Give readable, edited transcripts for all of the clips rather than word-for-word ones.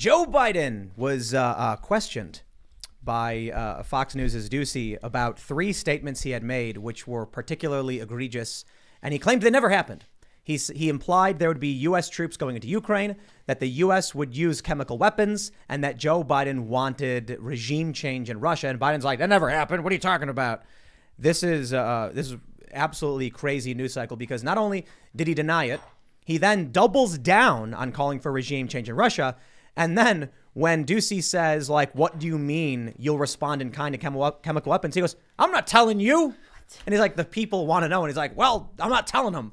Joe Biden was questioned by Fox News' Doocy about three statements he had made, which were particularly egregious, and he claimed they never happened. He implied there would be U.S. troops going into Ukraine, that the U.S. would use chemical weapons, and that Joe Biden wanted regime change in Russia. And Biden's like, that never happened. What are you talking about? This is absolutely crazy news cycle, because not only did he deny it, he then doubles down on calling for regime change in Russia. And then when Doocy says, like, what do you mean you'll respond in kind to chemical weapons? He goes, I'm not telling you. What? And he's like, the people want to know. And he's like, well, I'm not telling them.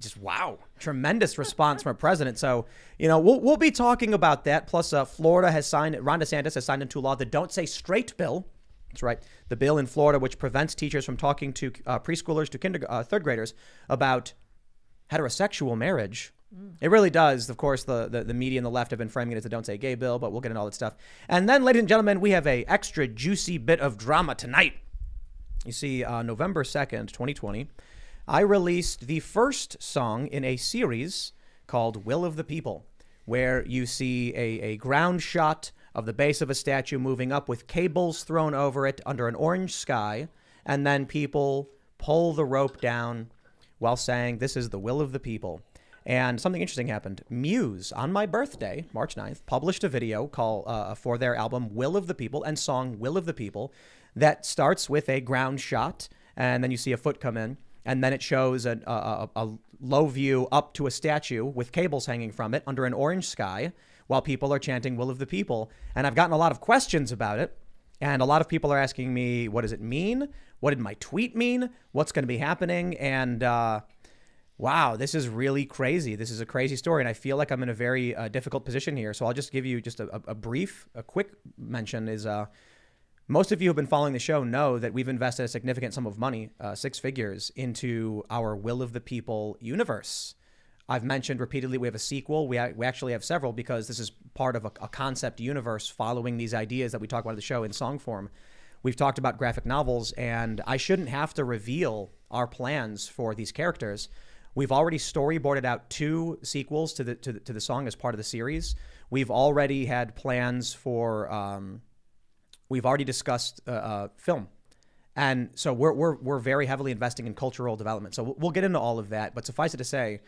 Just wow. Tremendous response from a president. So, you know, we'll be talking about that. Plus, Florida has signed, Ron DeSantis has signed into law the Don't Say Straight bill. That's right. The bill in Florida, which prevents teachers from talking to preschoolers to third graders about heterosexual marriage. It really does. Of course, the media and the left have been framing it as a don't say gay bill, but we'll get into all that stuff. And then, ladies and gentlemen, we have a extra juicy bit of drama tonight. You see, November 2nd, 2020, I released the first song in a series called Will of the People, where you see a ground shot of the base of a statue moving up with cables thrown over it under an orange sky. And then people pull the rope down while saying, this is the will of the people. And something interesting happened. Muse, on my birthday, March 9th, published a video for their album Will of the People and song Will of the People that starts with a ground shot, and then you see a foot come in, and then it shows a low view up to a statue with cables hanging from it under an orange sky while people are chanting Will of the People. And I've gotten a lot of questions about it, and a lot of people are asking me, what does it mean? What did my tweet mean? What's going to be happening? And wow, this is really crazy. This is a crazy story, and I feel like I'm in a very difficult position here. So I'll just give you just a quick mention is most of you who have been following the show know that we've invested a significant sum of money, 6 figures, into our Will of the People universe. I've mentioned repeatedly we have a sequel. We actually have several, because this is part of a concept universe following these ideas that we talk about on the show in song form. We've talked about graphic novels, and I shouldn't have to reveal our plans for these characters. We've already storyboarded out 2 sequels to the song as part of the series. We've already had plans for. We've already discussed film, and so we're very heavily investing in cultural development. So we'll get into all of that. But suffice it to say,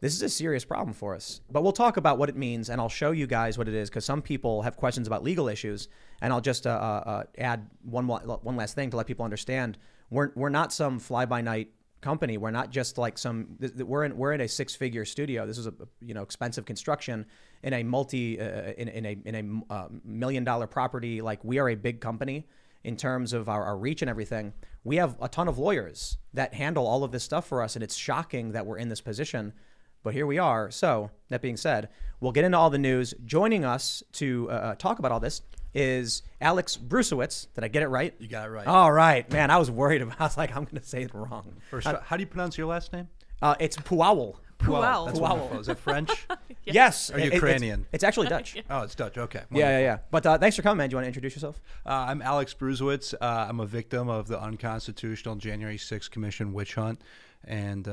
this is a serious problem for us. But we'll talk about what it means, and I'll show you guys what it is, because some people have questions about legal issues. And I'll just add one last thing to let people understand: we're not some fly by night company. We're not just like some. We're in a 6-figure studio. This is a expensive construction in a multi $1 million property. Like, we are a big company in terms of our reach and everything. We have a ton of lawyers that handle all of this stuff for us, and it's shocking that we're in this position. But here we are. So that being said, we'll get into all the news. Joining us to talk about all this is Alex Bruesewitz. Did I get it right? You got it right. All right, man. I was worried about. I was like, I'm going to say it wrong. First, how do you pronounce your last name? It's Puawal. Puawal. That's wonderful. Is it French? Yes. Or Ukrainian? It's actually Dutch. Yeah. Oh, it's Dutch. Okay. Wonderful. Yeah. But thanks for coming, man. Do you want to introduce yourself? I'm Alex Bruesewitz. I'm a victim of the unconstitutional January 6th Commission witch hunt. And,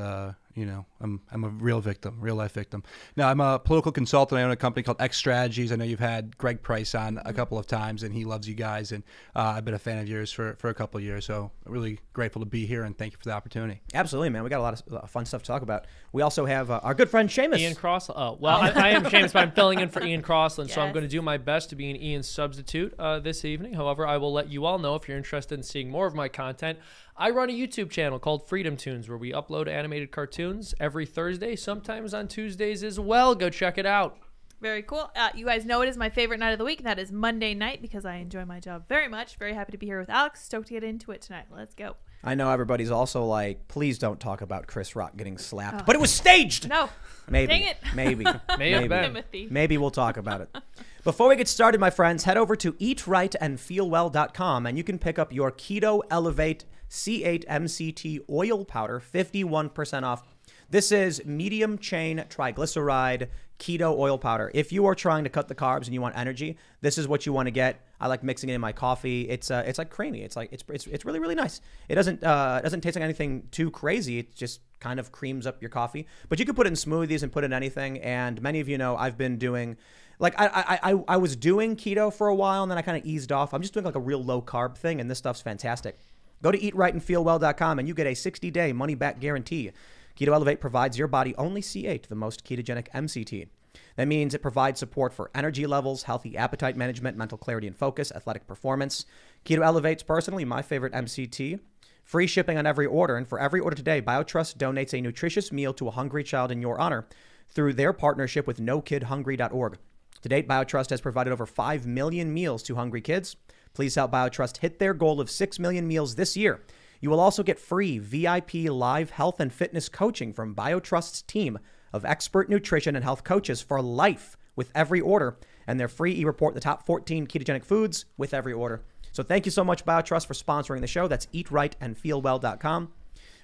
I'm a real life victim. Now, I'm a political consultant. I own a company called X Strategies. I know you've had Greg Price on a couple of times, and he loves you guys. And I've been a fan of yours for a couple of years. So really grateful to be here, and thank you for the opportunity. Absolutely, man. We got a lot of fun stuff to talk about. We also have our good friend Seamus. Ian Crossland. Oh, well, I am Seamus, but I'm filling in for Ian Crossland. Yes. So I'm going to do my best to be an Ian substitute this evening. However, I will let you all know if you're interested in seeing more of my content. I run a YouTube channel called Freedom Tunes, where we upload animated cartoons every Thursday, sometimes on Tuesdays as well. Go check it out. Very cool. You guys know it is my favorite night of the week, and that is Monday night, because I enjoy my job very much. Very happy to be here with Alex. Stoked to get into it tonight. Let's go. I know everybody's also like, please don't talk about Chris Rock getting slapped. Oh. But it was staged! No. Maybe. Dang it. Maybe. Maybe we'll talk about it. Before we get started, my friends, head over to eatrightandfeelwell.com, and you can pick up your Keto Elevate C8MCT oil powder, 51% off. This is medium chain triglyceride keto oil powder. If you are trying to cut the carbs and you want energy, this is what you want to get. I like mixing it in my coffee. It's like creamy. It's like it's really, really nice. It doesn't taste like anything too crazy. It just kind of creams up your coffee. But you can put it in smoothies and put it in anything. And many of you know I've been doing Like I was doing keto for a while and then I kind of eased off. I'm just doing like a real low carb thing and this stuff's fantastic. Go to eatrightandfeelwell.com and you get a 60-day money-back guarantee. Keto Elevate provides your body only C8, the most ketogenic MCT. That means it provides support for energy levels, healthy appetite management, mental clarity and focus, athletic performance. Keto Elevate's personally my favorite MCT. Free shipping on every order, and for every order today, BioTrust donates a nutritious meal to a hungry child in your honor through their partnership with NoKidHungry.org. To date, BioTrust has provided over 5 million meals to hungry kids. Please help BioTrust hit their goal of 6 million meals this year. You will also get free VIP live health and fitness coaching from BioTrust's team of expert nutrition and health coaches for life with every order, and their free e-report, the top 14 ketogenic foods with every order. So thank you so much, BioTrust, for sponsoring the show. That's eatrightandfeelwell.com.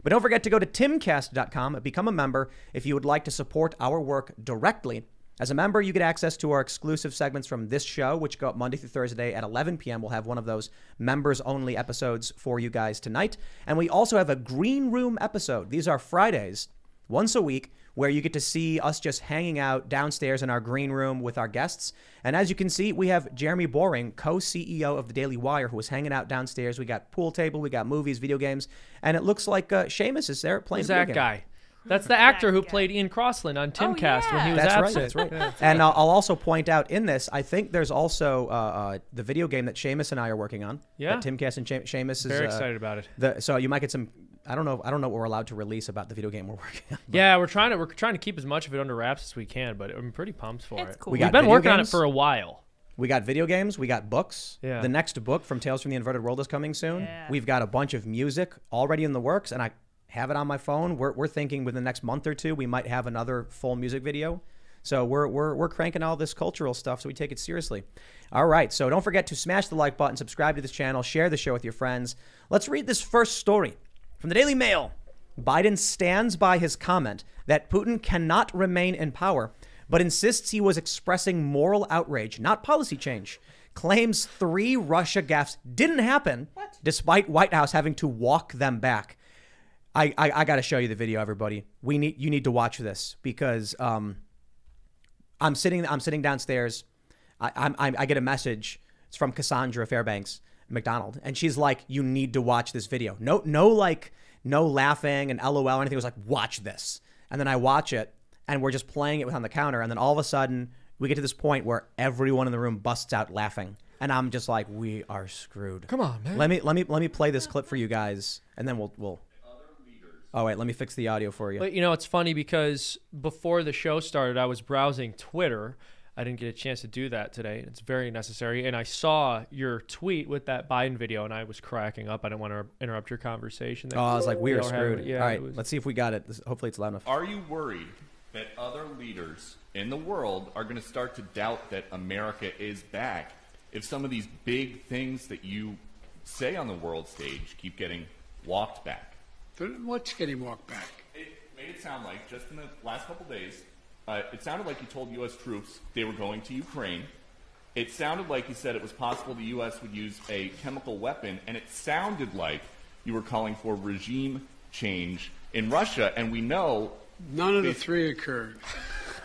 But don't forget to go to timcast.com and become a member if you would like to support our work directly. As a member, you get access to our exclusive segments from this show, which go up Monday through Thursday at 11 p.m. We'll have one of those members-only episodes for you guys tonight. And we also have a Green Room episode. These are Fridays, once a week, where you get to see us just hanging out downstairs in our green room with our guests. And as you can see, we have Jeremy Boring, co-CEO of The Daily Wire, who was hanging out downstairs. We got pool table, we got movies, video games, and it looks like Seamus is there playing. Who's that guy? That's the actor who played Ian Crossland on TimCast when he was absent. That's right. And I'll also point out in this, I think there's also the video game that Seamus and I are working on. Yeah. That TimCast and Seamus is very excited about it. So you might get some. I don't know what we're allowed to release about the video game we're working on. Yeah, we're trying to keep as much of it under wraps as we can, but I'm pretty pumped for it. Cool. We've been working on it for a while. We got video games, we got books. Yeah. The next book from Tales from the Inverted World is coming soon. Yeah. We've got a bunch of music already in the works, and I have it on my phone. We're thinking within the next month or two we might have another full music video. So we're cranking all this cultural stuff, so we take it seriously. All right, so don't forget to smash the like button, subscribe to this channel, share the show with your friends. Let's read this first story. From the Daily Mail, Biden stands by his comment that Putin cannot remain in power, but insists he was expressing moral outrage, not policy change. Claims 3 Russia gaffes didn't happen, despite White House having to walk them back. I got to show you the video, everybody. You need to watch this because I'm sitting downstairs. I get a message. It's from Cassandra Fairbanks McDonald, and she's like, you need to watch this video. No laughing and LOL or anything. It was like, watch this. And then I watch it, and we're just playing it on the counter, and then all of a sudden we get to this point where everyone in the room busts out laughing, and I'm just like, we are screwed. Come on, man. Let me play this clip for you guys, and then we'll oh wait, let me fix the audio for you. But you know, it's funny because before the show started, I was browsing Twitter. I didn't get a chance to do that today. It's very necessary. And I saw your tweet with that Biden video, and I was cracking up. I didn't want to interrupt your conversation. Oh, I was like, we are screwed. Yeah, all right, let's see if we got it. Hopefully it's loud enough. Are you worried that other leaders in the world are going to start to doubt that America is back if some of these big things that you say on the world stage keep getting walked back? What's getting walked back? It made it sound like just in the last couple days, it sounded like you told U.S. troops they were going to Ukraine. It sounded like you said it was possible the U.S. would use a chemical weapon, and it sounded like you were calling for regime change in Russia, and we know... None of the three occurred.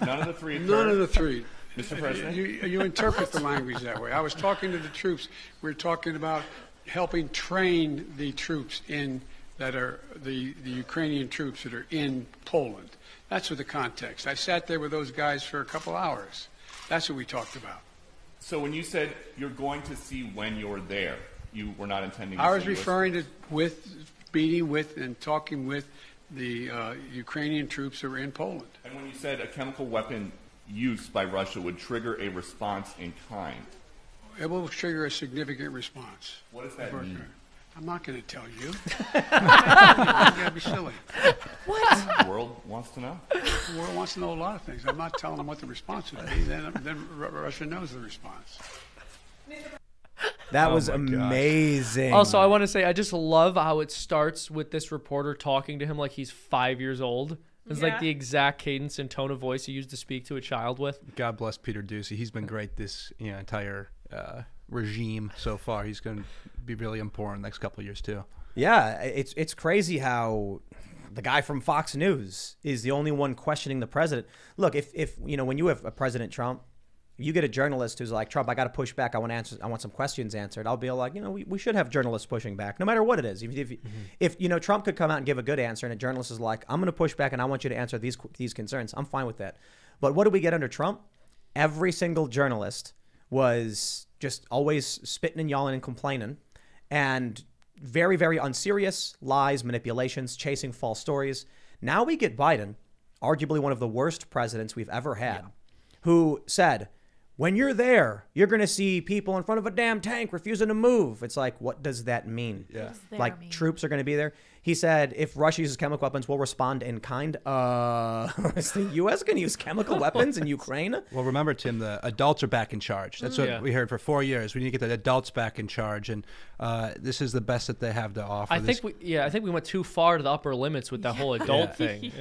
None of the three occurred? None of the three. Mr. President? You interpret the language that way. I was talking to the troops. We were talking about helping train the troops in that are the Ukrainian troops that are in Poland. That's what the context. I sat there with those guys for a couple hours. That's what we talked about. So when you said you're going to see when you're there, you were not intending to... I was referring to meeting with and talking with the Ukrainian troops that were in Poland. And when you said a chemical weapon use by Russia would trigger a response in kind. It will trigger a significant response. What does that mean? I'm not going to tell you. You gotta be silly. What? The world wants to know. The world wants to know a lot of things. I'm not telling them what the response would be. Then Russia knows the response. That was amazing. Gosh. Also, I want to say I just love how it starts with this reporter talking to him like he's 5 years old. It's like the exact cadence and tone of voice he used to speak to a child with. God bless Peter Doocy. He's been great this entire regime so far. He's going to be really important the next couple of years too. Yeah, it's crazy how the guy from Fox News is the only one questioning the president. Look, if you know, when you have a President Trump, you get a journalist who's like, Trump, I got to push back. I want answers. I want some questions answered. I'll be like, you know, we should have journalists pushing back, no matter what it is. If you know, Trump could come out and give a good answer, and a journalist is like, I'm going to push back, and I want you to answer these concerns. I'm fine with that. But what do we get under Trump? Every single journalist was just always spitting and yelling and complaining, and very, very unserious lies, manipulations, chasing false stories. Now we get Biden, arguably one of the worst presidents we've ever had, who said, when you're there, you're going to see people in front of a damn tank refusing to move. It's like, what does that mean? Yeah. Like, troops are going to be there. He said, if Russia uses chemical weapons, we'll respond in kind. Is the U.S. going to use chemical weapons in Ukraine? Well, remember, Tim, the adults are back in charge. That's what we heard for 4 years. We need to get the adults back in charge. And this is the best that they have to offer. I think we went too far to the upper limits with the whole adult thing.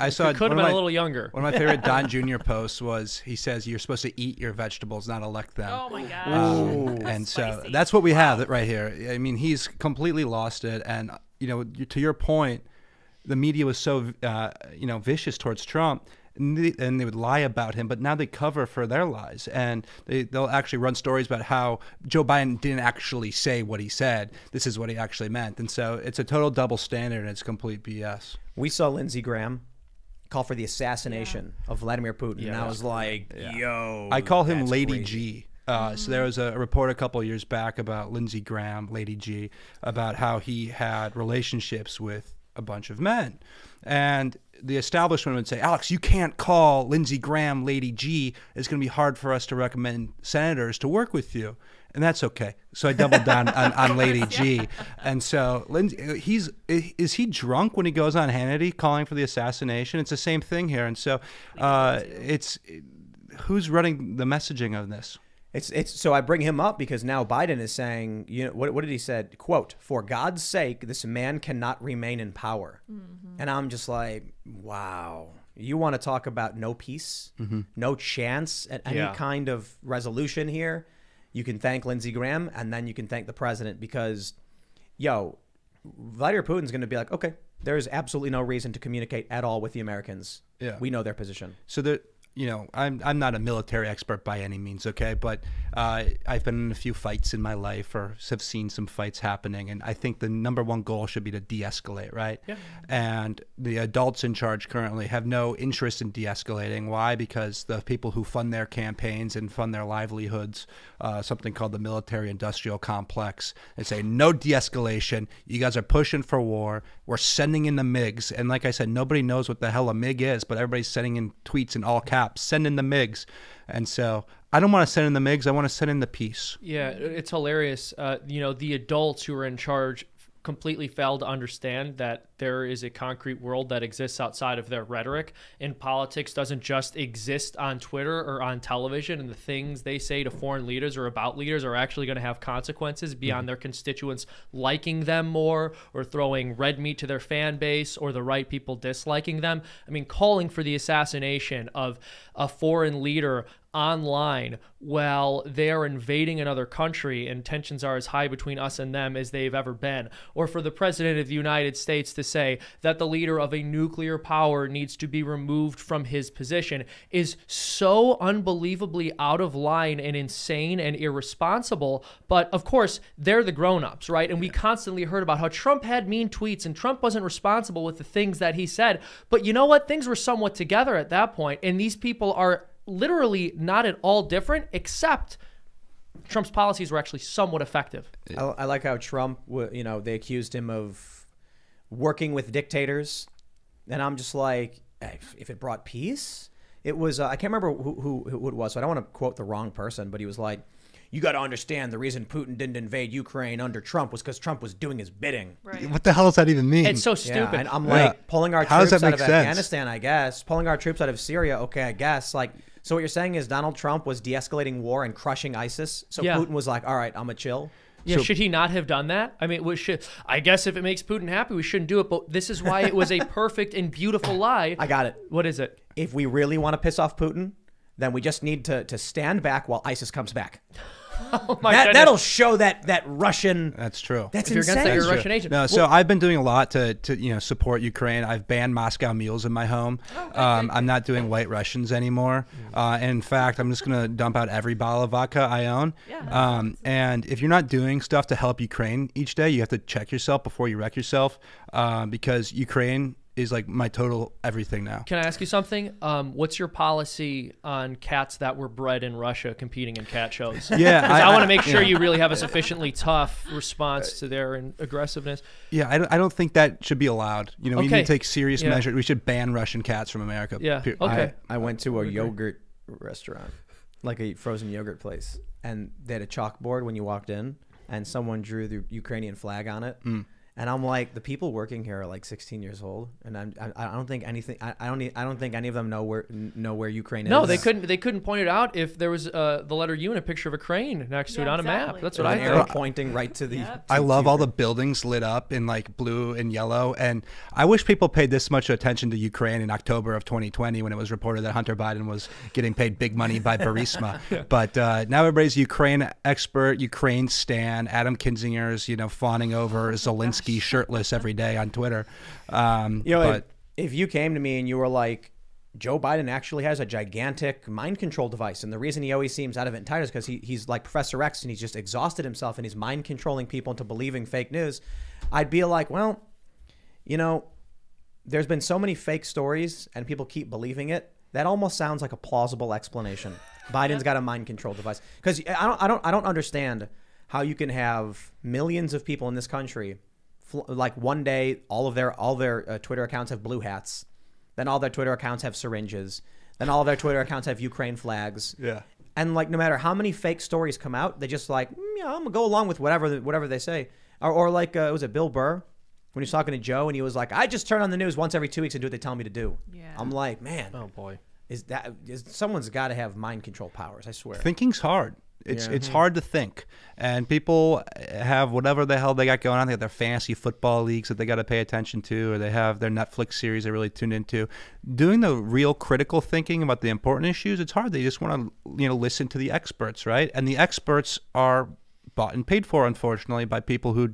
I saw it could have been a little younger. One of my favorite Don Jr. posts was, he says, you're supposed to eat your vegetables, not elect them. Oh, my gosh. And so that's what we have right here. I mean, he's completely lost it. And you know, to your point, the media was so, you know, vicious towards Trump, and they would lie about him. But now they cover for their lies, and they'll actually run stories about how Joe Biden didn't actually say what he said. This is what he actually meant. And so it's a total double standard, and it's complete BS. We saw Lindsey Graham call for the assassination of Vladimir Putin, and I was like, yo. I call him Lady G. So there was a report a couple of years back about Lindsey Graham, Lady G, about how he had relationships with a bunch of men. And the establishment would say, Alex, you can't call Lindsey Graham Lady G. It's going to be hard for us to recommend senators to work with you. And that's okay. So I doubled down on Lady G. And so Lindsey, is he drunk when he goes on Hannity calling for the assassination? It's the same thing here. And so who's running the messaging of this? So I bring him up because now Biden is saying, you know, what did he said? Quote, for God's sake, this man cannot remain in power. And I'm just like, wow, you want to talk about no peace, no chance at any kind of resolution here. You can thank Lindsey Graham, and then you can thank the president, because, yo, Vladimir Putin's going to be like, okay, there is absolutely no reason to communicate at all with the Americans. We know their position. So the you know, I'm not a military expert by any means, okay? But I've been in a few fights in my life, or have seen some fights happening, and I think the #1 goal should be to de-escalate, right? And the adults in charge currently have no interest in de-escalating. Why? Because the people who fund their campaigns and fund their livelihoods, something called the military-industrial complex, and say, no de-escalation, you guys are pushing for war, we're sending in the MiGs, and like I said, nobody knows what the hell a MiG is, but everybody's sending in tweets in all caps. Send in the MiGs. And so I don't want to send in the MiGs. I want to send in the peace. Yeah, it's hilarious. You know, the adults who are in charge completely fail to understand that there is a concrete world that exists outside of their rhetoric, and politics doesn't just exist on Twitter or on television, and the things they say to foreign leaders or about leaders are actually going to have consequences beyond their constituents liking them more, or throwing red meat to their fan base, or the right people disliking them. I mean, calling for the assassination of a foreign leader online while they're invading another country and tensions are as high between us and them as they've ever been, or for the president of the United States to say that the leader of a nuclear power needs to be removed from his position, is so unbelievably out of line and insane and irresponsible. But of course, they're the grown-ups, right? And we constantly heard about how Trump had mean tweets and Trump wasn't responsible with the things that he said. But you know what? Things were somewhat together at that point, and these people are literally not at all different, except Trump's policies were actually somewhat effective. I like how Trump, you know, they accused him of working with dictators, and I'm just like, if it brought peace, it was. I can't remember who it was, so I don't want to quote the wrong person, but he was like, you got to understand the reason Putin didn't invade Ukraine under Trump was because Trump was doing his bidding. Right. What the hell does that even mean? It's so stupid. Yeah, and I'm like, pulling our troops out of Afghanistan, I guess. Pulling our troops out of Syria, okay, I guess. Like, so what you're saying is Donald Trump was de-escalating war and crushing ISIS. So Putin was like, all right, I'm a chill. Yeah, should he not have done that? I mean, I guess if it makes Putin happy, we shouldn't do it. But this is why it was a perfect and beautiful lie. I got it. What is it? If we really want to piss off Putin, then we just need to stand back while ISIS comes back. Oh my goodness. That'll show that Russian. That's true. That's if insane. You're gonna say you're a Russian agent. No, well, so I've been doing a lot to support Ukraine. I've banned Moscow mules in my home. Okay, I'm not doing white Russians anymore. And in fact, I'm just gonna dump out every bottle of vodka I own. Yeah, and if you're not doing stuff to help Ukraine each day, you have to check yourself before you wreck yourself, because Ukraine is like my total everything now. Can I ask you something? What's your policy on cats that were bred in Russia competing in cat shows? Yeah, I want to make sure you really have a sufficiently tough response to their aggressiveness. Yeah, I don't think that should be allowed. You know, we need to take serious measures. We should ban Russian cats from America. Yeah. Okay. I went to a yogurt restaurant, like a frozen yogurt place, and they had a chalkboard when you walked in, and someone drew the Ukrainian flag on it. Mm. And I'm like, the people working here are like 16 years old, and I don't think anything. I don't think any of them know where Ukraine is. No, they couldn't point it out if there was the letter U and a picture of a crane next to it on a map. That's what I think. Pointing right to the. Yep. I love all the buildings lit up in like blue and yellow, and I wish people paid this much attention to Ukraine in October of 2020 when it was reported that Hunter Biden was getting paid big money by Burisma. But now everybody's Ukraine expert, Ukraine stan. Adam Kinzinger's fawning over Zelensky. Shirtless every day on Twitter. If you came to me and you were like, Joe Biden actually has a gigantic mind control device, and the reason he always seems out of it and tired is because he's like Professor X and he's just exhausted himself and he's mind controlling people into believing fake news, I'd be like, well, there's been so many fake stories and people keep believing it. That almost sounds like a plausible explanation. Biden's got a mind control device, because I don't understand how you can have millions of people in this country. Like one day, all their Twitter accounts have blue hats, then all their Twitter accounts have syringes, then all their Twitter accounts have Ukraine flags. Yeah. And like no matter how many fake stories come out, they just like, I'm gonna go along with whatever they say. Or like was it Bill Burr when he was talking to Joe and he was like, I just turn on the news once every 2 weeks and do what they tell me to do. Yeah. I'm like, man. Oh boy. Someone's got to have mind control powers? I swear. Thinking's hard. It's hard to think, and people have whatever the hell they got going on. They have their fantasy football leagues that they got to pay attention to, or they have their Netflix series they really tune into. Doing the real critical thinking about the important issues, it's hard. They just want to listen to the experts, right? And the experts are bought and paid for, unfortunately, by people who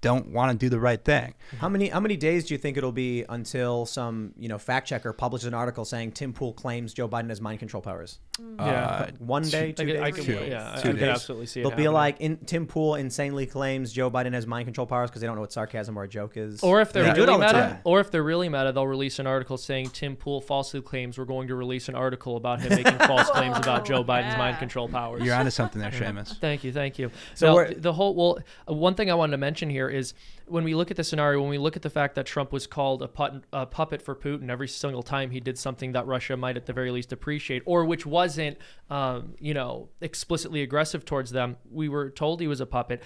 don't want to do the right thing. How many days do you think it'll be until some fact checker publishes an article saying Tim Pool claims Joe Biden has mind control powers? Yeah, 1 day, 2 days. I can absolutely see it. They'll be like, Tim Pool insanely claims Joe Biden has mind control powers because they don't know what sarcasm or a joke is. Or if they're really meta, they'll release an article saying Tim Pool falsely claims. We're going to release an article about him making false claims about Joe Biden's mind control powers. You're onto something there, Seamus. Thank you. So now, one thing I wanted to mention here is when we look at the scenario, when we look at the fact that Trump was called a puppet for Putin every single time he did something that Russia might at the very least appreciate, or which wasn't, explicitly aggressive towards them, we were told he was a puppet.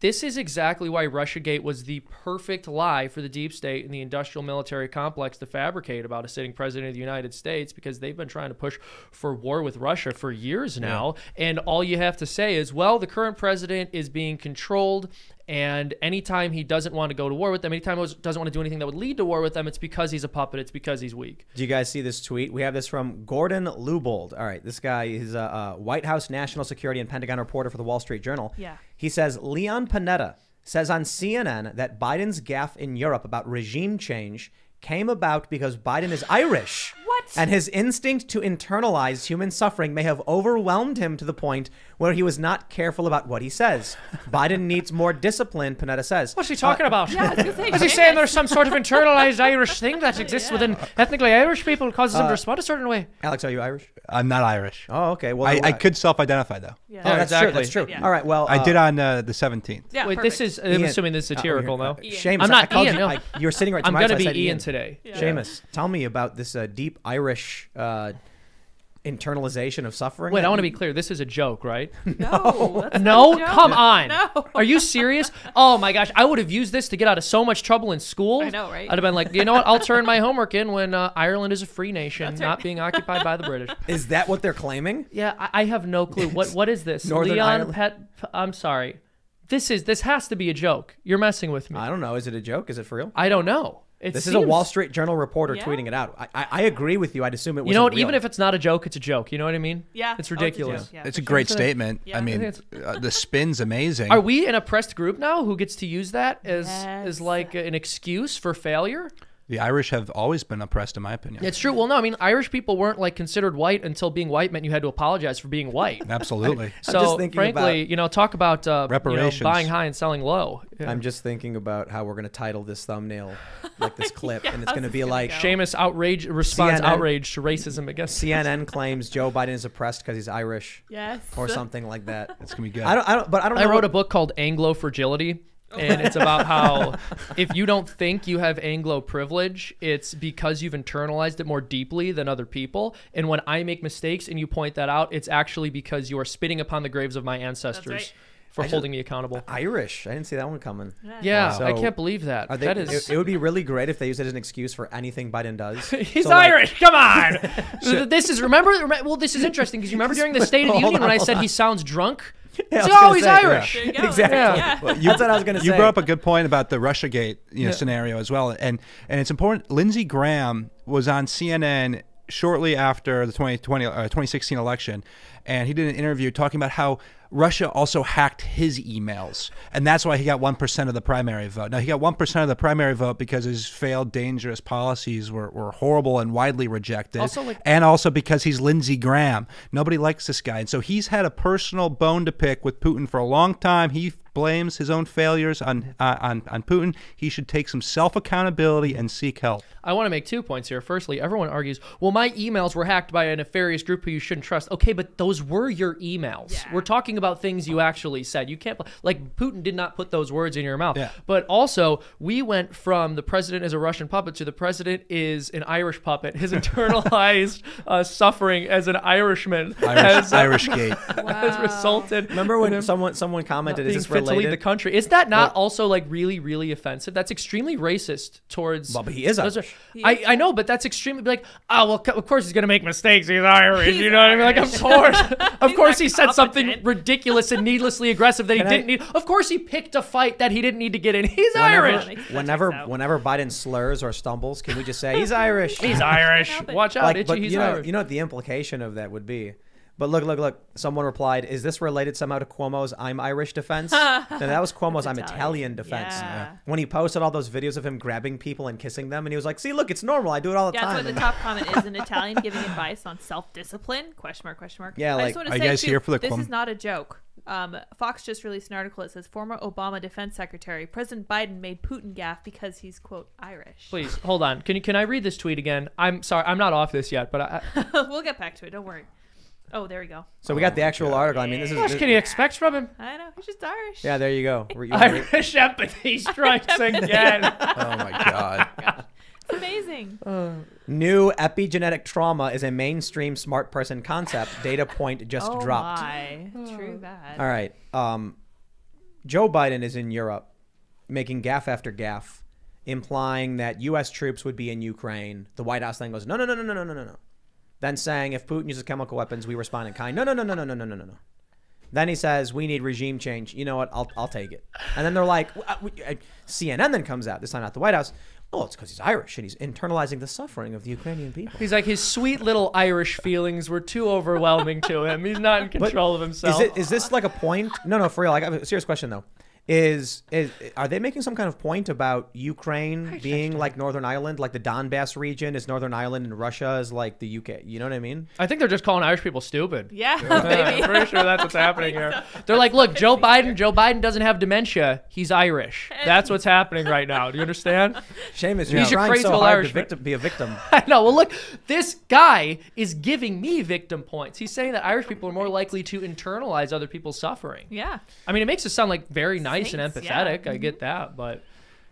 This is exactly why Russiagate was the perfect lie for the deep state and the industrial military complex to fabricate about a sitting president of the United States, because they've been trying to push for war with Russia for years now. Yeah. And all you have to say is, well, the current president is being controlled, and anytime he doesn't want to go to war with them, anytime he doesn't want to do anything that would lead to war with them, it's because he's a puppet. It's because he's weak. Do you guys see this tweet? We have this from Gordon Lubold. All right, this guy is a White House national security and Pentagon reporter for the Wall Street Journal. Yeah. He says, Leon Panetta says on CNN that Biden's gaffe in Europe about regime change came about because Biden is Irish. What? And his instinct to internalize human suffering may have overwhelmed him to the point where he was not careful about what he says. Biden needs more discipline, Panetta says. What's he talking about? Is he saying there's some sort of internalized Irish thing that exists within ethnically Irish people and causes them to respond a certain way? Alex, are you Irish? I'm not Irish. Oh, okay. Well, I could self-identify, though. Yeah. Oh, that's true. Yeah. All right, well... I did on the 17th. Yeah, wait, perfect. This is... I'm assuming this is satirical, though. Seamus, I'm not Ian, no. You're sitting right to my side. I'm going to be Ian today. Yeah. Seamus, tell me about this deep Irish internalization of suffering. Wait, I want to be clear. This is a joke, right? No. No? Come on. No. Are you serious? Oh, my gosh. I would have used this to get out of so much trouble in school. I know, right? I'd have been like, you know what? I'll turn my homework in when Ireland is a free nation, not being occupied by the British. Is that what they're claiming? Yeah, I have no clue. What is this? Northern Ireland. I'm sorry. This has to be a joke. You're messing with me. I don't know. Is it a joke? Is it for real? I don't know. This seems... is a Wall Street Journal reporter tweting it out. I agree with you. I'd assume it was. You know what? Real. Even if it's not a joke, it's a joke. You know what I mean? Yeah. It's ridiculous. Oh, it's a great statement. Yeah. I mean, the spin's amazing. Are we in a pressed group now who gets to use that as like an excuse for failure? The Irish have always been oppressed, in my opinion. It's true. Well, no, I mean, Irish people weren't like considered white until being white meant you had to apologize for being white. Absolutely. So, frankly, you know, talk about reparations, you know, buying high and selling low. Yeah. I'm just thinking about how we're going to title this thumbnail, like this clip, and it's going to be like Seamus outrage responds outrage to racism against CNN claims Joe Biden is oppressed because he's Irish. Yes. Or something like that. It's going to be good. I wrote a book called Anglo Fragility. And it's about how if you don't think you have Anglo privilege, it's because you've internalized it more deeply than other people. And when I make mistakes and you point that out, it's actually because you are spitting upon the graves of my ancestors for holding me accountable. Irish. I didn't see that one coming. Yeah, so, I can't believe that. It would be really great if they used it as an excuse for anything Biden does. He's Irish. Come on. This is interesting because you remember during the State of the Union when I said he sounds drunk? Yeah, he's always Irish. Yeah. Exactly. Yeah. Well, that's what I was going to say. You brought up a good point about the Russiagate scenario as well. And it's important. Lindsey Graham was on CNN shortly after the 2016 election, and he did an interview talking about how Russia also hacked his emails, and that's why he got 1% of the primary vote. Now, he got 1% of the primary vote because his failed, dangerous policies were horrible and widely rejected, and also because he's Lindsey Graham. Nobody likes this guy, and so he's had a personal bone to pick with Putin for a long time. He blames his own failures on Putin. He should take some self-accountability and seek help. I want to make 2 points here. Firstly, everyone argues, well, my emails were hacked by a nefarious group who you shouldn't trust. Okay, but those were your emails. Yeah. We're talking about things you actually said. You can't, like, Putin did not put those words in your mouth. Yeah. But also, we went from the president is a Russian puppet to the president is an Irish puppet. His internalized suffering as an Irishman. Irishgate. Wow. Has resulted. Remember when someone commented, is this related? To lead the country. Is that not also like really offensive? That's extremely racist towards. Well, but he is Irish. I know, but that's extremely like, oh, well, of course he's going to make mistakes. He's Irish. You know what I mean? Like, of course. Of course he said something ridiculous and needlessly aggressive that he didn't need. Of course he picked a fight that he didn't need to get in. He's Irish. Whenever Biden slurs or stumbles, can we just say, he's Irish? He's Irish. Watch out, Itchy. He's Irish. You know what the implication of that would be? But look, someone replied, is this related somehow to Cuomo's I'm Irish defense? No, that was Cuomo's I'm Italian defense. Yeah. When he posted all those videos of him grabbing people and kissing them, and he was like, see, look, it's normal. I do it all the time. That's what the top comment is, an Italian giving advice on self-discipline? ? Yeah, like, are you guys here for the Cuomo? This is not a joke. Fox just released an article that says former Obama defense secretary President Biden made Putin gaffe because he's, quote, Irish. Please, hold on. Can I read this tweet again? I'm sorry. I'm not off this yet, but we'll get back to it. Don't worry. Oh, there we go. So we got the actual article. I mean, this is... What can you expect from him? I know. He's just Irish. Yeah, there you go. Irish empathy strikes again. Oh, my God. It's amazing. New epigenetic trauma is a mainstream smart person concept. Data point just dropped. My. Oh. True that. All right. Joe Biden is in Europe making gaffe after gaffe, implying that U.S. troops would be in Ukraine. The White House then goes, no. Then saying, if Putin uses chemical weapons, we respond in kind. No. Then he says, we need regime change. You know what? I'll take it. And then they're like, CNN then comes out, this time not the White House. Oh, it's because he's Irish and he's internalizing the suffering of the Ukrainian people. He's like, his sweet little Irish feelings were too overwhelming to him. He's not in control of himself. Is this like a point? No, for real. I have a serious question, though. Are they making some kind of point about Ukraine being like Northern Ireland, like the Donbass region is Northern Ireland and Russia is like the UK? You know what I mean? I think they're just calling Irish people stupid. Yeah. Maybe. I'm pretty sure that's what's happening here. They're like, look, Joe Biden doesn't have dementia. He's Irish. That's what's happening right now. Do you understand? Seamus, you're trying so hard to be a victim. I know. Well, look, this guy is giving me victim points. He's saying that Irish people are more likely to internalize other people's suffering. Yeah. I mean, it makes it sound like very nice. Nice and empathetic, I get that, but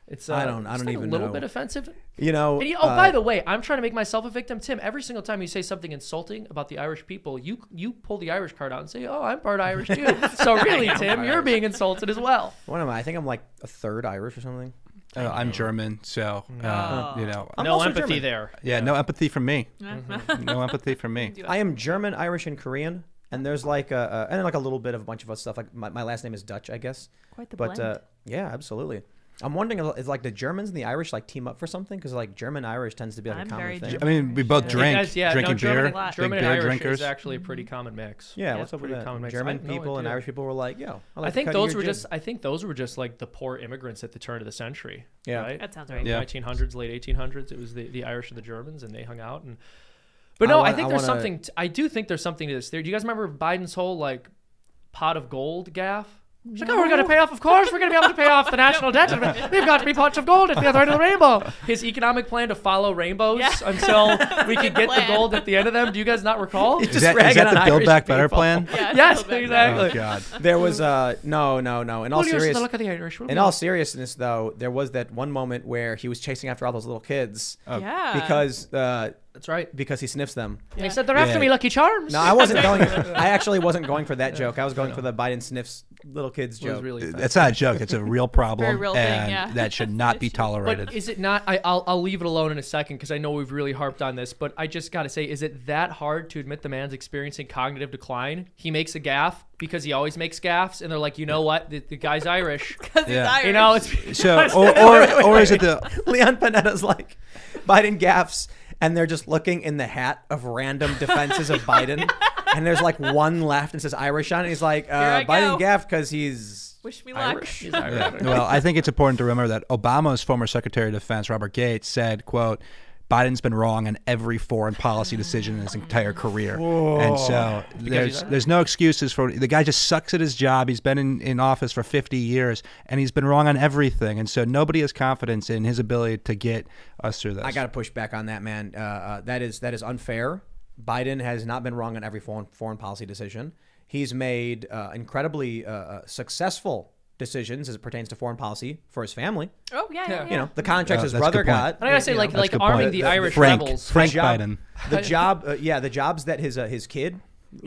it's I don't even know. A little bit offensive, you know. And by the way, I'm trying to make myself a victim, Tim. Every single time you say something insulting about the Irish people, you pull the Irish card out and say, "Oh, I'm part Irish too." So really, Tim, you're being insulted as well. What am I? I think I'm like a third Irish or something. I'm German, so you know, no empathy there. Yeah, no empathy from me. No empathy from me. I am German, Irish, and Korean. And there's like a little bit of a bunch of other stuff. Like my last name is Dutch, I guess. Quite the blend. Yeah, absolutely. I'm wondering if like the Germans and the Irish like team up for something, because like German Irish tends to be like a common thing. I mean, we both drink, drinking beer. German and Irish drinkers is actually a pretty common mix. Yeah, what's up with that? German people and Irish people were like, yo, I think those were just, I think those were just like the poor immigrants at the turn of the century. Yeah, right? That sounds right. 1900s, late 1800s, it was the Irish and the Germans, and they hung out. And but no, I think there's something. I do think there's something to this. Do you guys remember Biden's whole like pot of gold gaffe? He's like, oh, we're going to pay off, of course. We're going to be able to pay off the national debt. They've got to be pots of gold at the other end of the rainbow. His economic plan to follow rainbows until we could get the gold at the end of them. Do you guys not recall? Is that the Build Back Better plan? Yeah, yes, exactly. Oh, God. There was no. In all seriousness, though, there was that one moment where he was chasing after all those little kids. Yeah. Because... that's right. Because he sniffs them. Yeah. They said they're after me, Lucky Charms. No, I wasn't going. I actually wasn't going for that joke. I was going for the Biden sniffs little kids joke. Really, that's not a joke. It's a real problem. Very real thing, yeah. That should not be tolerated. But is it not? I'll leave it alone in a second because I know we've really harped on this. But I just got to say, is it that hard to admit the man's experiencing cognitive decline? He makes a gaffe because he always makes gaffes, and they're like, you know what? The guy's Irish. Because he's Irish. You know, it's so or is it the Leon Panetta's like Biden gaffes? And they're just looking in the hat of random defenses of Biden. And there's like one left and says Irish on it. And he's like, Biden gaffed because he's Wish me luck. Irish. He's Irish. Yeah. Well, I think it's important to remember that Obama's former Secretary of Defense, Robert Gates, said, quote, Biden's been wrong on every foreign policy decision in his entire career. Whoa. And so there's no excuses for the guy. Just sucks at his job. He's been in office for 50 years and he's been wrong on everything. And so nobody has confidence in his ability to get us through this. I got to push back on that, man. That is unfair. Biden has not been wrong on every foreign policy decision. He's made incredibly successful decisions as it pertains to foreign policy for his family. Oh yeah, yeah. You know, the contracts his brother got. And I gotta say, like arming the Irish rebels. Frank Biden. The job, the jobs that his kid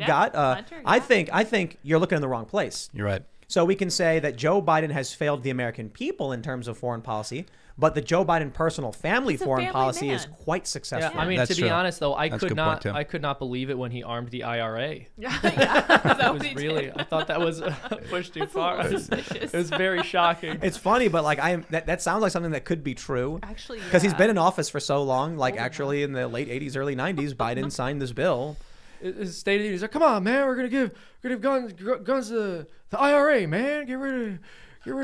got. Hunter, I think you're looking in the wrong place. You're right. So we can say that Joe Biden has failed the American people in terms of foreign policy, but the Joe Biden personal foreign policy is quite successful. Yeah, I mean, to be honest, though, I could not believe it when he armed the IRA. Yeah, yeah. I thought that was pushed too far. It was very shocking. It's funny, but like that sounds like something that could be true. Actually, because he's been in office for so long. Like actually, in the late '80s, early '90s, Biden signed this bill. His State of the Union. He's like, come on, man, we're gonna give guns to the IRA, man. Get rid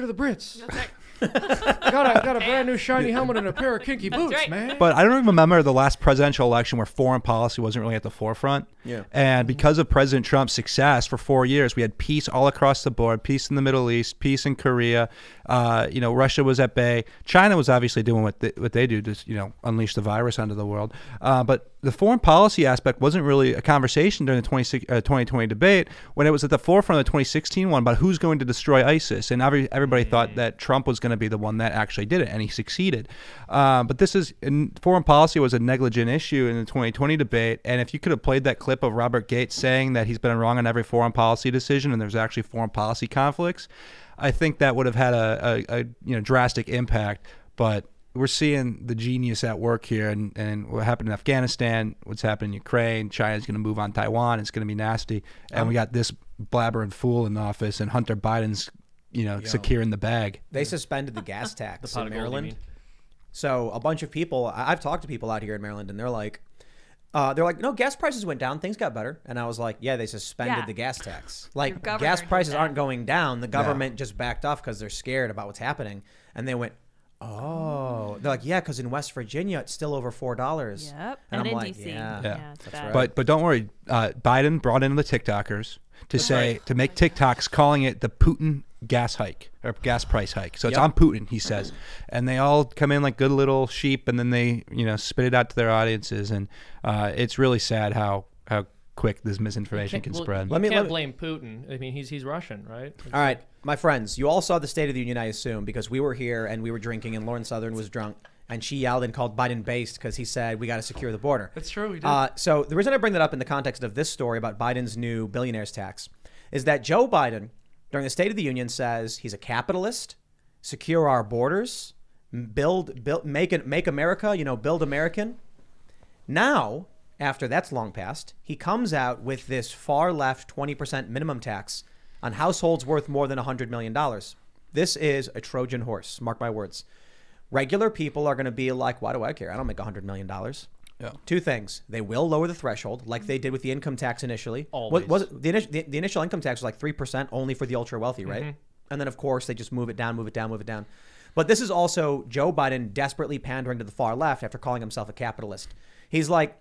of the Brits. That's right. got a brand new shiny helmet and a pair of kinky boots, man. But I don't even remember the last presidential election where foreign policy wasn't really at the forefront. Yeah. And because of President Trump's success for 4 years, we had peace all across the board, peace in the Middle East, peace in Korea. You know, Russia was at bay. China was obviously doing what they do to, you know, unleash the virus onto the world. But the foreign policy aspect wasn't really a conversation during the 2020 debate when it was at the forefront of the 2016 one about who's going to destroy ISIS. And everybody thought that Trump was going to be the one that actually did it, and he succeeded. But this is foreign policy was a negligent issue in the 2020 debate. And if you could have played that clip of Robert Gates saying that he's been wrong on every foreign policy decision and there's actually foreign policy conflicts, I think that would have had a you know, drastic impact. But we're seeing the genius at work here, and what happened in Afghanistan, what's happened in Ukraine, China's going to move on Taiwan, it's going to be nasty, and we got this blabbering fool in office, and Hunter Biden's secure in the bag. They suspended the gas tax in Maryland. So a bunch of people, I've talked to people out here in Maryland, and they're like, no, gas prices went down, things got better. And I was like, yeah, they suspended the gas tax. Like, gas prices aren't going down. The government just backed off because they're scared about what's happening. And they went, oh, they're like, yeah, because in West Virginia it's still over $4. Yep. And I'm like, DC. Yeah, that's right. But don't worry, Biden brought in the TikTokers to make TikToks calling it the Putin gas hike or gas price hike. So it's on Putin, he says, and they all come in like good little sheep, and then they spit it out to their audiences, and it's really sad how quick this misinformation can spread. Let me blame Putin. I mean, he's Russian, right? All right, my friends, you all saw the State of the Union, I assume, because we were here and we were drinking, and Lauren Southern was drunk, and she yelled and called Biden based because he said we got to secure the border. That's true. We did. So the reason I bring that up in the context of this story about Biden's new billionaires tax is that Joe Biden, during the State of the Union, says he's a capitalist, secure our borders, make America, build American. Now, after that's long past, he comes out with this far left 20% minimum tax on households worth more than $100 million. This is a Trojan horse, mark my words. Regular people are going to be like, why do I care? I don't make $100 million. Yeah. Two things. They will lower the threshold like they did with the income tax initially. Always. The initial income tax was like 3% only for the ultra wealthy, right? Mm-hmm. And then, of course, they just move it down, move it down, move it down. But this is also Joe Biden desperately pandering to the far left after calling himself a capitalist. He's like,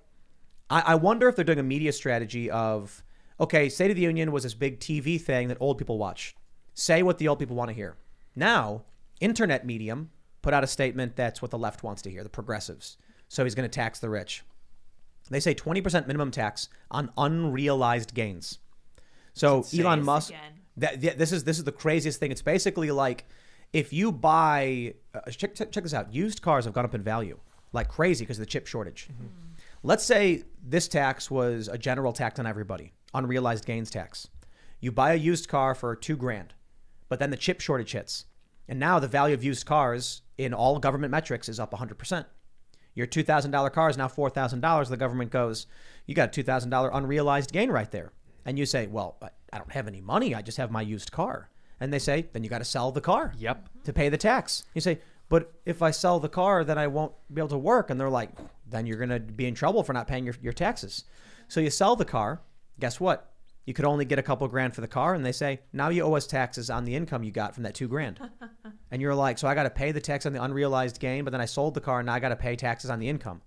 I wonder if they're doing a media strategy of, okay, State of the Union was this big TV thing that old people watch. Say what the old people want to hear. Now, internet medium put out a statement that's what the left wants to hear, the progressives. So he's going to tax the rich. They say 20% minimum tax on unrealized gains. So Elon Musk, this is the craziest thing. It's basically like, if you buy, check this out, used cars have gone up in value like crazy because of the chip shortage. Mm-hmm. Let's say this tax was a general tax on everybody, unrealized gains tax. You buy a used car for $2,000, but then the chip shortage hits. And now the value of used cars in all government metrics is up 100%. Your $2,000 car is now $4,000. The government goes, you got a $2,000 unrealized gain right there. And you say, well, I don't have any money. I just have my used car. And they say, then you got to sell the car. Yep. To pay the tax. You say, but if I sell the car, then I won't be able to work. And they're like, then you're going to be in trouble for not paying your taxes. So you sell the car. Guess what? You could only get a couple $grand for the car. And they say, now you owe us taxes on the income you got from that $2,000. And you're like, so I got to pay the tax on the unrealized gain, but then I sold the car and now I got to pay taxes on the income.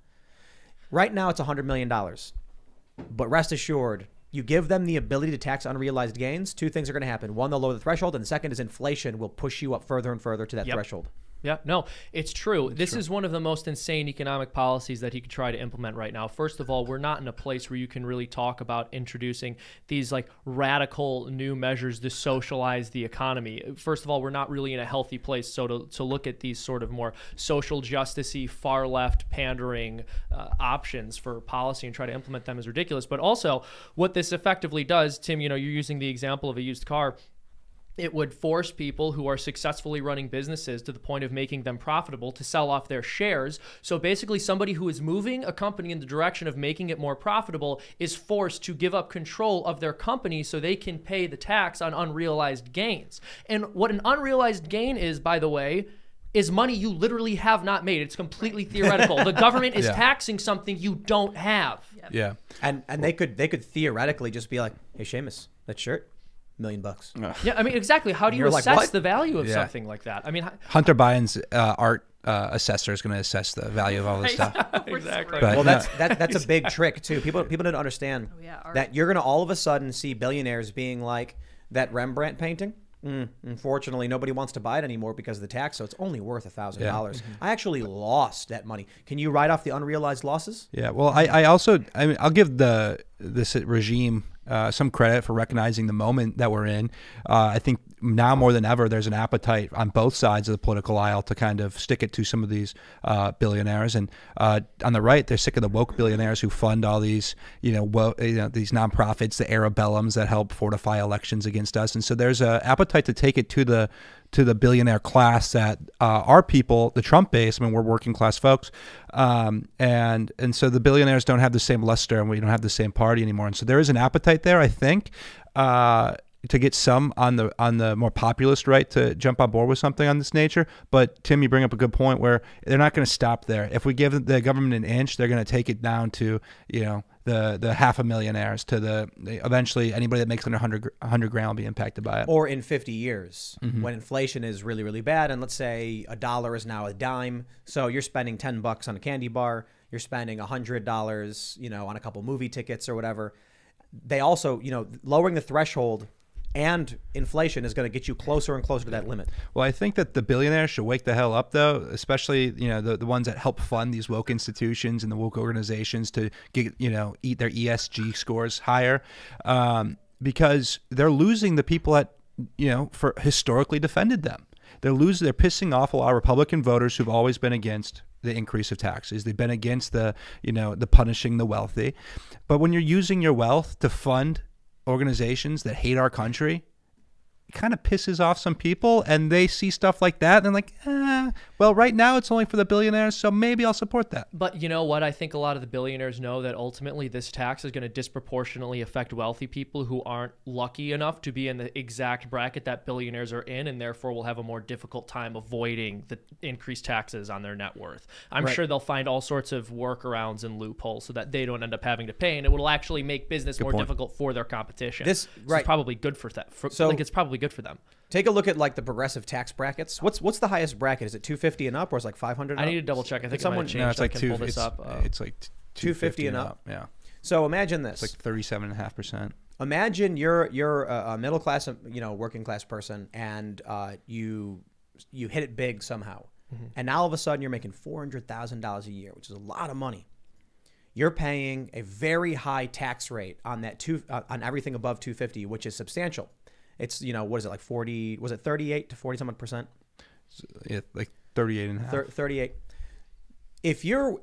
Right now it's $100 million. But rest assured, you give them the ability to tax unrealized gains, two things are going to happen. One, they'll lower the threshold, and the second is inflation will push you up further and further to that threshold. Yeah, no, it's true. This is one of the most insane economic policies that he could try to implement right now. First of all, we're not in a place where you can really talk about introducing these like radical new measures to socialize the economy. First of all, we're not really in a healthy place. So to look at these sort of more social justice-y, far left pandering options for policy and try to implement them is ridiculous. But also what this effectively does, Tim, you know, you're using the example of a used car. It would force people who are successfully running businesses to the point of making them profitable to sell off their shares. So basically somebody who is moving a company in the direction of making it more profitable is forced to give up control of their company so they can pay the tax on unrealized gains. And what an unrealized gain is, by the way, is money you literally have not made. It's completely theoretical. The government is taxing something you don't have. Yep. Yeah. And they could theoretically just be like, hey, Seamus, that shirt. $1 million bucks. Yeah, I mean, exactly. How do you assess the value of something like that? I mean, Hunter Biden's art assessor is going to assess the value of all this stuff. Exactly. But, well, that's a big trick too. People don't understand that you're going to all of a sudden see billionaires being like that Rembrandt painting. Unfortunately, nobody wants to buy it anymore because of the tax, so it's only worth $1,000. I actually lost that money. Can you write off the unrealized losses? Yeah. Well, I mean, I'll give this regime some credit for recognizing the moment that we're in. I think now more than ever, there's an appetite on both sides of the political aisle to kind of stick it to some of these billionaires. And on the right, they're sick of the woke billionaires who fund all these, these nonprofits, the Arabellums that help fortify elections against us. And so there's an appetite to take it to the billionaire class that our people, the Trump base, I mean, we're working class folks. And so the billionaires don't have the same luster and we don't have the same party anymore. And so there is an appetite there, I think, to get some on the more populist right to jump on board with something on this nature. But Tim, you bring up a good point where they're not going to stop there. If we give the government an inch, they're going to take it down to, the half a millionaires to eventually anybody that makes under 100 grand will be impacted by it. Or in 50 years when inflation is really, really bad. And let's say $1 is now a dime. So you're spending 10 bucks on a candy bar. You're spending $100, on a couple movie tickets or whatever. They also, lowering the threshold and inflation is going to get you closer and closer to that limit. Well, I think that the billionaires should wake the hell up, though, especially, the ones that help fund these woke institutions and the woke organizations to get, eat their ESG scores higher, because they're losing the people that, for historically defended them. They're pissing off a lot of Republican voters who've always been against the increase of taxes. They've been against the punishing the wealthy. But when you're using your wealth to fund organizations that hate our country, kind of pisses off some people, and they see stuff like that and they're like, well, right now it's only for the billionaires, so maybe I'll support that. But you know what? I think a lot of the billionaires know that ultimately this tax is going to disproportionately affect wealthy people who aren't lucky enough to be in the exact bracket that billionaires are in, and therefore will have a more difficult time avoiding the increased taxes on their net worth. I'm sure they'll find all sorts of workarounds and loopholes so that they don't end up having to pay, and it will actually make business more difficult for their competition. This is probably good for that. It's probably good for them. Take a look at like the progressive tax brackets. What's the highest bracket? Is it 250 and up, or is it like 500? I need to double check. I think someone changed. No, it's like it's like 250 and up. Yeah. So imagine this. It's like 37.5%. Imagine you're a middle class, working class person, and you hit it big somehow, and now all of a sudden you're making $400,000 a year, which is a lot of money. You're paying a very high tax rate on that on everything above 250, which is substantial. It's, what is it, like 40, was it 38 to 40 something percent? Yeah, like 38 and a half. 38. If you're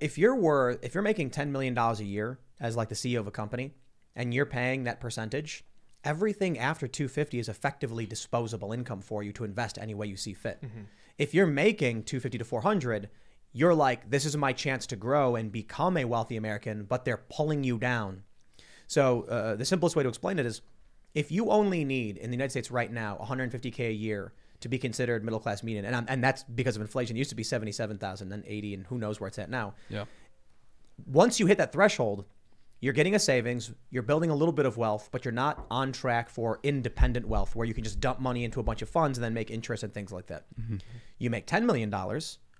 making $10 million a year as like the CEO of a company, and you're paying that percentage, everything after 250 is effectively disposable income for you to invest any way you see fit. If you're making 250 to 400, you're like, this is my chance to grow and become a wealthy American, but they're pulling you down. So the simplest way to explain it is, if you only need, in the United States right now, $150K a year to be considered middle-class median, and that's because of inflation. It used to be 77,000, then 80, and who knows where it's at now. Yeah. Once you hit that threshold, you're getting a savings, you're building a little bit of wealth, but you're not on track for independent wealth, where you can just dump money into a bunch of funds and then make interest and things like that. You make $10 million,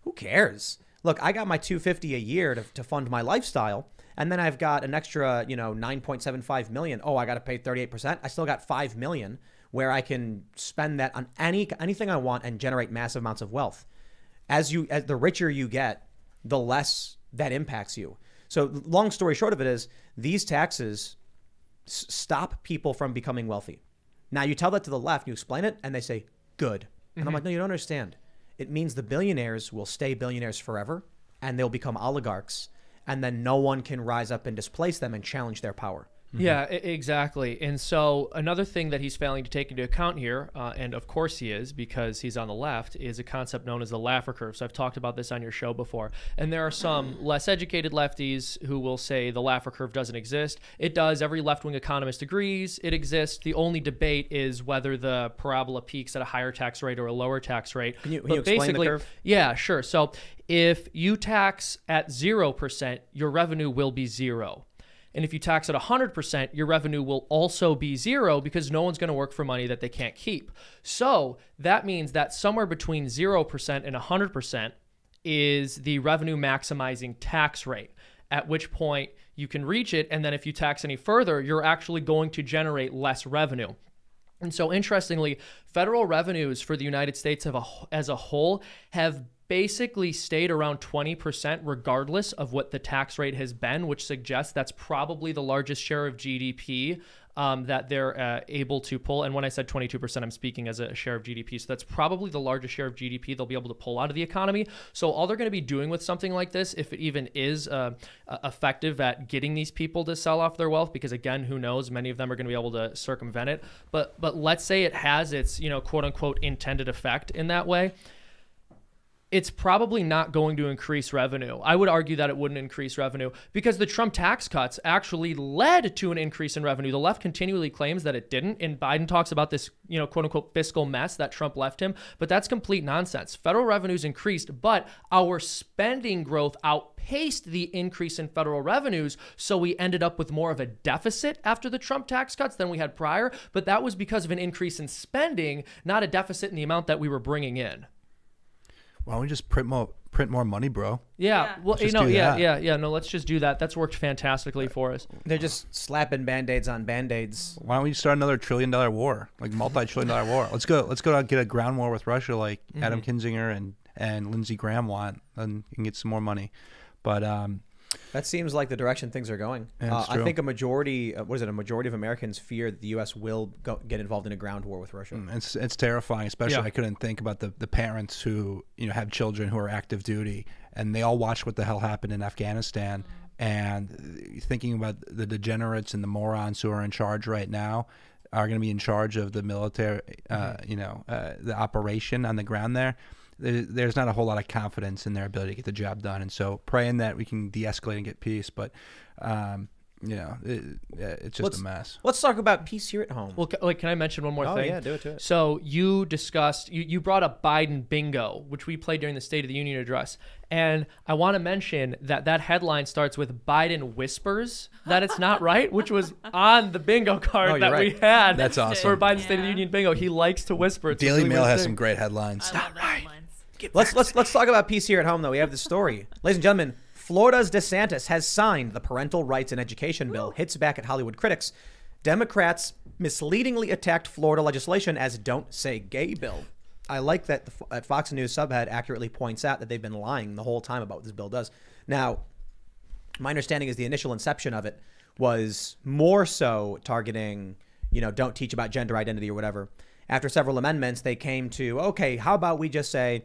who cares? Look, I got my $250 a year to fund my lifestyle. And then I've got an extra, $9.75 million. Oh, I got to pay 38%. I still got $5 million where I can spend that on anything I want and generate massive amounts of wealth. As the richer you get, the less that impacts you. So long story short of it is, these taxes stop people from becoming wealthy. Now you tell that to the left, you explain it, and they say, good. And I'm like, no, you don't understand. It means the billionaires will stay billionaires forever, and they'll become oligarchs. And then no one can rise up and displace them and challenge their power. Yeah, exactly. And so another thing that he's failing to take into account here, and of course he is because he's on the left, is a concept known as the Laffer curve. So I've talked about this on your show before. And there are some less educated lefties who will say the Laffer curve doesn't exist. It does. Every left-wing economist agrees it exists. The only debate is whether the parabola peaks at a higher tax rate or a lower tax rate. Can you explain the curve? Yeah, sure. So if you tax at 0%, your revenue will be 0. And if you tax at 100%, your revenue will also be 0, because no one's going to work for money that they can't keep. So that means that somewhere between 0% and 100% is the revenue maximizing tax rate, at which point you can reach it. And then if you tax any further, you're actually going to generate less revenue. And so interestingly, federal revenues for the United States as a whole have basically stayed around 20% regardless of what the tax rate has been, which suggests that's probably the largest share of GDP that they're able to pull. And when I said 22%, I'm speaking as a share of GDP. So that's probably the largest share of GDP they'll be able to pull out of the economy. So all they're going to be doing with something like this, if it even is effective at getting these people to sell off their wealth, because again, who knows, many of them are going to be able to circumvent it. But let's say it has its, quote unquote, intended effect in that way. It's probably not going to increase revenue. I would argue that it wouldn't increase revenue because the Trump tax cuts actually led to an increase in revenue. The left continually claims that it didn't, and Biden talks about this, quote unquote, fiscal mess that Trump left him, but that's complete nonsense. Federal revenues increased, but our spending growth outpaced the increase in federal revenues, so we ended up with more of a deficit after the Trump tax cuts than we had prior, but that was because of an increase in spending, not a deficit in the amount that we were bringing in. Why don't we just print more money, bro? Yeah, well, no, let's just do that. That's worked fantastically for us. They're just slapping band-aids on band-aids. Why don't we start another trillion-dollar war, like multi-trillion-dollar war? Let's go out and get a ground war with Russia, like Adam Kinzinger and Lindsey Graham want, and get some more money. But that seems like the direction things are going. I think a majority, of Americans fear that the U.S. will get involved in a ground war with Russia. It's terrifying, especially I couldn't think about the parents who have children who are active duty, and they all watch what the hell happened in Afghanistan, and thinking about the degenerates and the morons who are in charge right now. are going to be in charge of the military, you know, the operation on the ground there, there's not a whole lot of confidence in their ability to get the job done. And so praying that we can de-escalate and get peace, but you know, it's just a mess. Let's talk about peace here at home. Well, can I mention one more thing? Oh yeah, do it to it. So you discussed, you brought up Biden bingo, which we played during the State of the Union address. And I want to mention that that headline starts with Biden whispers that it's not right, which was on the bingo card that we had. That's awesome. For Biden's State of the Union bingo. He likes to whisper. It's Daily Mail has some great headlines. It's not right. Let's talk about peace here at home, though. We have the story. Ladies and gentlemen, Florida's DeSantis has signed the Parental Rights and Education Bill, hits back at Hollywood critics. Democrats misleadingly attacked Florida legislation as Don't Say Gay Bill. I like that the Fox News subhead accurately points out that they've been lying the whole time about what this bill does. Now, my understanding is the initial inception of it was more so targeting, you know, don't teach about gender identity or whatever. After several amendments, they came to, okay, how about we just say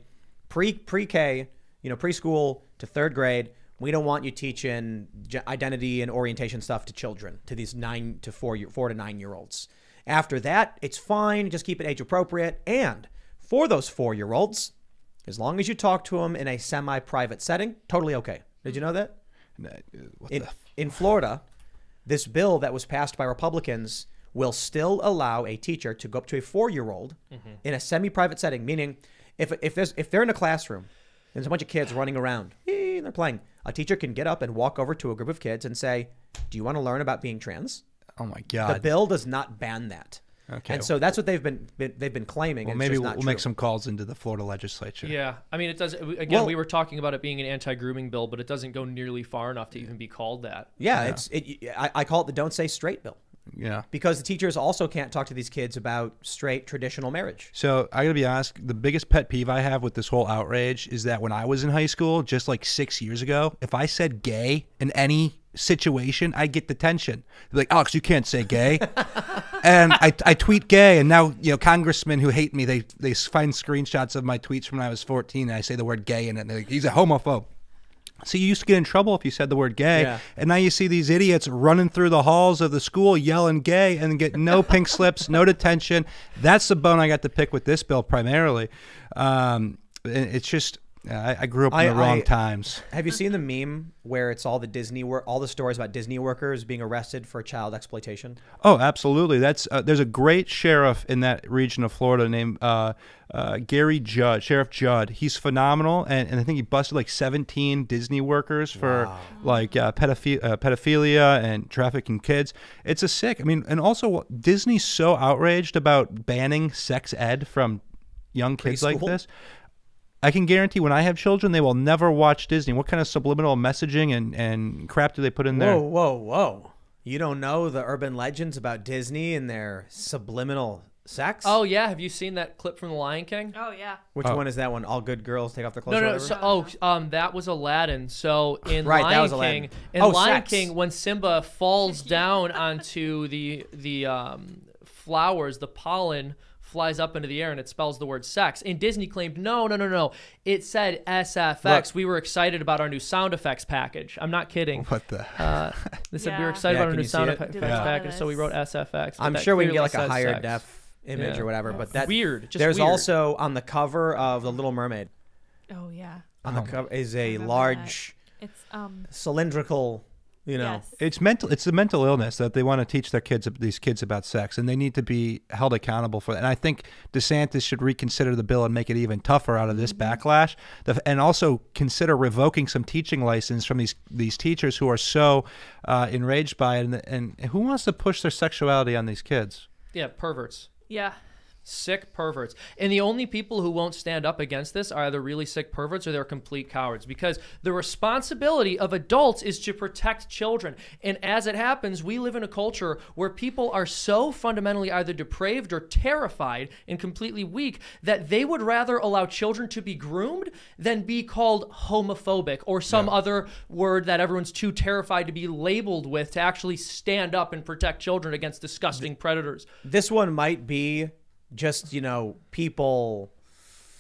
pre-K, you know, preschool to third grade, we don't want you teaching identity and orientation stuff to children, to these 4 to 9 year olds. After that, it's fine. Just keep it age appropriate. And for those 4-year-olds, as long as you talk to them in a semi-private setting, totally okay. Did you know that? In Florida, this bill that was passed by Republicans will still allow a teacher to go up to a 4-year-old in a semi-private setting, meaning if they're in a classroom and there's a bunch of kids running around and they're playing, a teacher can get up and walk over to a group of kids and say, do you want to learn about being trans? Oh my God. The bill does not ban that. Okay. And so that's what they've been claiming. Well, and maybe we'll make some calls into the Florida legislature. Yeah, I mean, it does. Again, we were talking about it being an anti-grooming bill, but it doesn't go nearly far enough to even be called that. Yeah, yeah. I call it the Don't Say Straight Bill. Yeah, because the teachers also can't talk to these kids about straight traditional marriage. So I gotta be honest, the biggest pet peeve I have with this whole outrage is that when I was in high school, just like 6 years ago, if I said gay in any situation, I get detention. They're like, Alex, you can't say gay. And I tweet gay, and now, you know, congressmen who hate me, they find screenshots of my tweets from when I was 14, and I say the word gay in it, and they're like, he's a homophobe. So you used to get in trouble if you said the word gay, and now you see these idiots running through the halls of the school yelling gay and get no pink slips, no detention. That's the bone I got to pick with this bill primarily. It's just I grew up in the wrong times. Have you seen the meme where it's all the Disney all the stories about Disney workers being arrested for child exploitation? Oh, absolutely. That's there's a great sheriff in that region of Florida named Gary Judd, Sheriff Judd. He's phenomenal, and I think he busted like 17 Disney workers for like pedophilia and trafficking kids. It's a sick. I mean, and also Disney's so outraged about banning sex ed from young kids like this. I can guarantee when I have children, they will never watch Disney. What kind of subliminal messaging and crap do they put in there? Whoa, whoa, whoa. You don't know the urban legends about Disney and their subliminal sex? Oh, yeah. Have you seen that clip from The Lion King? Oh, yeah. Which one is that one? All good girls take off their clothes or whatever? So, that was Aladdin. So in Lion King, when Simba falls down onto the flowers, the pollen flies up into the air and it spells the word sex. And Disney claimed, no, no, no, no. It said SFX. Look, we were excited about our new sound effects package. I'm not kidding. What the? They said we were excited about our new sound effects package, so we wrote SFX. I'm sure we can get like a higher def image or whatever, but that's weird. Just there's weird. Also on the cover of The Little Mermaid. Oh, yeah. On the cover is a large cylindrical... You know, it's mental. It's the mental illness that they want to teach their kids, these kids, about sex, and they need to be held accountable for that. And I think DeSantis should reconsider the bill and make it even tougher out of this backlash, and also consider revoking some teaching license from these teachers who are so enraged by it. And who wants to push their sexuality on these kids? Yeah, perverts. Yeah. Sick perverts. And the only people who won't stand up against this are either really sick perverts or they're complete cowards, because the responsibility of adults is to protect children. And as it happens, we live in a culture where people are so fundamentally either depraved or terrified and completely weak that they would rather allow children to be groomed than be called homophobic or some other word that everyone's too terrified to be labeled with to actually stand up and protect children against disgusting predators. This one might be just, you know, people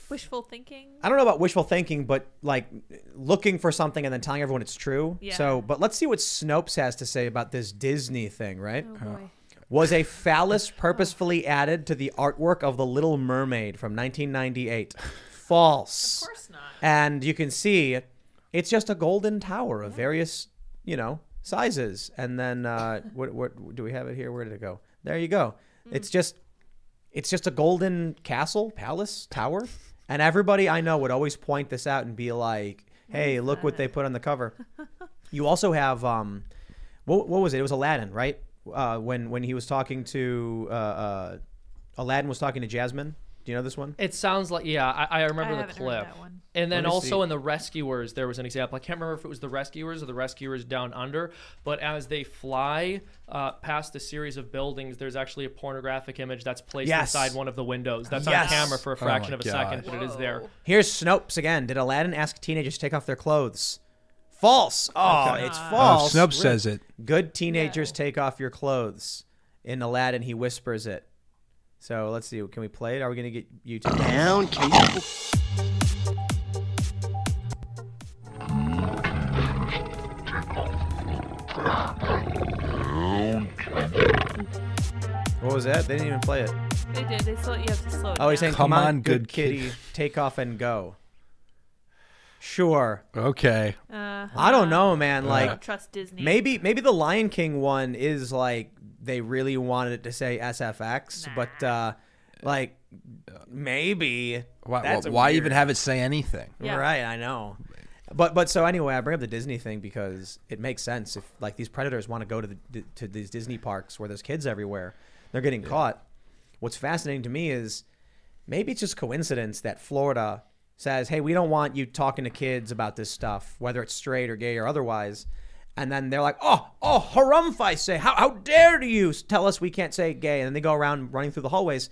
wishful thinking. I don't know about wishful thinking, but like looking for something and then telling everyone it's true. Yeah. So, but let's see what Snopes has to say about this Disney thing, right? Oh, boy. was a phallus purposefully added to the artwork of The Little Mermaid from 1998? False. Of course not. And you can see it's just a golden tower of various, you know, sizes. And then what do we have it here? Where did it go? There you go. It's just a golden castle, palace, tower. And everybody I know would always point this out and be like, hey, look what they put on the cover. You also have, what was it? It was Aladdin, right? When he was talking to, Aladdin was talking to Jasmine. Do you know this one? It sounds like, yeah, I remember the clip. And then also in The Rescuers, there was an example. I can't remember if it was The Rescuers or The Rescuers Down Under, but as they fly past a series of buildings, there's actually a pornographic image that's placed inside one of the windows. That's on camera for a fraction of a second, but it is there. Here's Snopes again. Did Aladdin ask teenagers to take off their clothes? False. Oh, it's false. Snopes says it. Good teenagers take off your clothes. In Aladdin, he whispers it. So let's see. Can we play it? Are we gonna get YouTube down? What was that? They didn't even play it. They did. They still. You have to slow it down. He's saying, "Come on, good kitty, take off and go." Sure. Okay. I don't know, man. Like, I don't trust Disney. Maybe the Lion King one is like. They really wanted it to say SFX, but like maybe why even have it say anything? Yeah. Right, I know. But so anyway, I bring up the Disney thing because it makes sense. If like these predators want to go to these Disney parks where there's kids everywhere, they're getting caught. What's fascinating to me is maybe it's just coincidence that Florida says, "Hey, we don't want you talking to kids about this stuff, whether it's straight or gay or otherwise." And then they're like, oh, harumphi say, how dare you tell us we can't say gay? And then they go around running through the hallways.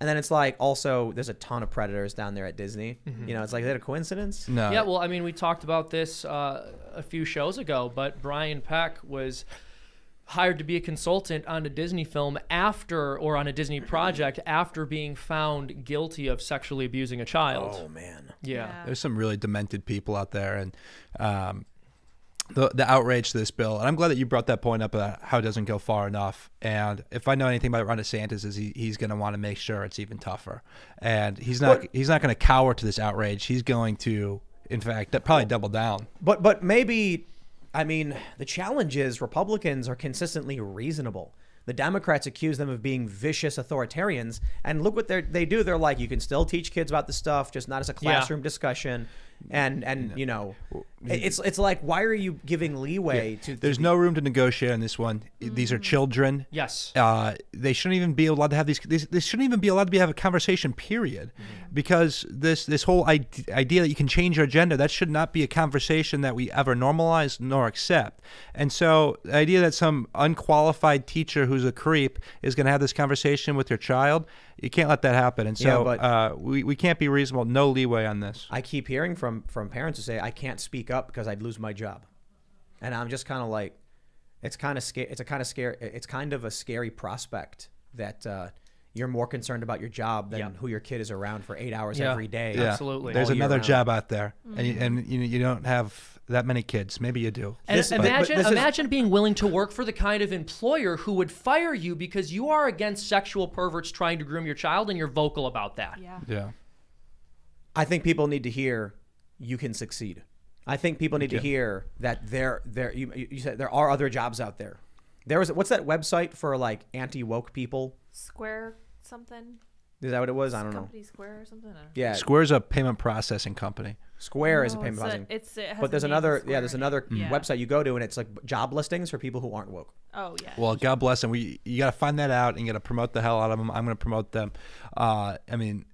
And then it's like, also, there's a ton of predators down there at Disney. You know, it's like, is that a coincidence? No. Yeah, well, I mean, we talked about this a few shows ago, but Brian Peck was hired to be a consultant on a Disney film after, or on a Disney project after being found guilty of sexually abusing a child. Oh, man. Yeah. There's some really demented people out there. And, the outrage to this bill, and I'm glad that you brought that point up about how it doesn't go far enough. And if I know anything about Ron DeSantis, is he's going to want to make sure it's even tougher. And he's not going to cower to this outrage. He's going to, in fact, probably double down. But maybe, I mean, the challenge is Republicans are consistently reasonable. The Democrats accuse them of being vicious authoritarians, and look what they do. They're like, you can still teach kids about this stuff, just not as a classroom discussion. And you know, it's like, why are you giving leeway to? There's no room to negotiate on this one. These are children. Yes. They shouldn't even be allowed to have these. They shouldn't even be allowed to have a conversation. Period. Because this whole idea that you can change your gender, that should not be a conversation that we ever normalize nor accept. And so the idea that some unqualified teacher who's a creep is going to have this conversation with your child, you can't let that happen. And so we can't be reasonable. No leeway on this. I keep hearing from parents who say, I can't speak up because I'd lose my job. And I'm just kind of like, it's kind of a scary prospect that you're more concerned about your job than who your kid is around for 8 hours every day. Yeah. Absolutely. There's another job out there, and you don't have that many kids. Maybe you do. And imagine being willing to work for the kind of employer who would fire you because you are against sexual perverts trying to groom your child, and you're vocal about that. Yeah. Yeah. I think people need to hear you can succeed. I think people need to hear that you said there are other jobs out there. There was, what's that website for like anti-woke people? Square something. Is that what it was? I don't know. Company Square or something? Yeah. Square's a payment processing company. Square is a payment processing. But there's another, there's another website you go to, and it's like job listings for people who aren't woke. Oh yeah. Well, God bless them. You got to find that out, and you got to promote the hell out of them. I'm going to promote them. I mean,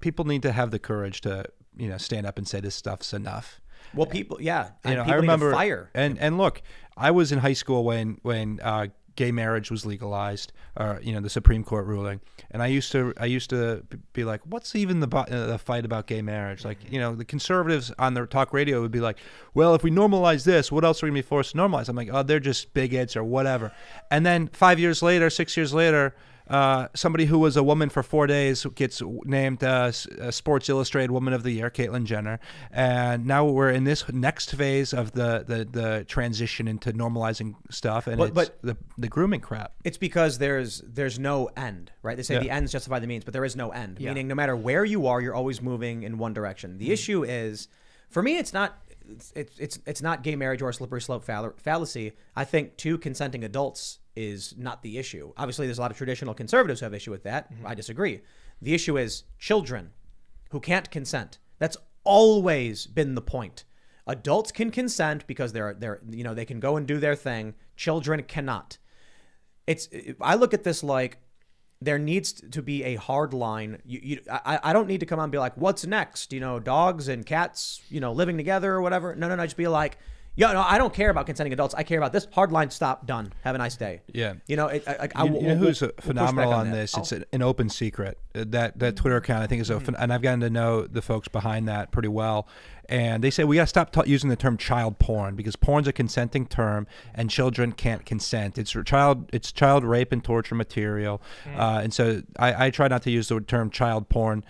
people need to have the courage to, you know, stand up and say this stuff's enough. Well, people, and people I remember need to fire. And look, I was in high school when gay marriage was legalized, or you know, the Supreme Court ruling, and I used to be like, what's even the fight about gay marriage? Like, you know, the conservatives on their talk radio would be like, well, if we normalize this, what else are we gonna be forced to normalize? I'm like, oh, they're just bigots or whatever. And then 5 years later, 6 years later, Somebody who was a woman for 4 days gets named Sports Illustrated Woman of the Year, Caitlyn Jenner. And now we're in this next phase of the transition into normalizing stuff, and it's the grooming crap. It's because there's no end, right? They say the ends justify the means, but there is no end. Yeah. Meaning, no matter where you are, you're always moving in one direction. The issue is, for me, it's not gay marriage or a slippery slope fallacy. I think two consenting adults is not the issue. Obviously, there's a lot of traditional conservatives who have issue with that. I disagree. The issue is children who can't consent. That's always been the point. Adults can consent because they can go and do their thing. Children cannot. I look at this like there needs to be a hard line. I don't need to come on and be like, what's next? You know, dogs and cats, you know, living together or whatever. No. Just be like, yeah, no, I don't care about consenting adults. I care about this hard line. Stop. Done. Have a nice day. Yeah. You know, who's phenomenal on this? It's an open secret. That Twitter account, I think, is open. And I've gotten to know the folks behind that pretty well. And they say we got to stop using the term child porn, because porn's a consenting term and children can't consent. It's child rape and torture material. And so I try not to use the term child porn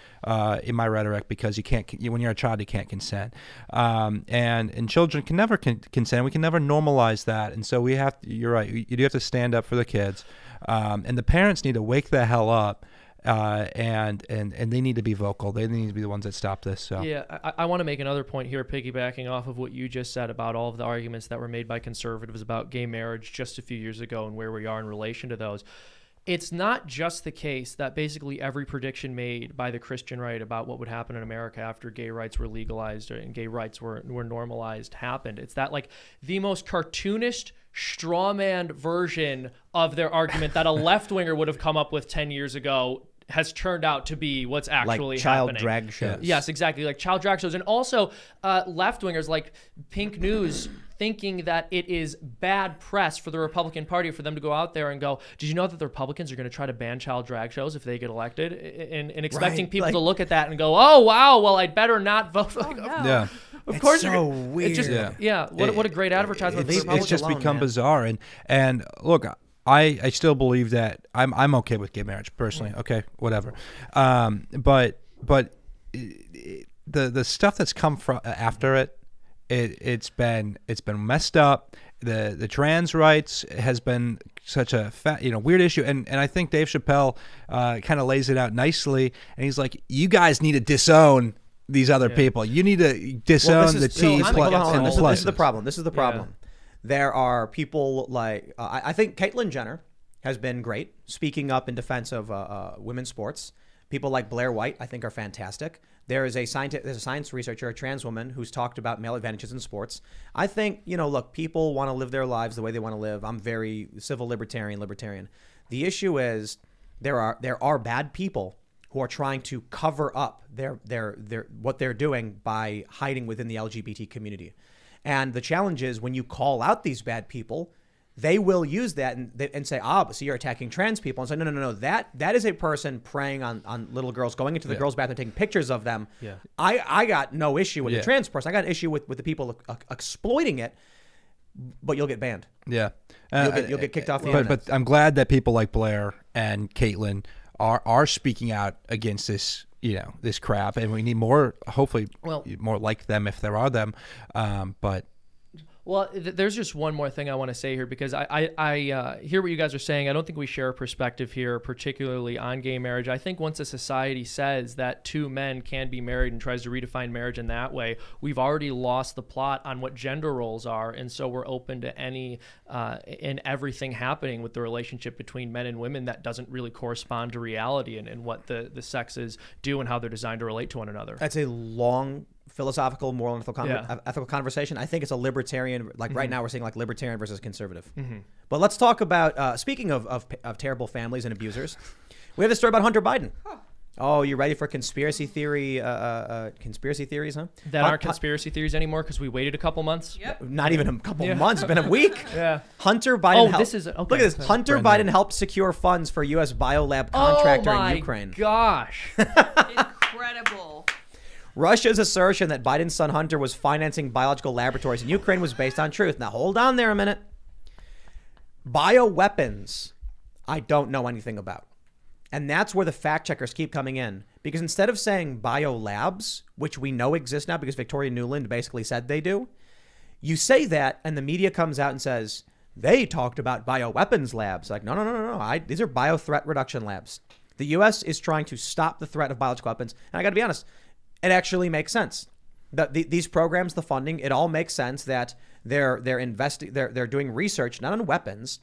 in my rhetoric, because when you're a child, you can't consent. And children can never consent. We can never normalize that. And so you're right. You do have to stand up for the kids. And the parents need to wake the hell up. And they need to be vocal. They need to be the ones that stop this. So yeah, I want to make another point here, piggybacking off of what you just said about all of the arguments that were made by conservatives about gay marriage just a few years ago and where we are in relation to those. It's not just the case that basically every prediction made by the Christian right about what would happen in America after gay rights were legalized and gay rights were normalized happened. It's that, like, the most cartoonish strawman version of their argument that a left-winger would have come up with 10 years ago has turned out to be what's actually happening. Like child drag shows. Yes, exactly. Like child drag shows. And also left-wingers like Pink News thinking that it is bad press for the Republican Party for them to go out there and go, did you know that the Republicans are going to try to ban child drag shows if they get elected? And expecting people to look at that and go, oh, wow, well, I'd better not vote. Like, yeah. Of course, so weird. What a great advertisement. It's just become bizarre. And look, I still believe that I'm okay with gay marriage personally. Okay, whatever. But the stuff that's come from after it, it's been messed up. The trans rights has been such a weird issue, and I think Dave Chappelle kind of lays it out nicely, and he's like, you guys need to disown these other people. You need to disown the T's and the pluses. This is the problem. There are people like I think Caitlyn Jenner has been great, speaking up in defense of women's sports. People like Blair White, I think, are fantastic. There's a science researcher, a trans woman, who's talked about male advantages in sports. I think, you know, look, people want to live their lives the way they want to live. I'm very civil libertarian. The issue is there are bad people who are trying to cover up what they're doing by hiding within the LGBT community. And the challenge is, when you call out these bad people, they will use that and say, ah, but so you're attacking trans people. And say, no, that is a person preying on little girls, going into the girls' bathroom, taking pictures of them. Yeah. I got no issue with the trans person. I got an issue with the people exploiting it. But you'll get banned. Yeah. You'll get kicked off the internet. But I'm glad that people like Blair and Caitlyn are speaking out against this, this crap, and we need more, hopefully, more like them if there are them. Well, there's just one more thing I want to say here, because I hear what you guys are saying. I don't think we share a perspective here, particularly on gay marriage. I think once a society says that two men can be married and tries to redefine marriage in that way, we've already lost the plot on what gender roles are. And so we're open to any and everything happening with the relationship between men and women that doesn't really correspond to reality and what the sexes do and how they're designed to relate to one another. That's a long philosophical, moral, and ethical conversation. I think it's a libertarian, like right now we're seeing like libertarian versus conservative. But let's talk about, speaking of terrible families and abusers, we have this story about Hunter Biden. Oh, you ready for conspiracy theories, huh? That aren't conspiracy theories anymore because we waited a couple months. Yep. Not even a couple months, been a week. Yeah. Hunter Biden. Oh, look at this. Hunter Biden helped secure funds for U.S. biolab contractor in Ukraine. Oh my gosh. Incredible. Russia's assertion that Biden's son Hunter was financing biological laboratories in Ukraine was based on truth. Now, hold on there a minute. Bioweapons, I don't know anything about. And that's where the fact checkers keep coming in, because instead of saying biolabs, which we know exist now because Victoria Nuland basically said they do, you say that and the media comes out and says, they talked about bioweapons labs. Like, no. These are biothreat reduction labs. The U.S. is trying to stop the threat of biological weapons. And I got to be honest, it actually makes sense. These programs, the funding, it all makes sense that they're doing research, not on weapons,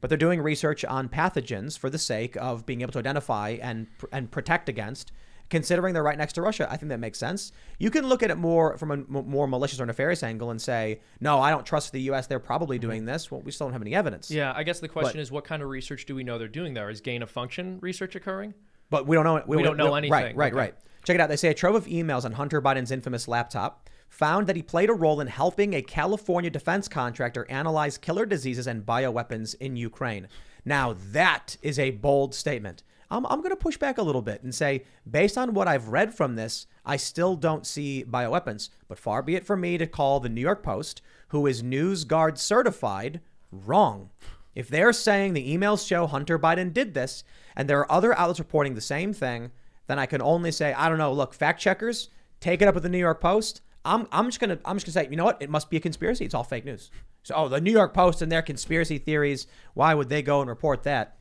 but they're doing research on pathogens for the sake of being able to identify and protect against, considering they're right next to Russia. I think that makes sense. You can look at it more from a more malicious or nefarious angle and say, no, I don't trust the U.S. They're probably doing this. Well, we still don't have any evidence. Yeah, I guess the question is, what kind of research do we know they're doing there? Is gain of function research occurring? But we don't know. We don't know anything. Right. Check it out. They say a trove of emails on Hunter Biden's infamous laptop found that he played a role in helping a California defense contractor analyze killer diseases and bioweapons in Ukraine. Now, that is a bold statement. I'm going to push back a little bit and say, based on what I've read from this, I still don't see bioweapons. But far be it from me to call the New York Post, who is NewsGuard certified, wrong. If they're saying the emails show Hunter Biden did this, and there are other outlets reporting the same thing, then I can only say, I don't know, look, fact checkers, take it up with the New York Post. I'm just gonna say, you know what? It must be a conspiracy. It's all fake news. So, oh, the New York Post and their conspiracy theories. Why would they go and report that?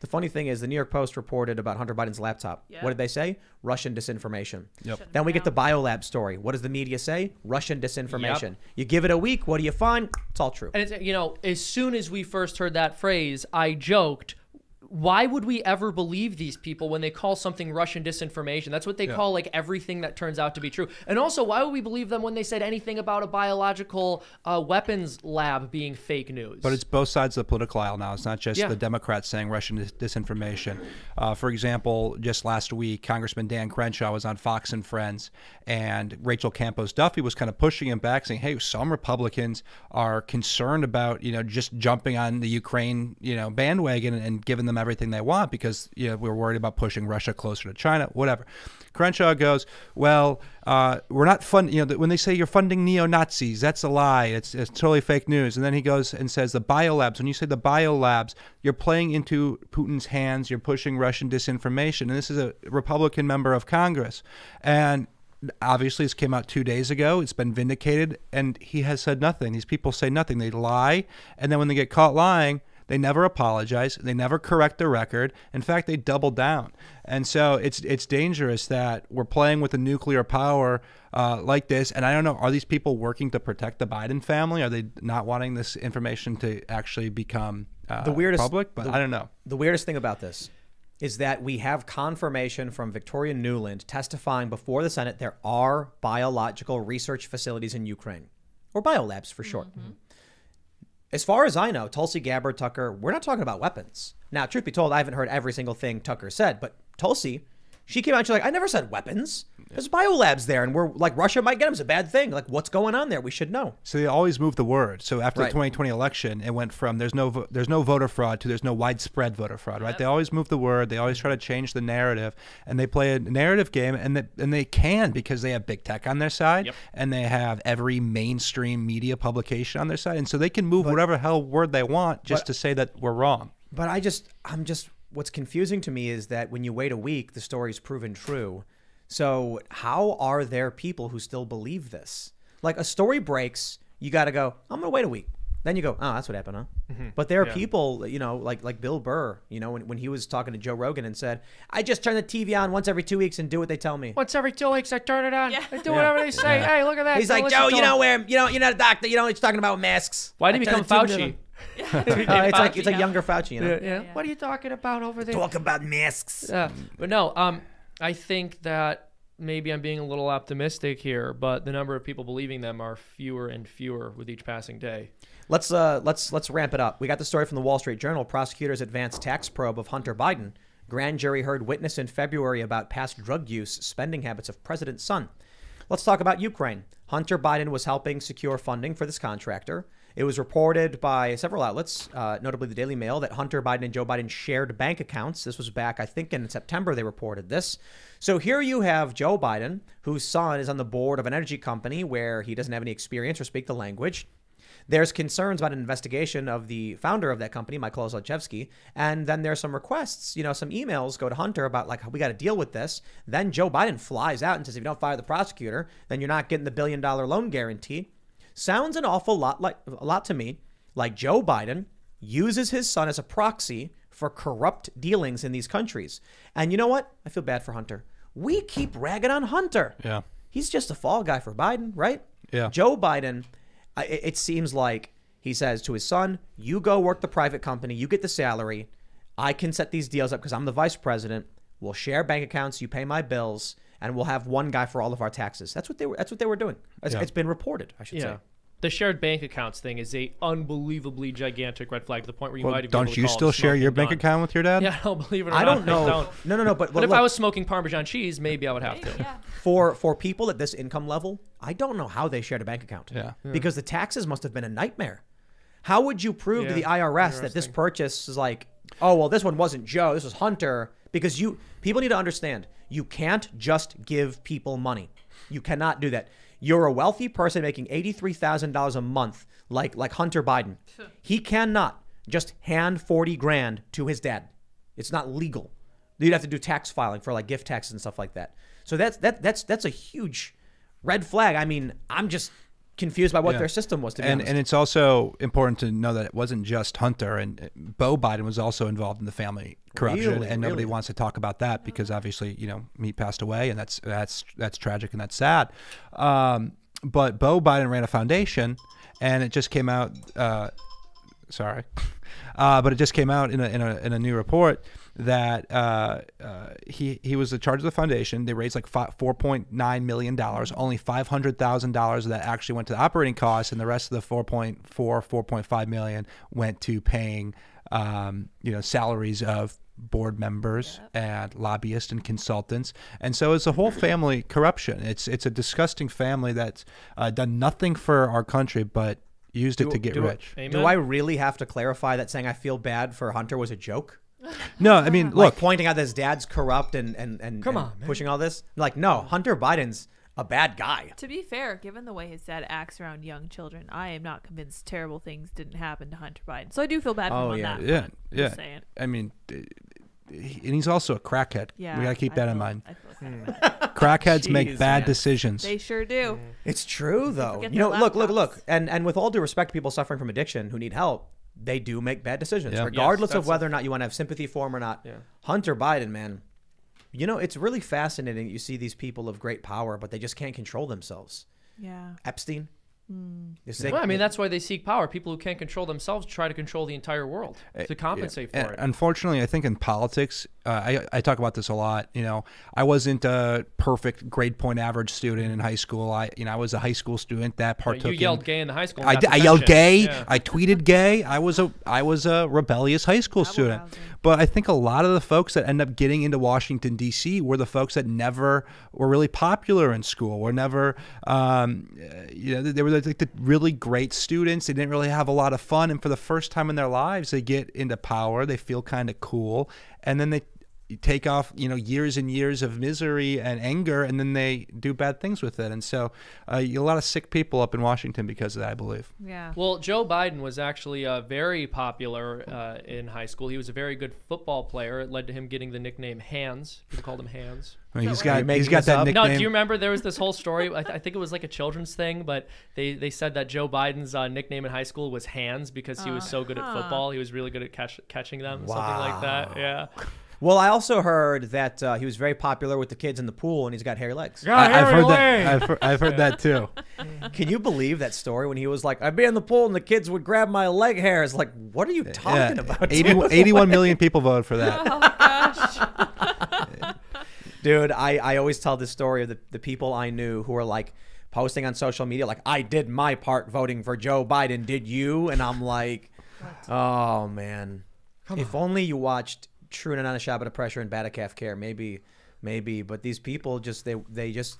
The funny thing is, the New York Post reported about Hunter Biden's laptop. Yep. What did they say? Russian disinformation. Yep. Then we get the biolab story. What does the media say? Russian disinformation. Yep. You give it a week. What do you find? It's all true. And it's, you know, as soon as we first heard that phrase, I joked, why would we ever believe these people when they call something Russian disinformation? That's what they call like everything that turns out to be true. And also, why would we believe them when they said anything about a biological weapons lab being fake news? But it's both sides of the political aisle now. It's not just the Democrats saying Russian disinformation. For example, just last week, Congressman Dan Crenshaw was on Fox and Friends, and Rachel Campos Duffy was kind of pushing him back, saying, hey, some Republicans are concerned about, you know, just jumping on the Ukraine, you know, bandwagon and giving them everything they want because, you know, we're worried about pushing Russia closer to China, whatever. Crenshaw goes, well, we're not funding, you know, when they say you're funding neo-Nazis, that's a lie. It's totally fake news. And then he goes and says the biolabs, when you say the biolabs, you're playing into Putin's hands, you're pushing Russian disinformation. And this is a Republican member of Congress. And obviously this came out 2 days ago. It's been vindicated and he has said nothing. These people say nothing. They lie. And then when they get caught lying, they never apologize. They never correct the record. In fact, they double down. And so it's dangerous that we're playing with a nuclear power like this. And I don't know, are these people working to protect the Biden family? Are they not wanting this information to actually become the weirdest, public? But I don't know. The weirdest thing about this is that we have confirmation from Victoria Nuland testifying before the Senate there are biological research facilities in Ukraine, or biolabs for short. Mm-hmm. As far as I know, Tulsi Gabbard, Tucker, we're not talking about weapons. Now, truth be told, I haven't heard every single thing Tucker said, but Tulsi, she came out and she's like, I never said weapons. There's biolabs there, and we're like, Russia might get them. It's a bad thing. Like, what's going on there? We should know. So they always move the word. So after the 2020 election, it went from there's no voter fraud to there's no widespread voter fraud, right? Yep. They always move the word. They always try to change the narrative, and they play a narrative game, and they can because they have big tech on their side, and they have every mainstream media publication on their side, and so they can move whatever hell word they want just to say that we're wrong. But I'm just what's confusing to me is that when you wait a week, the story's proven true. So how are there people who still believe this? Like, a story breaks, you got to go, I'm going to wait a week. Then you go, oh, that's what happened, huh? Mm-hmm. But there are people, you know, like Bill Burr, you know, when he was talking to Joe Rogan and said, I just turn the TV on once every 2 weeks and do what they tell me. Once every 2 weeks, I turn it on. Yeah. I do whatever they say. Yeah. Hey, look at that. He's like, Joe, you know, you're not a doctor. You know, he's talking about masks. Why did he become Fauci? It's like younger Fauci, you know? Yeah. What are you talking about over there? Talk about masks. But no, I think that maybe I'm being a little optimistic here, but the number of people believing them are fewer and fewer with each passing day. Let's ramp it up. We got the story from the Wall Street Journal. Prosecutors advance tax probe of Hunter Biden. Grand jury heard witness in February about past drug use, spending habits of president's son. Let's talk about Ukraine. Hunter Biden was helping secure funding for this contractor. It was reported by several outlets, notably the Daily Mail, that Hunter Biden and Joe Biden shared bank accounts. This was back, I think, in September they reported this. So here you have Joe Biden, whose son is on the board of an energy company where he doesn't have any experience or speak the language. There's concerns about an investigation of the founder of that company, Michael Olszewski. And then there's some requests, you know, some emails go to Hunter about like, we got to deal with this. Then Joe Biden flies out and says, if you don't fire the prosecutor, then you're not getting the $1 billion loan guarantee. Sounds an awful lot like to me, like Joe Biden uses his son as a proxy for corrupt dealings in these countries. And you know what? I feel bad for Hunter. We keep ragging on Hunter. Yeah. He's just a fall guy for Biden, right? Yeah. Joe Biden, it seems like he says to his son, you go work the private company. You get the salary. I can set these deals up because I'm the vice president. We'll share bank accounts. You pay my bills. And we'll have one guy for all of our taxes. That's what they were doing. Yeah. It's been reported, I should say. The shared bank accounts thing is a unbelievably gigantic red flag to the point where you might have been able to call it. Don't you still share your bank account with your dad? Yeah, I don't believe it or not. I don't know. No. But look, if I was smoking Parmesan cheese, maybe I would have to. Yeah. For people at this income level, I don't know how they shared a bank account. Yeah. Because the taxes must have been a nightmare. How would you prove to the IRS that this purchase is like, oh, well, this one wasn't Joe, this was Hunter? Because people need to understand, you can't just give people money. You cannot do that. You're a wealthy person making $83,000 a month, like Hunter Biden. He cannot just hand 40 grand to his dad. It's not legal. You'd have to do tax filing for like gift taxes and stuff like that. So that's a huge red flag. I mean, I'm just confused by what their system was, to be honest. And it's also important to know that it wasn't just Hunter, and Beau Biden was also involved in the family corruption, and nobody wants to talk about that because obviously, you know, he passed away, and that's tragic and that's sad. But Beau Biden ran a foundation, and it just came out. But it just came out in a new report that he was in charge of the foundation. They raised like $4.9 million. Only $500,000 of that actually went to the operating costs, and the rest of the $4.5 million went to paying salaries of board members and lobbyists and consultants. And so it's a whole family corruption. It's a disgusting family that's done nothing for our country but used it to get rich. Do I really have to clarify that saying I feel bad for Hunter was a joke? No, I mean, look, pointing out that his dad's corrupt and pushing all this. Like, no, Hunter Biden's a bad guy. To be fair, given the way his dad acts around young children, I am not convinced terrible things didn't happen to Hunter Biden. So I do feel bad for him on that. Yeah. I mean, and he's also a crackhead. Yeah, we gotta keep that in mind. Crackheads make bad decisions. They sure do. It's true, though. You know, look, and with all due respect to people suffering from addiction who need help, they do make bad decisions, regardless of whether or not you want to have sympathy for them or not. Yeah. Hunter Biden, man, you know, it's really fascinating. You see these people of great power, but they just can't control themselves. Yeah. Epstein. Well, I mean, that's why they seek power. People who can't control themselves try to control the entire world to compensate for it. Unfortunately, I think in politics, I talk about this a lot. You know, I wasn't a perfect grade point average student in high school. I was a high school student that partook. You yelled gay in high school. I yelled gay. Yeah. I tweeted gay. I was a rebellious high school student. But I think a lot of the folks that end up getting into Washington D.C. were the folks that never were really popular in school. Were never, you know, they were like the really great students. They didn't really have a lot of fun, and for the first time in their lives, they get into power. They feel kind of cool, and then they take off, you know, years and years of misery and anger, and then they do bad things with it. And so a lot of sick people up in Washington because of that, I believe. Yeah. Well, Joe Biden was actually very popular in high school. He was a very good football player. It led to him getting the nickname Hands. People called him Hands. I mean, he's got that nickname. No, do you remember there was this whole story? I think it was like a children's thing, but they said that Joe Biden's nickname in high school was Hands because he was so good at football. He was really good at catching them, something like that. Yeah. Well, I also heard that he was very popular with the kids in the pool, and he's got hairy legs. I've heard that too. Can you believe that story when he was like, I'd be in the pool and the kids would grab my leg hairs? Like, what are you talking about? 81 million people voted for that. Oh, gosh. Dude, I always tell this story of the people I knew who were like posting on social media, like, I did my part voting for Joe Biden. Did you? And I'm like, oh, man. If only you watched True and Ananashaba to Pressure and Batacalf Care, maybe. But these people just, they just,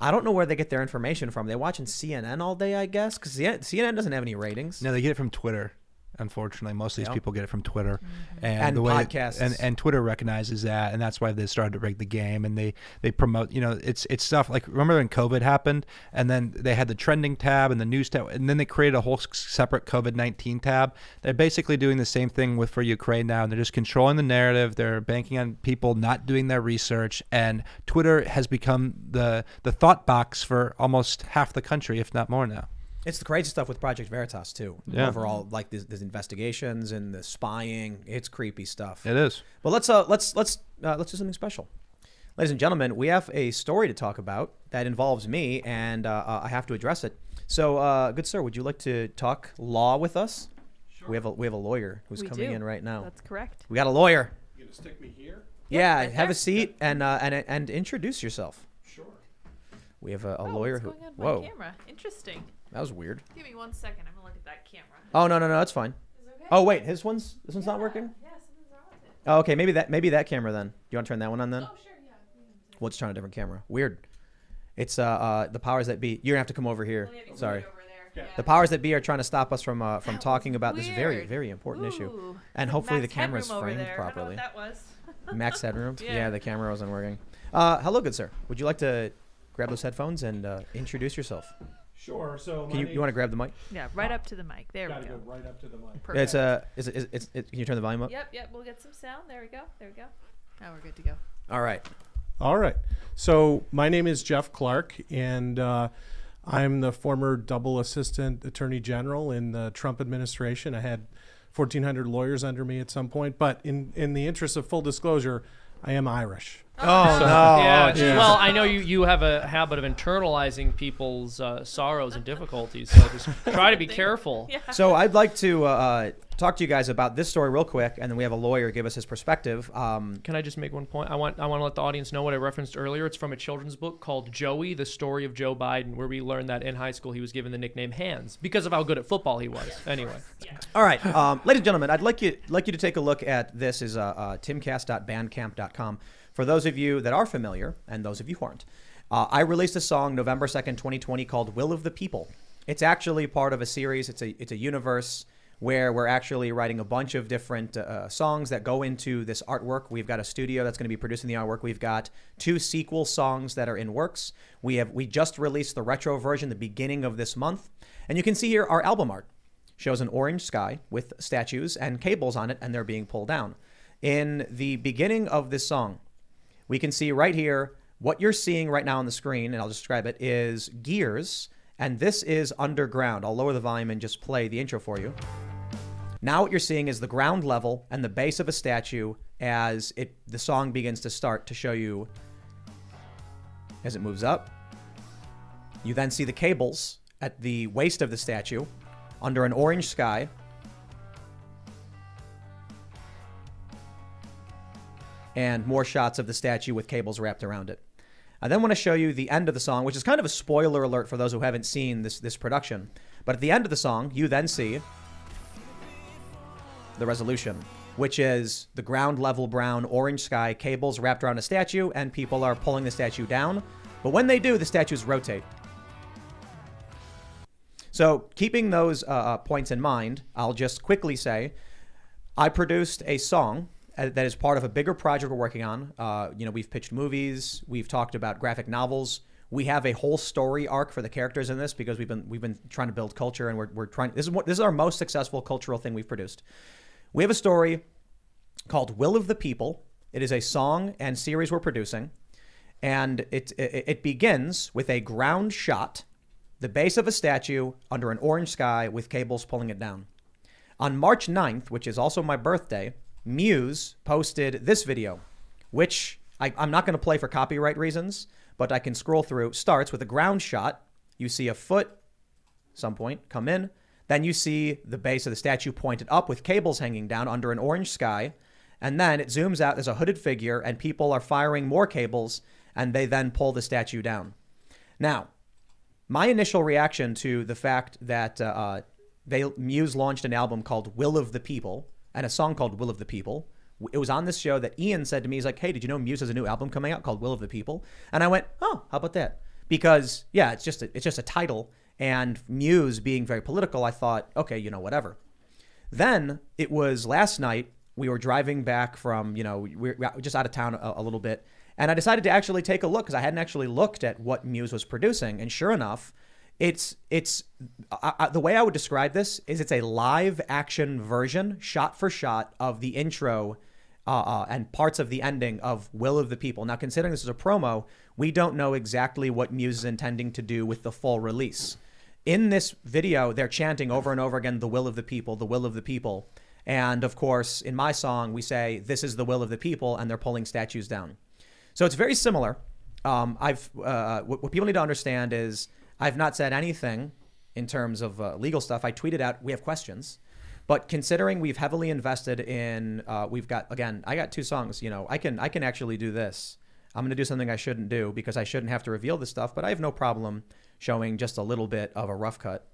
I don't know where they get their information from. They're watching CNN all day, I guess, because CNN doesn't have any ratings. No, they get it from Twitter. Unfortunately, most of these people get it from Twitter and the way podcasts. And Twitter recognizes that, and that's why they started to rig the game. And they promote, you know, it's stuff like, remember when COVID happened, and then they had the trending tab and the news tab, and then they created a whole separate COVID-19 tab. They're basically doing the same thing with for Ukraine now. And they're just controlling the narrative. They're banking on people not doing their research, and Twitter has become the thought box for almost half the country, if not more now. It's the crazy stuff with Project Veritas too. Yeah. Overall, like these investigations and the spying, it's creepy stuff. It is. But let's do something special, ladies and gentlemen. We have a story to talk about that involves me, and I have to address it. So, good sir, would you like to talk law with us? Sure. We have a lawyer who's coming in right now. That's correct. We got a lawyer. You gonna stick me here? Yeah. Right, have a seat and introduce yourself. Sure. We have a lawyer who's going on my camera. Interesting. That was weird. Give me 1 second. I'm gonna look at that camera. Oh no, that's fine. It's okay. Oh wait, this one's not working. Yeah, something's wrong with it. Oh, okay, maybe that camera then. Do you want to turn that one on then? Oh sure, yeah. Well, let's turn a different camera. Weird. It's the powers that be. You're gonna have to come over here. Sorry. Over there. Yeah. The powers that be are trying to stop us from talking about this very, very important issue. And hopefully the camera's framed properly. I don't know what that was. Max headroom. Yeah, the camera wasn't working. Hello, good sir. Would you like to grab those headphones and introduce yourself? Sure. So you want to grab the mic? Yeah, right up to the mic. There we go. Gotta go right up to the mic. Perfect. It's can you turn the volume up? Yep. We'll get some sound. There we go. Now we're good to go. All right. So my name is Jeff Clark, and I'm the former double assistant attorney general in the Trump administration. I had 1,400 lawyers under me at some point, but in the interest of full disclosure, I am Irish. Oh, so, no. Yeah. Yeah. Well, I know you have a habit of internalizing people's sorrows and difficulties, so just try to be careful. Yeah. So I'd like to talk to you guys about this story real quick, and then we have a lawyer give us his perspective. Can I just make one point? I want to let the audience know what I referenced earlier. It's from a children's book called Joey, The Story of Joe Biden, where we learned that in high school he was given the nickname Hands because of how good at football he was. Anyway. Yeah. All right. Ladies and gentlemen, I'd like you to take a look at this. Is timcast.bandcamp.com. For those of you that are familiar and those of you who aren't, I released a song November 2nd, 2020 called Will of the People. It's actually part of a series. It's a universe where we're actually writing a bunch of different songs that go into this artwork. We've got a studio that's going to be producing the artwork. We've got 2 sequel songs that are in works. We just released the retro version the beginning of this month. And you can see here our album art shows an orange sky with statues and cables on it, and they're being pulled down. In the beginning of this song, we can see right here what you're seeing right now on the screen, and I'll describe it, is gears, and this is underground. I'll lower the volume and just play the intro for you. Now what you're seeing is the ground level and the base of a statue as the song begins to start to show you as it moves up. You then see the cables at the waist of the statue under an orange sky. And more shots of the statue with cables wrapped around it. I then want to show you the end of the song, which is kind of a spoiler alert for those who haven't seen this production. But at the end of the song, you then see the resolution, which is the ground level brown orange sky, cables wrapped around a statue, and people are pulling the statue down. But when they do, the statues rotate. So keeping those points in mind, I'll just quickly say I produced a song that is part of a bigger project we're working on. You know, we've pitched movies, we've talked about graphic novels. We have a whole story arc for the characters in this because we've been trying to build culture, and we're trying. This is our most successful cultural thing we've produced. We have a story called Will of the People. It is a song and series we're producing, and it begins with a ground shot, the base of a statue under an orange sky with cables pulling it down. On March 9th, which is also my birthday, Muse posted this video, which I'm not going to play for copyright reasons, but I can scroll through. Starts with a ground shot. You see a foot, some point, come in. Then you see the base of the statue pointed up with cables hanging down under an orange sky. And then it zooms out. There's a hooded figure, and people are firing more cables, and they then pull the statue down. Now, my initial reaction to the fact that Muse launched an album called Will of the People, and a song called Will of the People. It was on this show that Ian said to me, he's like, hey, did you know Muse has a new album coming out called Will of the People? And I went, oh, how about that? Because, yeah, it's just a title. And Muse being very political, I thought, okay, you know, whatever. Then it was last night. We were driving back from, you know, we were just out of town a little bit. And I decided to actually take a look because I hadn't actually looked at what Muse was producing. And sure enough, the way I would describe this is it's a live action version, shot for shot, of the intro and parts of the ending of Will of the People. Now, considering this is a promo, we don't know exactly what Muse is intending to do with the full release. In this video, they're chanting over and over again, the will of the people, the will of the people. And of course, in my song, we say, this is the will of the people, and they're pulling statues down. So it's very similar. What people need to understand is I've not said anything in terms of legal stuff. I tweeted out, we have questions. But considering we've heavily invested in, we've got, again, I got two songs, you know, I can actually do this. I'm going to do something I shouldn't do because I shouldn't have to reveal this stuff, but I have no problem showing just a little bit of a rough cut.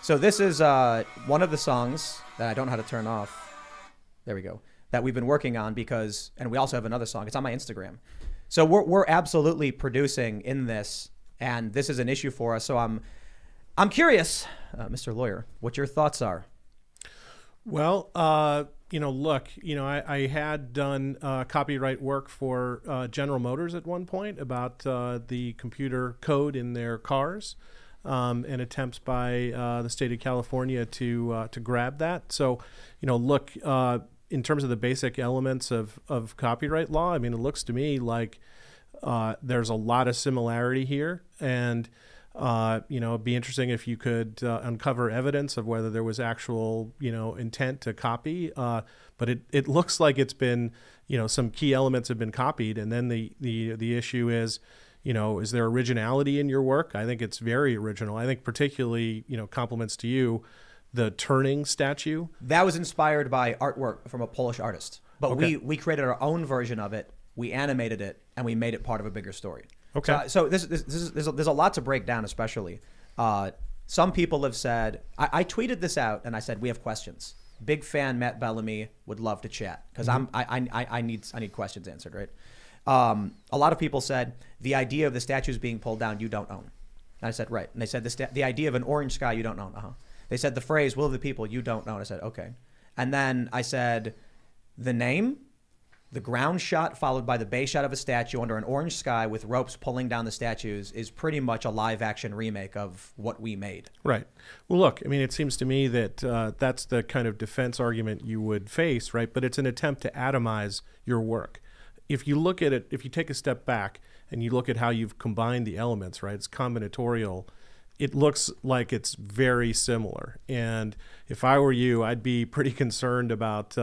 So this is one of the songs that I don't know how to turn off. There we go. That we've been working on because, and we also have another song. It's on my Instagram. So we're absolutely producing in this, and this is an issue for us. So I'm curious, Mr. Lawyer, what your thoughts are. Well, you know, look, you know, I had done copyright work for General Motors at one point about the computer code in their cars. And attempts by the state of California to grab that. So, you know, look, in terms of the basic elements of copyright law, I mean, it looks to me like there's a lot of similarity here. And, you know, it'd be interesting if you could uncover evidence of whether there was actual, you know, intent to copy. But it looks like it's been, you know, some key elements have been copied. And then the issue is, you know, is there originality in your work? I think it's very original. I think particularly, you know, compliments to you, the turning statue. That was inspired by artwork from a Polish artist. But okay, we created our own version of it. We animated it and we made it part of a bigger story. Okay. So there's a lot to break down, especially. Some people have said, I tweeted this out and I said, we have questions. Big fan, Matt Bellamy, would love to chat because I need questions answered, right? A lot of people said the idea of the statues being pulled down, you don't own. And I said, right. And they said the idea of an orange sky, you don't own. They said the phrase will of the people, you don't own. I said, okay. And then I said the name, the ground shot followed by the base shot of a statue under an orange sky with ropes pulling down the statues is pretty much a live action remake of what we made. Right. Well, look, I mean, it seems to me that that's the kind of defense argument you would face, right? But it's an attempt to atomize your work. If you look at it, if you take a step back and you look at how you've combined the elements, right, it's combinatorial, it looks like it's very similar. And if I were you, I'd be pretty concerned about,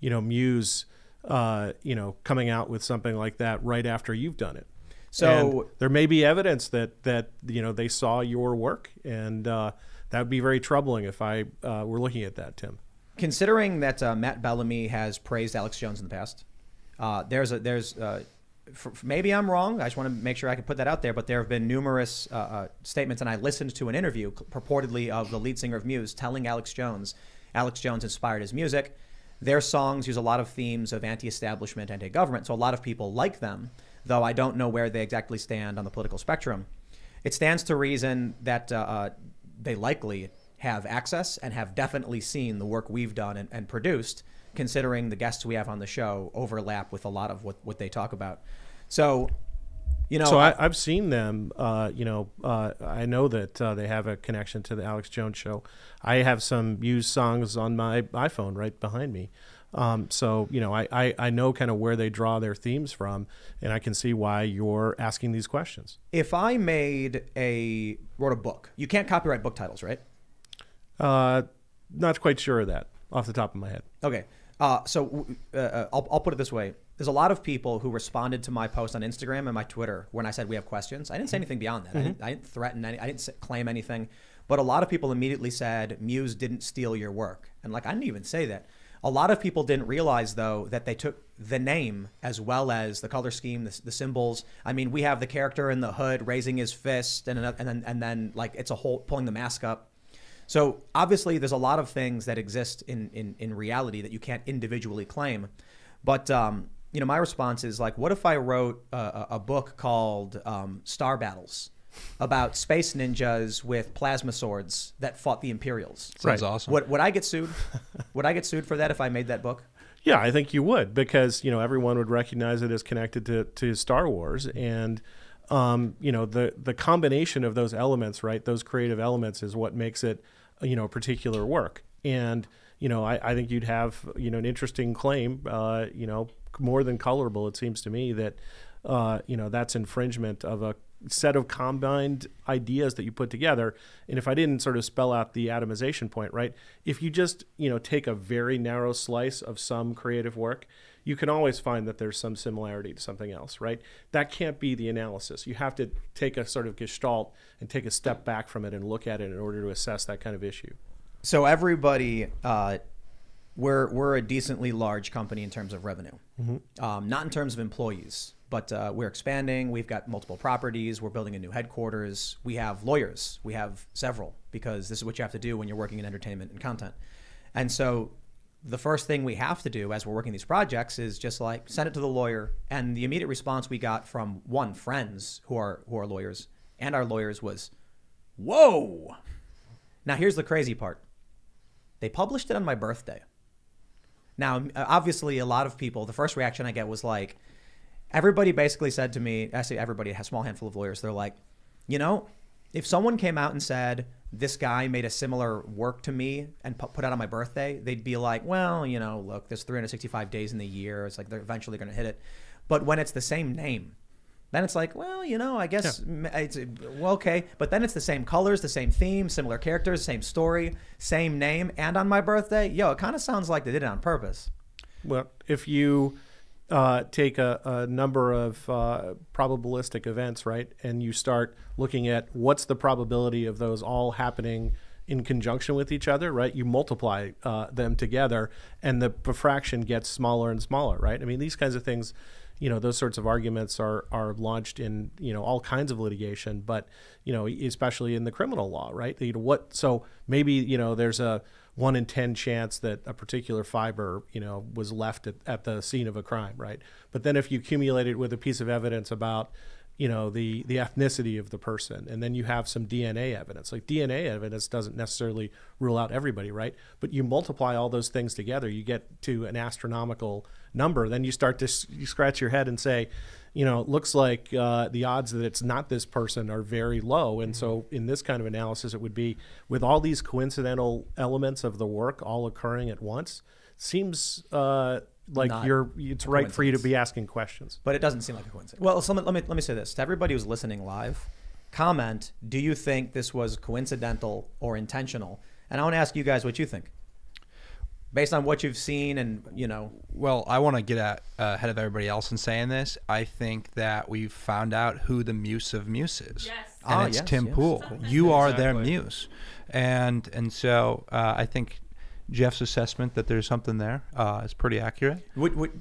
you know, Muse, you know, coming out with something like that right after you've done it. So and there may be evidence that, you know, they saw your work, and that would be very troubling if I were looking at that, Tim. Considering that Matt Bellamy has praised Alex Jones in the past, maybe I'm wrong. I just want to make sure I can put that out there. But there have been numerous statements, and I listened to an interview purportedly of the lead singer of Muse telling Alex Jones inspired his music. Their songs use a lot of themes of anti-establishment, anti-government. So a lot of people like them, though I don't know where they exactly stand on the political spectrum. It stands to reason that they likely have access and have definitely seen the work we've done and produced, considering the guests we have on the show overlap with a lot of what they talk about. So, you know, so I've seen them, you know, I know that they have a connection to the Alex Jones show. I have some Muse songs on my iPhone right behind me. So, you know, I know kind of where they draw their themes from, and I can see why you're asking these questions. If I wrote a book, you can't copyright book titles, right? Not quite sure of that off the top of my head. Okay. I'll put it this way. There's a lot of people who responded to my post on Instagram and my Twitter when I said we have questions. I didn't say anything beyond that. I didn't threaten any, I didn't claim anything. But a lot of people immediately said, Muse didn't steal your work. And like, I didn't even say that. A lot of people didn't realize, though, that they took the name as well as the color scheme, the symbols. I mean, we have the character in the hood raising his fist and then like it's a whole pulling the mask up. So obviously, there's a lot of things that exist in reality that you can't individually claim. But you know, my response is like, what if I wrote a book called Star Battles about space ninjas with plasma swords that fought the Imperials? Sounds awesome. Would I get sued? Would I get sued for that if I made that book? Yeah, I think you would, because you know everyone would recognize it as connected to Star Wars, and you know the combination of those elements, right? Those creative elements is what makes it, you know, a particular work. And you know, I think you'd have, you know, an interesting claim, you know, more than colorable. It seems to me that you know, that's infringement of a set of combined ideas that you put together. And if I didn't sort of spell out the atomization point, right? If you just, you know, take a very narrow slice of some creative work, you can always find that there's some similarity to something else, right? That can't be the analysis. You have to take a sort of gestalt and take a step back from it and look at it in order to assess that kind of issue. So everybody, we're a decently large company in terms of revenue, mm-hmm. Not in terms of employees. But we're expanding, we've got multiple properties, we're building a new headquarters, we have lawyers, we have several, because this is what you have to do when you're working in entertainment and content. And so the first thing we have to do as we're working these projects is just like send it to the lawyer. And the immediate response we got from one, friends who are lawyers, and our lawyers was, whoa. Now here's the crazy part. They published it on my birthday. Now, obviously a lot of people, the first reaction I get was like, everybody basically said to me, I say everybody, a small handful of lawyers, they're like, you know, if someone came out and said, this guy made a similar work to me and put out on my birthday, they'd be like, well, you know, look, there's 365 days in the year. It's like they're eventually going to hit it. But when it's the same name, then it's like, well, you know, I guess it's, well, okay. But then it's the same colors, the same theme, similar characters, same story, same name. And on my birthday, yo, it kind of sounds like they did it on purpose. Well, if you... take a number of probabilistic events, right? And you start looking at what's the probability of those all happening in conjunction with each other, right? You multiply them together and the fraction gets smaller and smaller, right? I mean, these kinds of things, you know, those sorts of arguments are launched in, you know, all kinds of litigation, but, you know, especially in the criminal law, right? You know, what, so maybe, you know, there's a 1 in 10 chance that a particular fiber, you know, was left at the scene of a crime, right? But then if you accumulate it with a piece of evidence about, you know, the ethnicity of the person, and then you have some DNA evidence, like DNA evidence doesn't necessarily rule out everybody, right? But you multiply all those things together, you get to an astronomical number. Then you start to scratch your head and say, you know, it looks like the odds that it's not this person are very low. And so in this kind of analysis, it would be with all these coincidental elements of the work all occurring at once, seems like it's right for you to be asking questions. But it doesn't seem like a coincidence. Well, so let me say this. To everybody who's listening live, comment, do you think this was coincidental or intentional? And I want to ask you guys what you think. Based on what you've seen and, you know. Well, I want to get ahead of everybody else in saying this. I think that we've found out who the muse of muse is. Yes. And it's yes, Tim Pool. You are exactly. Their muse. And so I think Jeff's assessment that there's something there is pretty accurate.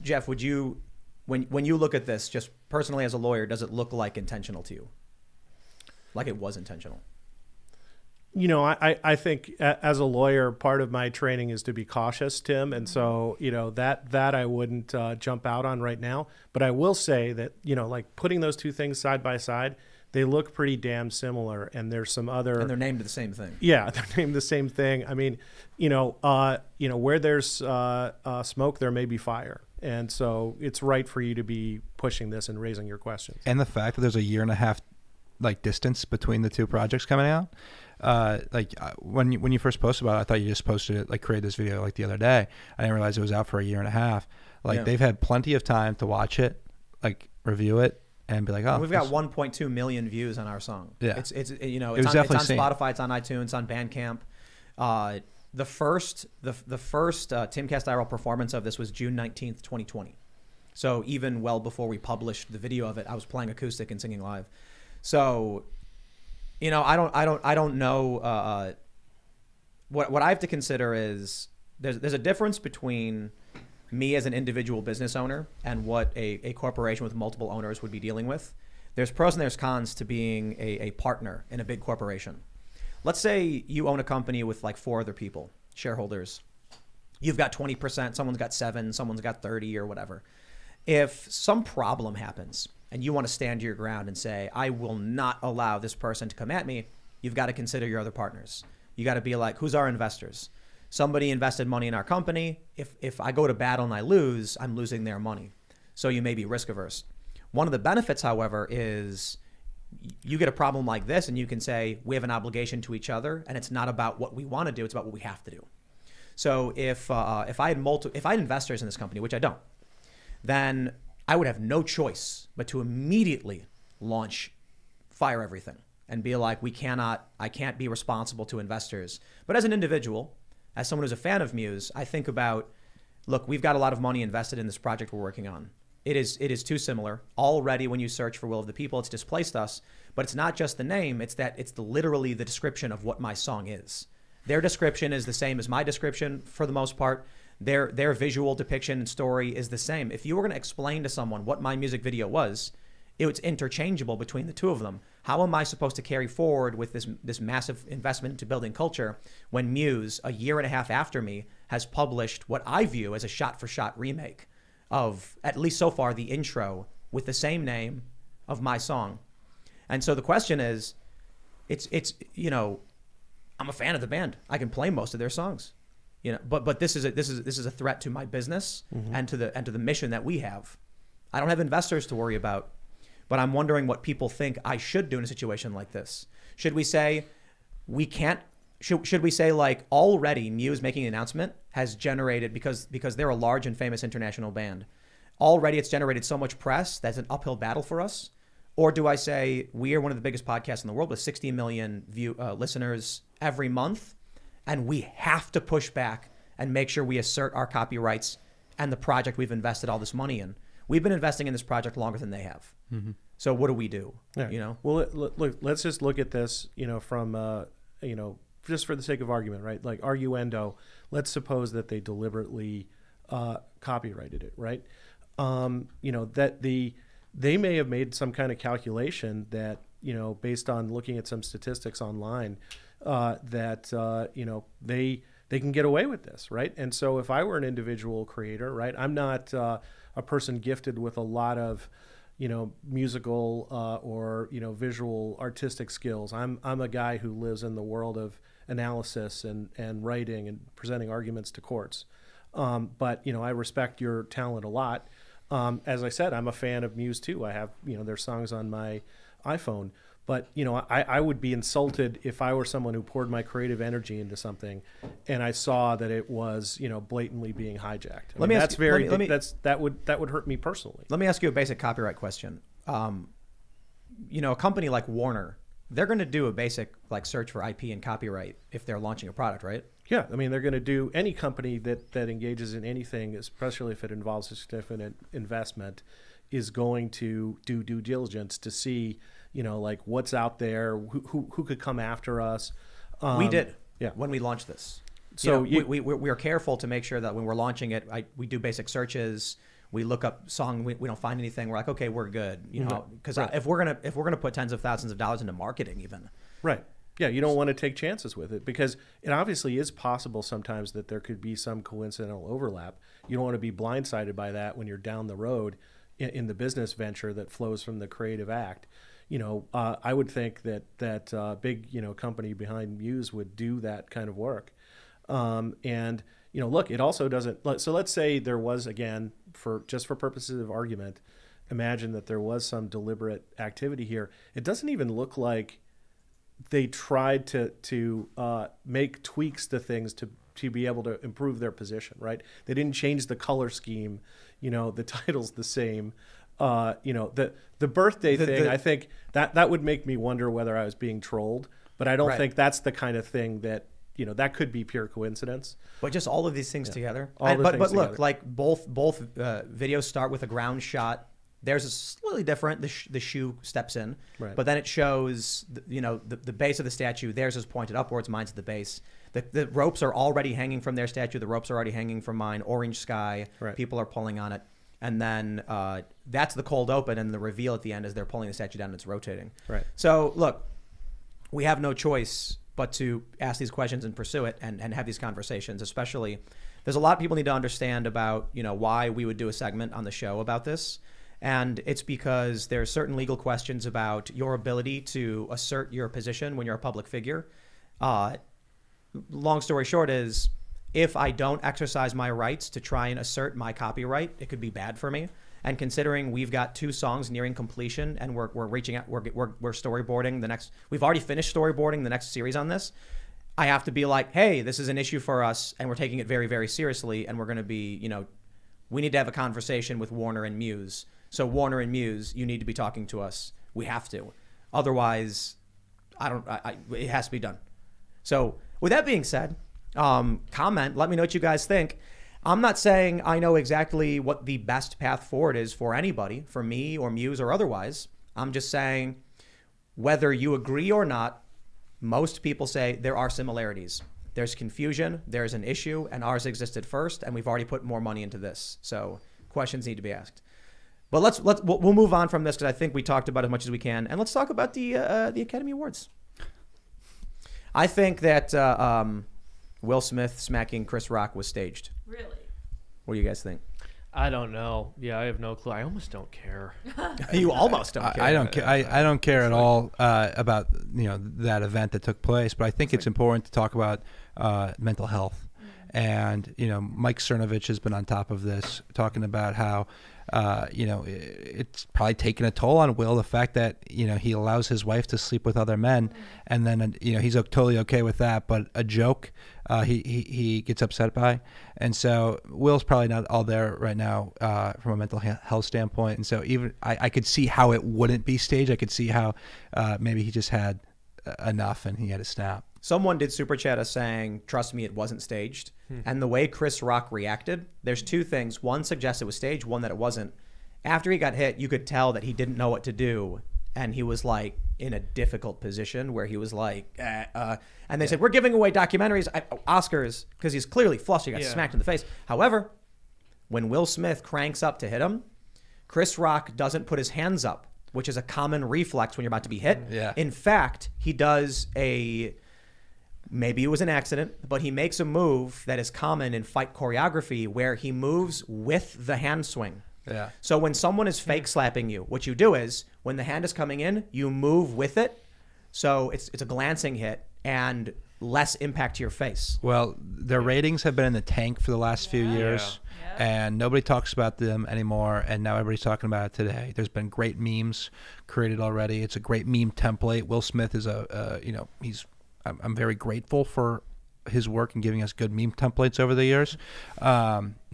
Jeff, would you, when you look at this, just personally as a lawyer, does it look like intentional to you? Like it was intentional? You know, I think as a lawyer, part of my training is to be cautious, Tim. And so, you know, that I wouldn't jump out on right now. But I will say that, you know, like putting those two things side by side, they look pretty damn similar. And there's some other... And they're named the same thing. Yeah, they're named the same thing. I mean, you know, where there's smoke, there may be fire. And so it's right for you to be pushing this and raising your questions. And the fact that there's a 1.5 year like distance between the two projects coming out. Like when you first posted about it, I thought you just posted it, like created this video like the other day. I didn't realize it was out for a 1.5 years. Like yeah. They've had plenty of time to watch it, like review it and be like, oh, and we've got 1.2 million views on our song. Yeah. It's you know, it's on Spotify, it's on iTunes, it's on Bandcamp. The first TimCast IRL performance of this was June 19th, 2020. So even well before we published the video of it, I was playing acoustic and singing live. So, you know, I don't know. What I have to consider is there's a difference between me as an individual business owner and what a corporation with multiple owners would be dealing with. There's pros and there's cons to being a partner in a big corporation. Let's say you own a company with like 4 other people, shareholders. You've got 20%, someone's got 7, someone's got 30 or whatever. If some problem happens and you want to stand your ground and say, I will not allow this person to come at me, you've got to consider your other partners. You got to be like, who's our investors? Somebody invested money in our company. If I go to battle and I lose, I'm losing their money. So you may be risk averse. One of the benefits, however, is you get a problem like this and you can say, we have an obligation to each other, and it's not about what we want to do, it's about what we have to do. So if I had investors in this company, which I don't, then I would have no choice but to immediately fire everything and be like, I can't be responsible to investors. But as an individual, as someone who's a fan of Muse, I think about, look, we've got a lot of money invested in this project we're working on. It is too similar. Already when you search for Will of the People, it's displaced us, but it's not just the name, it's that it's literally the description of what my song is. Their description is the same as my description for the most part. Their visual depiction and story is the same. If you were gonna explain to someone what my music video was, it was interchangeable between the two of them. How am I supposed to carry forward with this massive investment into building culture when Muse, a year and a half after me, has published what I view as a shot-for-shot remake of, at least so far, the intro with the same name of my song? And so the question is, you know, I'm a fan of the band. I can play most of their songs, you know, but this is a threat to my business and to the mission that we have. I don't have investors to worry about, but I'm wondering what people think I should do in a situation like this. Should we say we can't? Should we say, like, already Muse making an announcement has generated, because they're a large and famous international band, already it's generated so much press that's an uphill battle for us? Or do I say we are one of the biggest podcasts in the world with 60 million listeners every month, and we have to push back and make sure we assert our copyrights and the project we've invested all this money in? We've been investing in this project longer than they have. So what do we do? Yeah. You know, well, look, let's just look at this, you know, from, you know, just for the sake of argument, right? Like arguendo, let's suppose that they deliberately copyrighted it, right? You know, that they may have made some kind of calculation that, you know, based on looking at some statistics online, that, you know, they can get away with this, right? And so if I were an individual creator, right, I'm not a person gifted with a lot of, you know, musical or, you know, visual artistic skills. I'm a guy who lives in the world of analysis and writing and presenting arguments to courts. But, you know, I respect your talent a lot. As I said, I'm a fan of Muse too. I have, you know, their songs on my iPhone. But, you know, I would be insulted if I were someone who poured my creative energy into something and I saw that it was, you know, blatantly being hijacked. I mean, that's very, that would hurt me personally. Let me ask you a basic copyright question. You know, a company like Warner, they're going to do a basic like search for IP and copyright if they're launching a product, right? Yeah, I mean, they're going to do, any company that engages in anything, especially if it involves a significant investment, is going to do due diligence to see, you know, like what's out there, who could come after us. We did, yeah, when we launched this. So you know, we are careful to make sure that when we're launching it, we do basic searches. We look up song. We don't find anything. We're like, okay, we're good, you know, because right. if we're gonna put tens of thousands of dollars into marketing, even. Right. Yeah, you don't want to take chances with it, because it obviously is possible sometimes that there could be some coincidental overlap. You don't want to be blindsided by that when you're down the road in the business venture that flows from the creative act. You know, I would think that big, you know, company behind Muse would do that kind of work. And, you know, look, it also doesn't. So let's say there was, again, for purposes of argument, imagine that there was some deliberate activity here. It doesn't even look like they tried to make tweaks to things to be able to improve their position, right? They didn't change the color scheme. You know, the title's the same. You know, the birthday thing, I think that would make me wonder whether I was being trolled, but I don't think that's the kind of thing that, you know, that could be pure coincidence. But just all of these things together. But look, like both videos start with a ground shot. Theirs is slightly different. The shoe steps in, right. But then it shows, you know, the base of the statue. Theirs is pointed upwards, mine's at the base. The ropes are already hanging from their statue. The ropes are already hanging from mine. Orange sky, right. People are pulling on it. And then that's the cold open, and the reveal at the end is they're pulling the statue down and it's rotating. Right. So look, we have no choice but to ask these questions and pursue it and have these conversations. Especially, there's a lot of people need to understand about, you know, why we would do a segment on the show about this. And it's because there are certain legal questions about your ability to assert your position when you're a public figure. Long story short is, if I don't exercise my rights to try and assert my copyright, it could be bad for me. And considering we've got 2 songs nearing completion, and we're reaching out, we're storyboarding the next. We've already finished storyboarding the next series on this. I have to be like, hey, this is an issue for us, and we're taking it very, very seriously. And we're going to be, you know, we need to have a conversation with Warner and Muse. So Warner and Muse, you need to be talking to us. We have to. Otherwise, it has to be done. So with that being said, comment, let me know what you guys think. I'm not saying I know exactly what the best path forward is for anybody, for me or Muse or otherwise. I'm just saying, whether you agree or not, most people say there are similarities. There's confusion, there's an issue, and ours existed first, and we've already put more money into this. So questions need to be asked. But we'll move on from this, because I think we talked about as much as we can, and let's talk about the Academy Awards. I think that Will Smith smacking Chris Rock was staged. Really? What do you guys think? I don't know. Yeah, I have no clue. I almost don't care. You almost don't care. I don't care. I don't care at all about, you know, that event that took place. But I think it's important to talk about mental health, and, you know, Mike Cernovich has been on top of this, talking about how. You know, it's probably taken a toll on Will, the fact that, you know, he allows his wife to sleep with other men, and then, you know, he's totally okay with that, but a joke he gets upset by. And so Will's probably not all there right now from a mental health standpoint. And so even I could see how it wouldn't be staged. I could see how maybe he just had enough and he had to snap. Someone did super chat us saying, trust me, it wasn't staged. And the way Chris Rock reacted, there's 2 things. One suggests it was staged, one that it wasn't. After he got hit, you could tell that he didn't know what to do. And he was like in a difficult position where he was like, and they said, we're giving away documentaries, Oscars, because he's clearly flushed. He got smacked in the face. However, when Will Smith cranks up to hit him, Chris Rock doesn't put his hands up, which is a common reflex when you're about to be hit. In fact, he does a... Maybe it was an accident, but he makes a move that is common in fight choreography where he moves with the hand swing. So when someone is fake slapping you, what you do is when the hand is coming in, you move with it. So it's a glancing hit and less impact to your face. Well, their ratings have been in the tank for the last few years. And nobody talks about them anymore, and now everybody's talking about it today. There's been great memes created already. It's a great meme template. Will Smith is a, you know, I'm very grateful for his work in giving us good meme templates over the years.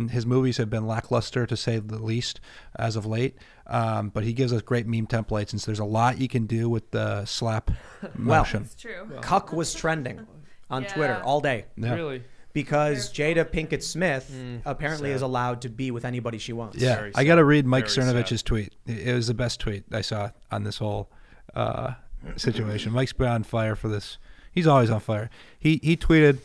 His movies have been lackluster, to say the least, as of late. But he gives us great meme templates, and so there's a lot you can do with the slap motion. Well, it's true. Cuck was trending on Twitter all day. Really? Because Jada Pinkett Smith apparently is allowed to be with anybody she wants. I got to read Mike Cernovich's tweet. It was the best tweet I saw on this whole situation. Mike's been on fire for this. He's always on fire. He tweeted,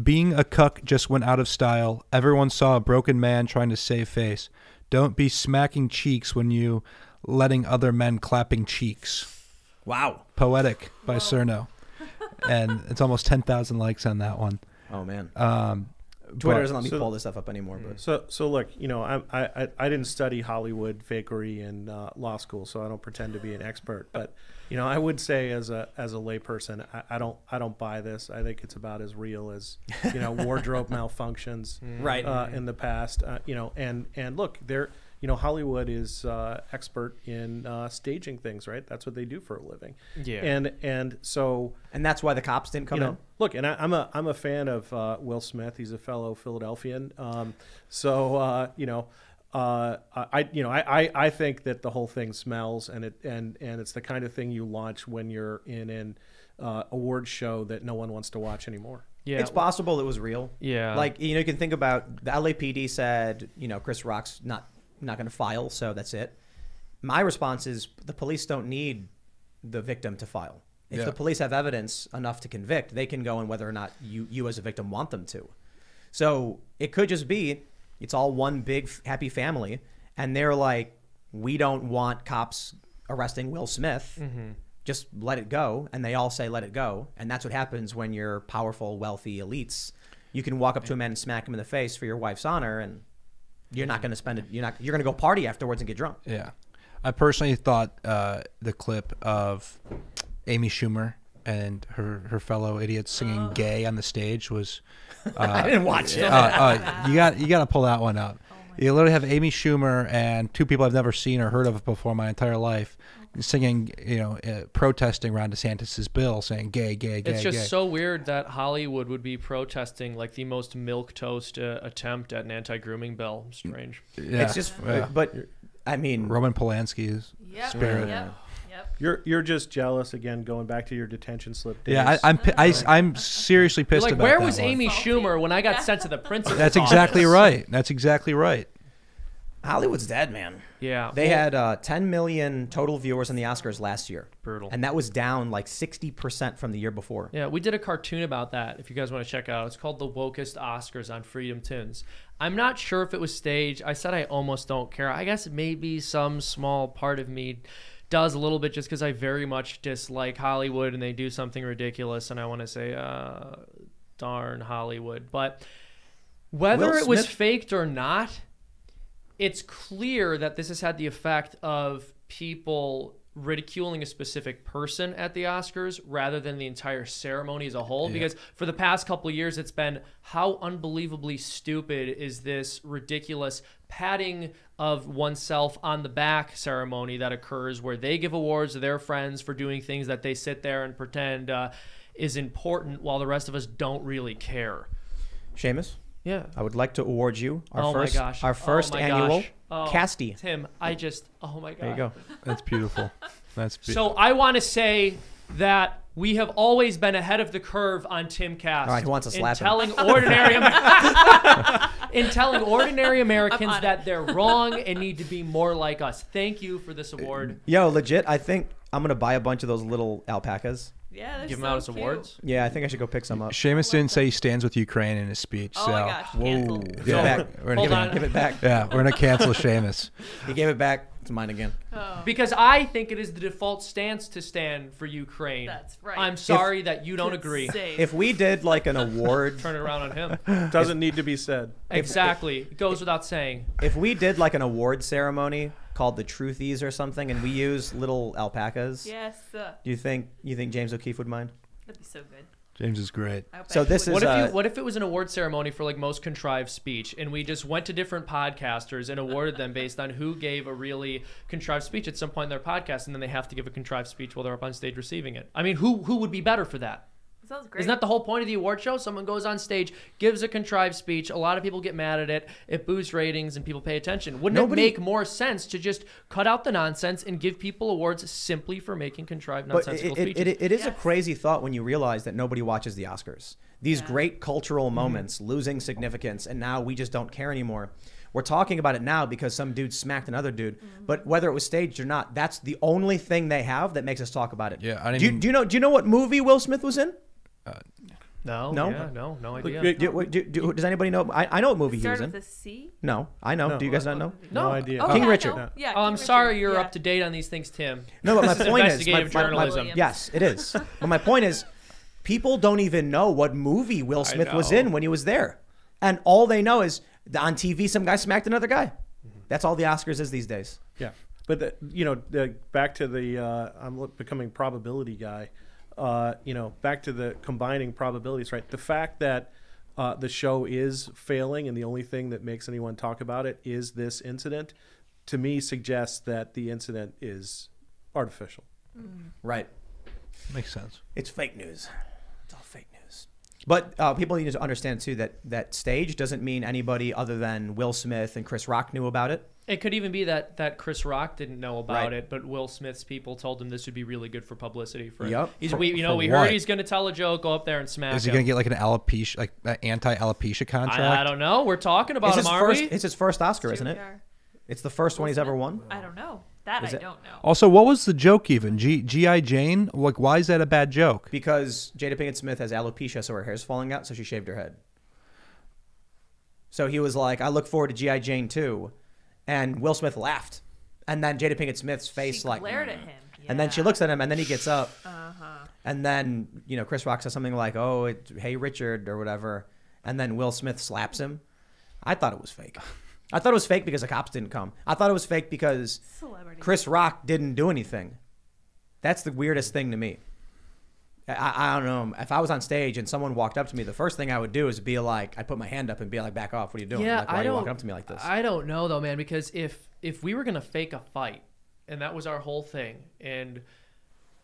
being a cuck just went out of style. Everyone saw a broken man trying to save face. Don't be smacking cheeks when you letting other men clapping cheeks. Wow. Poetic by Cerno. And it's almost 10,000 likes on that one. Oh, man. Twitter doesn't let me pull this stuff up anymore. But. So look, you know, I didn't study Hollywood fakery in law school, so I don't pretend to be an expert. But you know, I would say as a layperson, I don't buy this. I think it's about as real as, you know, wardrobe malfunctions, right? In the past, you know, and look, they're, you know, Hollywood is expert in staging things, right? That's what they do for a living. Yeah. And that's why the cops didn't come in. Look, and I'm a fan of Will Smith. He's a fellow Philadelphian. You know, I think that the whole thing smells, and it's the kind of thing you launch when you're in an award show that no one wants to watch anymore. Yeah, it's possible it was real. Yeah. Like, you know, you can think about the LAPD said, you know, Chris Rock's not going to file, so that's it. My response is the police don't need the victim to file. If the police have evidence enough to convict, they can go in whether or not you as a victim want them to. So it could just be it's all one big happy family, and they're like, we don't want cops arresting Will Smith. just let it go. And they all say, let it go. And that's what happens when you're powerful, wealthy elites. You can walk up to a man and smack him in the face for your wife's honor, and you're not going to spend it. You're going to go party afterwards and get drunk. Yeah. I personally thought the clip of Amy Schumer and her fellow idiots singing "Gay" on the stage was. I didn't watch it. You got to pull that one up. Oh, you literally have Amy Schumer and two people I've never seen or heard of before in my entire life singing, protesting Ron DeSantis's bill, saying "Gay, gay, gay." It's just gay. So weird that Hollywood would be protesting like the most milquetoast attempt at an anti-grooming bill. Strange. Yeah. It's just, but I mean, Roman Polanski's spirit. Yep. Yep. You're just jealous again. Going back to your detention slip days. Yeah, I'm seriously pissed about that. Where was Amy Schumer when I got sent to the principal's office? That's exactly right. That's exactly right. Hollywood's dead, man. Yeah, they had 10 million total viewers in the Oscars last year. Brutal. And that was down like 60% from the year before. Yeah, we did a cartoon about that. If you guys want to check out, it's called "The Wokest Oscars" on Freedom Tunes. I'm not sure if it was staged. I said I almost don't care. I guess maybe some small part of me does a little bit, just because I very much dislike Hollywood and they do something ridiculous, and I want to say, darn Hollywood. But whether it was faked or not, it's clear that this has had the effect of people ridiculing a specific person at the Oscars rather than the entire ceremony as a whole. Yeah. Because for the past couple of years, it's been how unbelievably stupid is this ridiculous patting of oneself on the back ceremony that occurs where they give awards to their friends for doing things that they sit there and pretend is important while the rest of us don't really care. Seamus? Yeah. I would like to award you our first annual Casty. Tim, oh my God. There you go. That's beautiful. That's beautiful. So I want to say that we have always been ahead of the curve on TimCast. All right, who wants to slap in telling ordinary Americans that they're wrong and need to be more like us. Thank you for this award. Yo, legit, I think I'm going to buy a bunch of those little alpacas. Yeah, give him out his awards. Yeah, I think I should go pick some up. Seamus didn't say he stands with Ukraine in his speech. Oh, so. My gosh. Whoa. Yeah. We're going to give it back. Yeah, we're going to cancel Seamus. He gave it back. It's mine again. Oh. Because I think it is the default stance to stand for Ukraine. That's right. I'm sorry that you don't agree. If we did like an award. Turn it around on him. Doesn't need to be said. Exactly. It goes without saying. If we did like an award ceremony called the Truthies or something, and we use little alpacas. Yes. Do you think James O'Keefe would mind? That'd be so good. James is great. So this is what if it was an award ceremony for like most contrived speech, and we just went to different podcasters and awarded them based on who gave a really contrived speech at some point in their podcast, and then they have to give a contrived speech while they're up on stage receiving it. I mean, who would be better for that? Sounds great. Isn't that the whole point of the award show? Someone goes on stage, gives a contrived speech. A lot of people get mad at it. It boosts ratings and people pay attention. Wouldn't it make more sense to just cut out the nonsense and give people awards simply for making contrived nonsensical speeches? It is a crazy thought when you realize that nobody watches the Oscars. These great cultural moments losing significance, and now we just don't care anymore. We're talking about it now because some dude smacked another dude, but whether it was staged or not, that's the only thing they have that makes us talk about it. Yeah, do you know what movie Will Smith was in? No idea. Does anybody know? I know what movie he was in. Started with a C? No, I know. No, do you guys not know? No idea. Oh, King Richard. No. Yeah, King Richard. Sorry you're up to date on these things, Tim. No, but my point is, yes, it is. But my point is, people don't even know what movie Will Smith was in when he was there, and all they know is on TV some guy smacked another guy. That's all the Oscars is these days. Yeah, but back to the I'm becoming probability guy. Back to the combining probabilities, right? The fact that the show is failing and the only thing that makes anyone talk about it is this incident, to me suggests that the incident is artificial. Right. Makes sense. It's fake news. It's all fake news. But people need to understand, too, that stage doesn't mean anybody other than Will Smith and Chris Rock knew about it. It could even be that Chris Rock didn't know about it, but Will Smith's people told him this would be really good for publicity for him. Yep. We heard he's going to tell a joke, go up there and smash him. Is he going to get like an alopecia, like an anti-alopecia contract? I don't know. We're talking about him, aren't we? It's his first Oscar, isn't it? It's the first one he's ever won? I don't know. I don't know. Also, what was the joke even? G.I. Jane? Like, why is that a bad joke? Because Jada Pinkett Smith has alopecia, so her hair's falling out, so she shaved her head. So he was like, I look forward to G.I. Jane 2. And Will Smith laughed. And then Jada Pinkett Smith's face glared at him. Yeah. And then she looks at him, and then he gets up. Uh-huh. And then, you know, Chris Rock says something like, oh, hey, Richard, or whatever. And then Will Smith slaps him. I thought it was fake. I thought it was fake because the cops didn't come. I thought it was fake because Chris Rock didn't do anything. That's the weirdest thing to me. I don't know. If I was on stage and someone walked up to me, the first thing I would do is be like, I'd put my hand up and be like, back off. What are you doing? Yeah, like, why are you walking up to me like this? I don't know, though, man, because if we were going to fake a fight, and that was our whole thing, and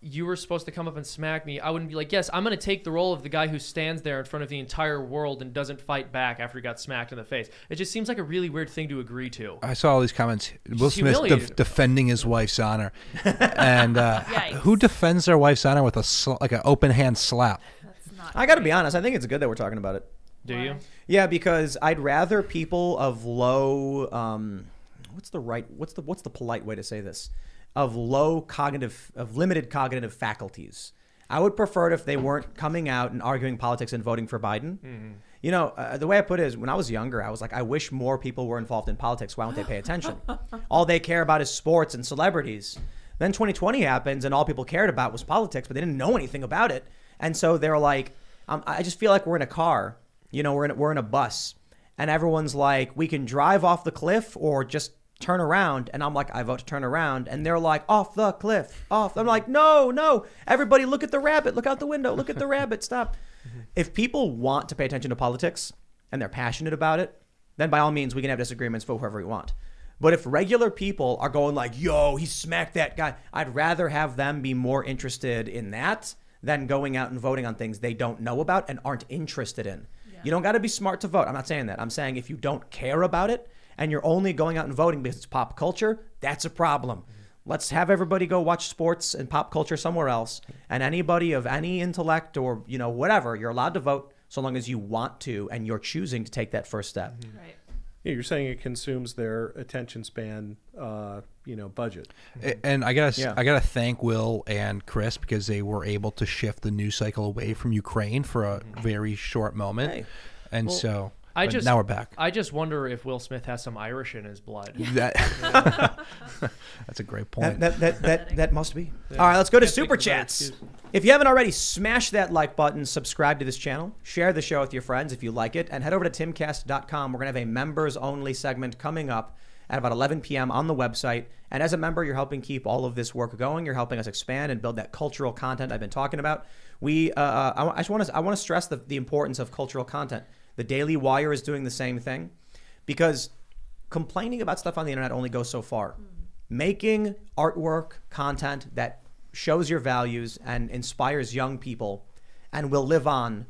you were supposed to come up and smack me, I wouldn't be like, yes, I'm going to take the role of the guy who stands there in front of the entire world and doesn't fight back after he got smacked in the face. It just seems like a really weird thing to agree to. I saw all these comments. Will Smith defending his wife's honor. And who defends their wife's honor with a like an open hand slap? That's not I got to be honest. I think it's good that we're talking about it. Do you? Yeah, because I'd rather people of low what's the polite way to say this? Of low cognitive, of limited cognitive faculties. I would prefer it if they weren't coming out and arguing politics and voting for Biden. Mm-hmm. You know, the way I put it is when I was younger, I was like, I wish more people were involved in politics. Why don't they pay attention? All they care about is sports and celebrities. Then 2020 happens and all people cared about was politics, but they didn't know anything about it. And so they're like, I just feel like we're in a car, you know, we're in a bus and everyone's like, we can drive off the cliff or just turn around. And I'm like, I vote to turn around. And they're like, off the cliff, off. I'm like, no, no, everybody look at the rabbit, look out the window, look at the rabbit, stop. If people want to pay attention to politics and they're passionate about it, then by all means, we can have disagreements for whoever we want. But if regular people are going like, yo, he smacked that guy, I'd rather have them be more interested in that than going out and voting on things they don't know about and aren't interested in. Yeah. You don't got to be smart to vote. I'm not saying that. I'm saying if you don't care about it, and you're only going out and voting because it's pop culture, that's a problem. Let's have everybody go watch sports and pop culture somewhere else. And anybody of any intellect or, you know, whatever, you're allowed to vote so long as you want to and you're choosing to take that first step. Right. Yeah, you're saying it consumes their attention span, you know, budget. And I gotta thank Will and Chris because they were able to shift the news cycle away from Ukraine for a very short moment. Hey. And well, so... now we're back. I just wonder if Will Smith has some Irish in his blood. That's a great point. That must be. Yeah. All right, let's go to Super Chats. If you haven't already, smash that like button, subscribe to this channel, share the show with your friends if you like it, and head over to timcast.com. We're going to have a members-only segment coming up at about 11 p.m. on the website. And as a member, you're helping keep all of this work going. You're helping us expand and build that cultural content I've been talking about. I want to stress the importance of cultural content. The Daily Wire is doing the same thing because complaining about stuff on the internet only goes so far. Making artwork, content that shows your values and inspires young people and will live on,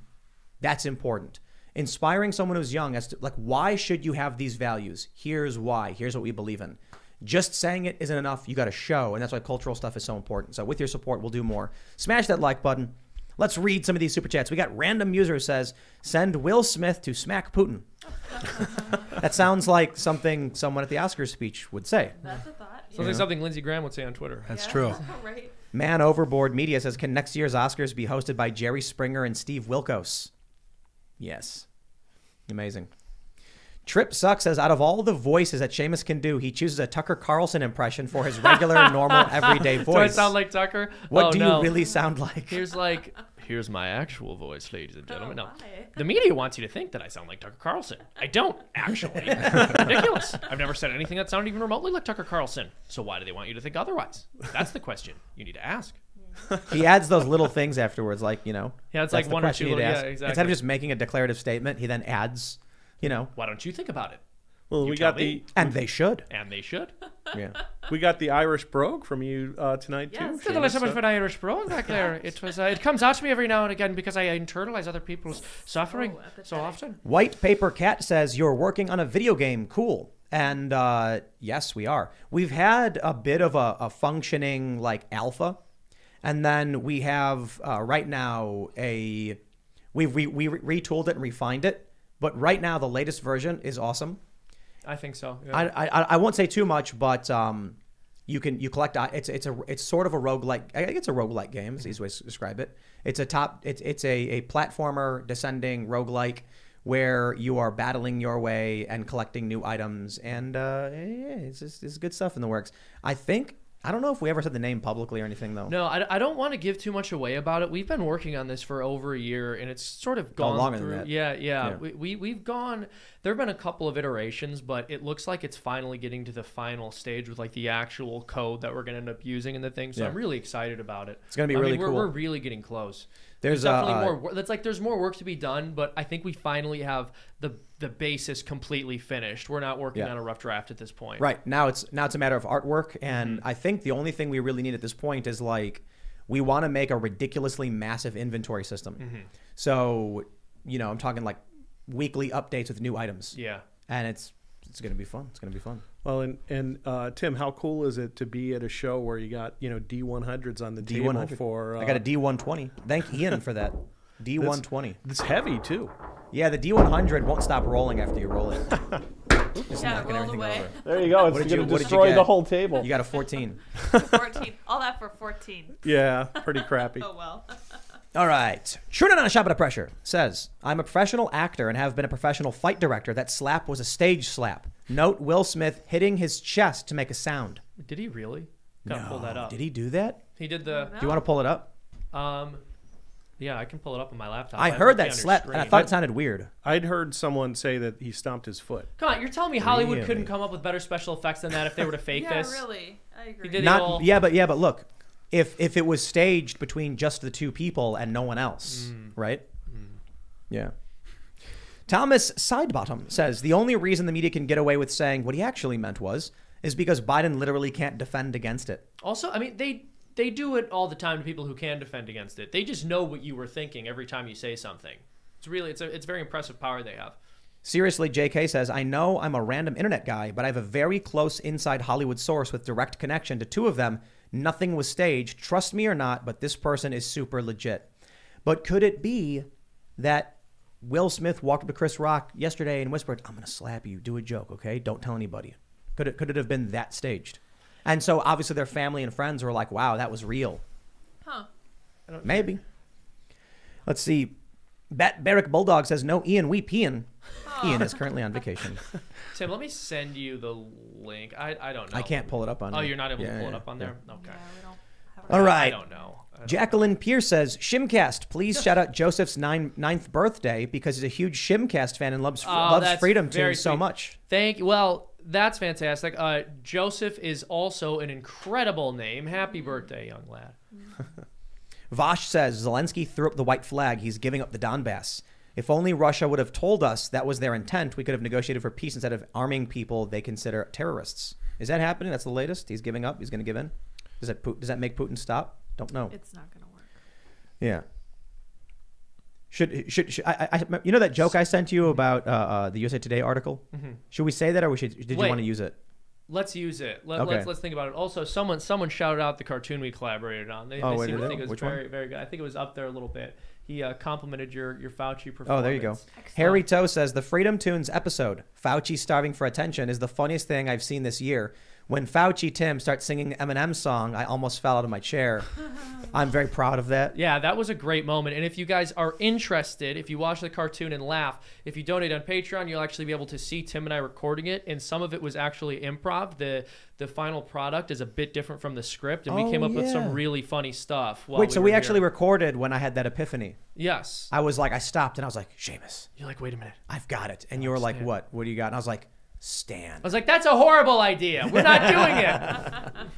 that's important. Inspiring someone who's young as to, like, why should you have these values? Here's why. Here's what we believe in. Just saying it isn't enough. You got to show, and that's why cultural stuff is so important. So with your support, we'll do more. Smash that like button. Let's read some of these Super Chats. We got random user who says, send Will Smith to smack Putin. That sounds like something someone at the Oscars speech would say. That's a thought. Yeah. Something Lindsey Graham would say on Twitter. That's true. Right. Man Overboard Media says, can next year's Oscars be hosted by Jerry Springer and Steve Wilkos? Yes. Amazing. Trip Suck says, out of all the voices that Seamus can do, he chooses a Tucker Carlson impression for his regular, normal, everyday voice. Do I sound like Tucker? What do you really sound like? Here's my actual voice, ladies and gentlemen. No, the media wants you to think that I sound like Tucker Carlson. I don't, actually. Ridiculous. I've never said anything that sounded even remotely like Tucker Carlson. So why do they want you to think otherwise? That's the question you need to ask. He adds those little things afterwards, like, you know. Yeah, it's like one or two. Yeah, exactly. Instead of just making a declarative statement, he then adds... You know, why don't you think about it? Well, we got the and they should. Yeah, we got the Irish brogue from you tonight too. Yes, there's so much of an Irish brogue back there. It was it comes out to me every now and again because I internalize other people's suffering so often. White Paper Cat says you're working on a video game. Cool. And yes, we are. We've had a bit of a functioning like alpha, and then we have right now we retooled it and refined it. But right now, the latest version is awesome. I think so. Yeah. I won't say too much, but you collect. It's sort of a roguelike. I think it's a roguelike game. Is the easiest way to describe it. It's a platformer descending roguelike where you are battling your way and collecting new items, and it's good stuff in the works. I think I don't know if we ever said the name publicly or anything, though. No, I don't want to give too much away about it. We've been working on this for over a year, and it's sort of gone longer through. Than that. Yeah. We've gone. There have been a couple of iterations, but it looks like it's finally getting to the final stage with like the actual code that we're going to end up using and the thing. So I'm really excited about it. It's going to be really cool. We're really getting close. There's definitely more. That's like there's more work to be done, but I think we finally have the basis completely finished. We're not working on a rough draft at this point. Right now, it's a matter of artwork, and I think the only thing we really need at this point is like we want to make a ridiculously massive inventory system. So I'm talking like weekly updates with new items. Yeah, and it's gonna be fun. It's gonna be fun. Well, and Tim, how cool is it to be at a show where you got D100s on the table for? I got a D120. Thank Ian for that. D120. It's heavy too. Yeah, the D100 won't stop rolling after you roll it. Just knocking everything over. There you go. It's going to destroy the whole table. You got a 14. 14. All that for 14. Yeah, pretty crappy. Oh well. All right. Shrunan Shop at a Pressure says, I'm a professional actor and have been a professional fight director. That slap was a stage slap. Note Will Smith hitting his chest to make a sound. Did he really? Gotta pull that up. Did he do that? He did the... No. Do you want to pull it up? Yeah, I can pull it up on my laptop. I heard that slap, and I thought it sounded weird. I'd heard someone say that he stomped his foot. Come on, you're telling me Hollywood couldn't come up with better special effects than that if they were to fake this? Yeah, really. I agree. He did but look. If it was staged between just the two people and no one else, right? Yeah. Thomas Sidebottom says, the only reason the media can get away with saying what he actually meant is because Biden literally can't defend against it. Also, I mean, they do it all the time to people who can defend against it. They just know what you were thinking every time you say something. It's really, it's very impressive power they have. Seriously, JK says, I know I'm a random internet guy, but I have a very close inside Hollywood source with direct connection to two of them. Nothing was staged, trust me or not, but this person is super legit. But could it be that Will Smith walked up to Chris Rock yesterday and whispered, I'm going to slap you, do a joke, okay? Don't tell anybody. Could it have been that staged? And so obviously their family and friends were like, wow, that was real. Huh. Maybe. Let's see. Barrick Bulldog says, no, Ian, we peeing. Ian is currently on vacation. Tim, let me send you the link. I don't know. I can't pull it up on there. Oh, you're not able to pull it up on there? Okay. Yeah, we don't have it. All right. I don't know. Jacqueline Pierce says, Shimcast, please shout out Joseph's ninth birthday because he's a huge Shimcast fan and loves Freedom Tunes so much. Thank you. Well, that's fantastic. Joseph is also an incredible name. Happy birthday, young lad. Vosh says, Zelensky threw up the white flag. He's giving up the Donbass. If only Russia would have told us that was their intent, we could have negotiated for peace instead of arming people they consider terrorists. Is that happening? That's the latest. He's giving up. He's going to give in. Does that make Putin stop? Don't know. It's not going to work. Yeah. Should I you know that joke I sent you about the USA Today article? Should we say that, or did you want to use it? Let's use it. Let's think about it. Also, someone shouted out the cartoon we collaborated on. They seemed to think it was very, very good. I think it was up there a little bit. He complimented your Fauci performance. Oh, there you go. Excellent. Harry Toe says, the Freedom Tunes episode, Fauci starving for attention, is the funniest thing I've seen this year. When Fauci Tim starts singing Eminem's song, I almost fell out of my chair. I'm very proud of that. Yeah, that was a great moment. And if you guys are interested, if you watch the cartoon and laugh, if you donate on Patreon, you'll actually be able to see Tim and I recording it. And some of it was actually improv. The final product is a bit different from the script. And we came up with some really funny stuff. Wait, so we actually recorded when I had that epiphany. Yes. I stopped and I was like, Seamus. You're like, wait a minute. I've got it. And you were like, what? What do you got? And I was like, Stan. I was like, that's a horrible idea. We're not doing it.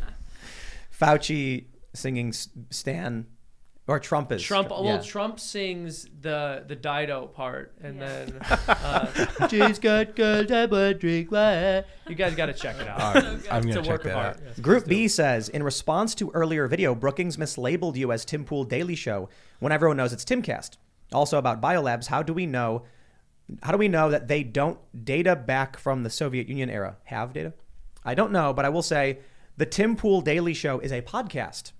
Fauci singing Stan, or Trump is. Trump sings the Dido part, and then she's got gold, I would drink wine. You guys got to check it out. All right, I'm going to check that out. Yes, Group B says, in response to earlier video, Brookings mislabeled you as Tim Pool Daily Show when everyone knows it's Timcast. Also about biolabs, how do we know that they don't data back from the Soviet Union era? Have data? I don't know, but I will say the Tim Pool Daily Show is a podcast.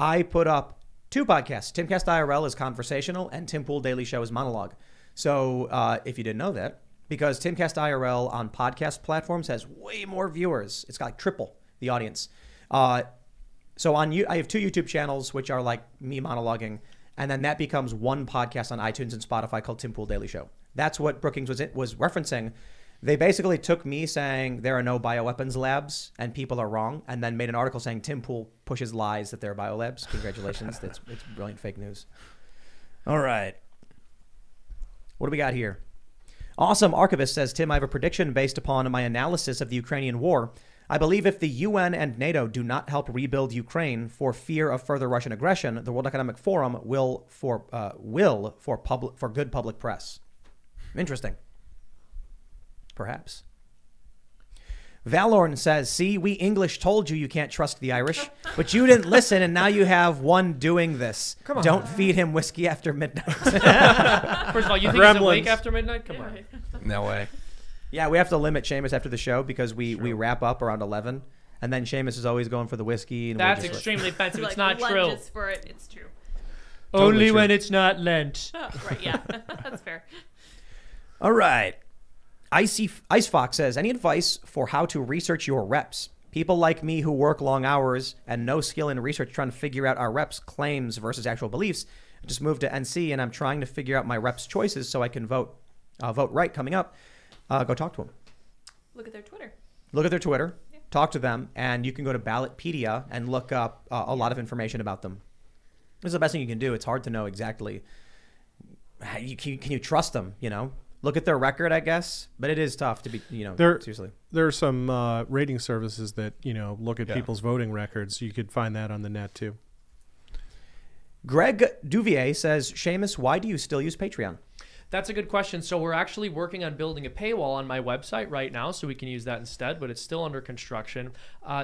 I put up two podcasts. TimCast IRL is conversational and Tim Pool Daily Show is monologue. So if you didn't know that, because TimCast IRL on podcast platforms has way more viewers. It's got like triple the audience. So I have two YouTube channels, which are like me monologuing. And then that becomes one podcast on iTunes and Spotify called Tim Pool Daily Show. That's what Brookings was referencing They basically took me saying there are no bioweapons labs and people are wrong, and then made an article saying Tim Pool pushes lies that there are biolabs. Congratulations. It's brilliant fake news. All right. What do we got here? Awesome Archivist says, Tim, I have a prediction based upon my analysis of the Ukrainian war. I believe if the UN and NATO do not help rebuild Ukraine for fear of further Russian aggression, the World Economic Forum will for good public press. Interesting. Perhaps. Valorn says, see, we English told you you can't trust the Irish, but you didn't listen, and now you have one doing this. Come on. Don't feed him whiskey after midnight. First of all, you think he's awake after midnight? Come on. No way. Yeah, we have to limit Seamus after the show because we wrap up around 11, and then Seamus is always going for the whiskey. And that's extremely offensive. It's like, not true. For it, it's true. Totally Only true. When it's not Lent. Oh, right, yeah. That's fair. All right. Ice Fox says, any advice for how to research your reps? People like me who work long hours and no skill in research trying to figure out our reps' claims versus actual beliefs. I just moved to NC and I'm trying to figure out my reps' choices so I can vote right coming up. Go talk to them. Look at their Twitter. Look at their Twitter. Yeah. Talk to them. And you can go to Ballotpedia and look up a lot of information about them. This is the best thing you can do. It's hard to know exactly. Can you trust them, you know? Look at their record, I guess, but it is tough to be, you know, seriously. There are some rating services that, you know, look at people's voting records. You could find that on the net too. Greg Duvier says, Seamus, why do you still use Patreon? That's a good question. So we're actually working on building a paywall on my website right now, so we can use that instead, but it's still under construction.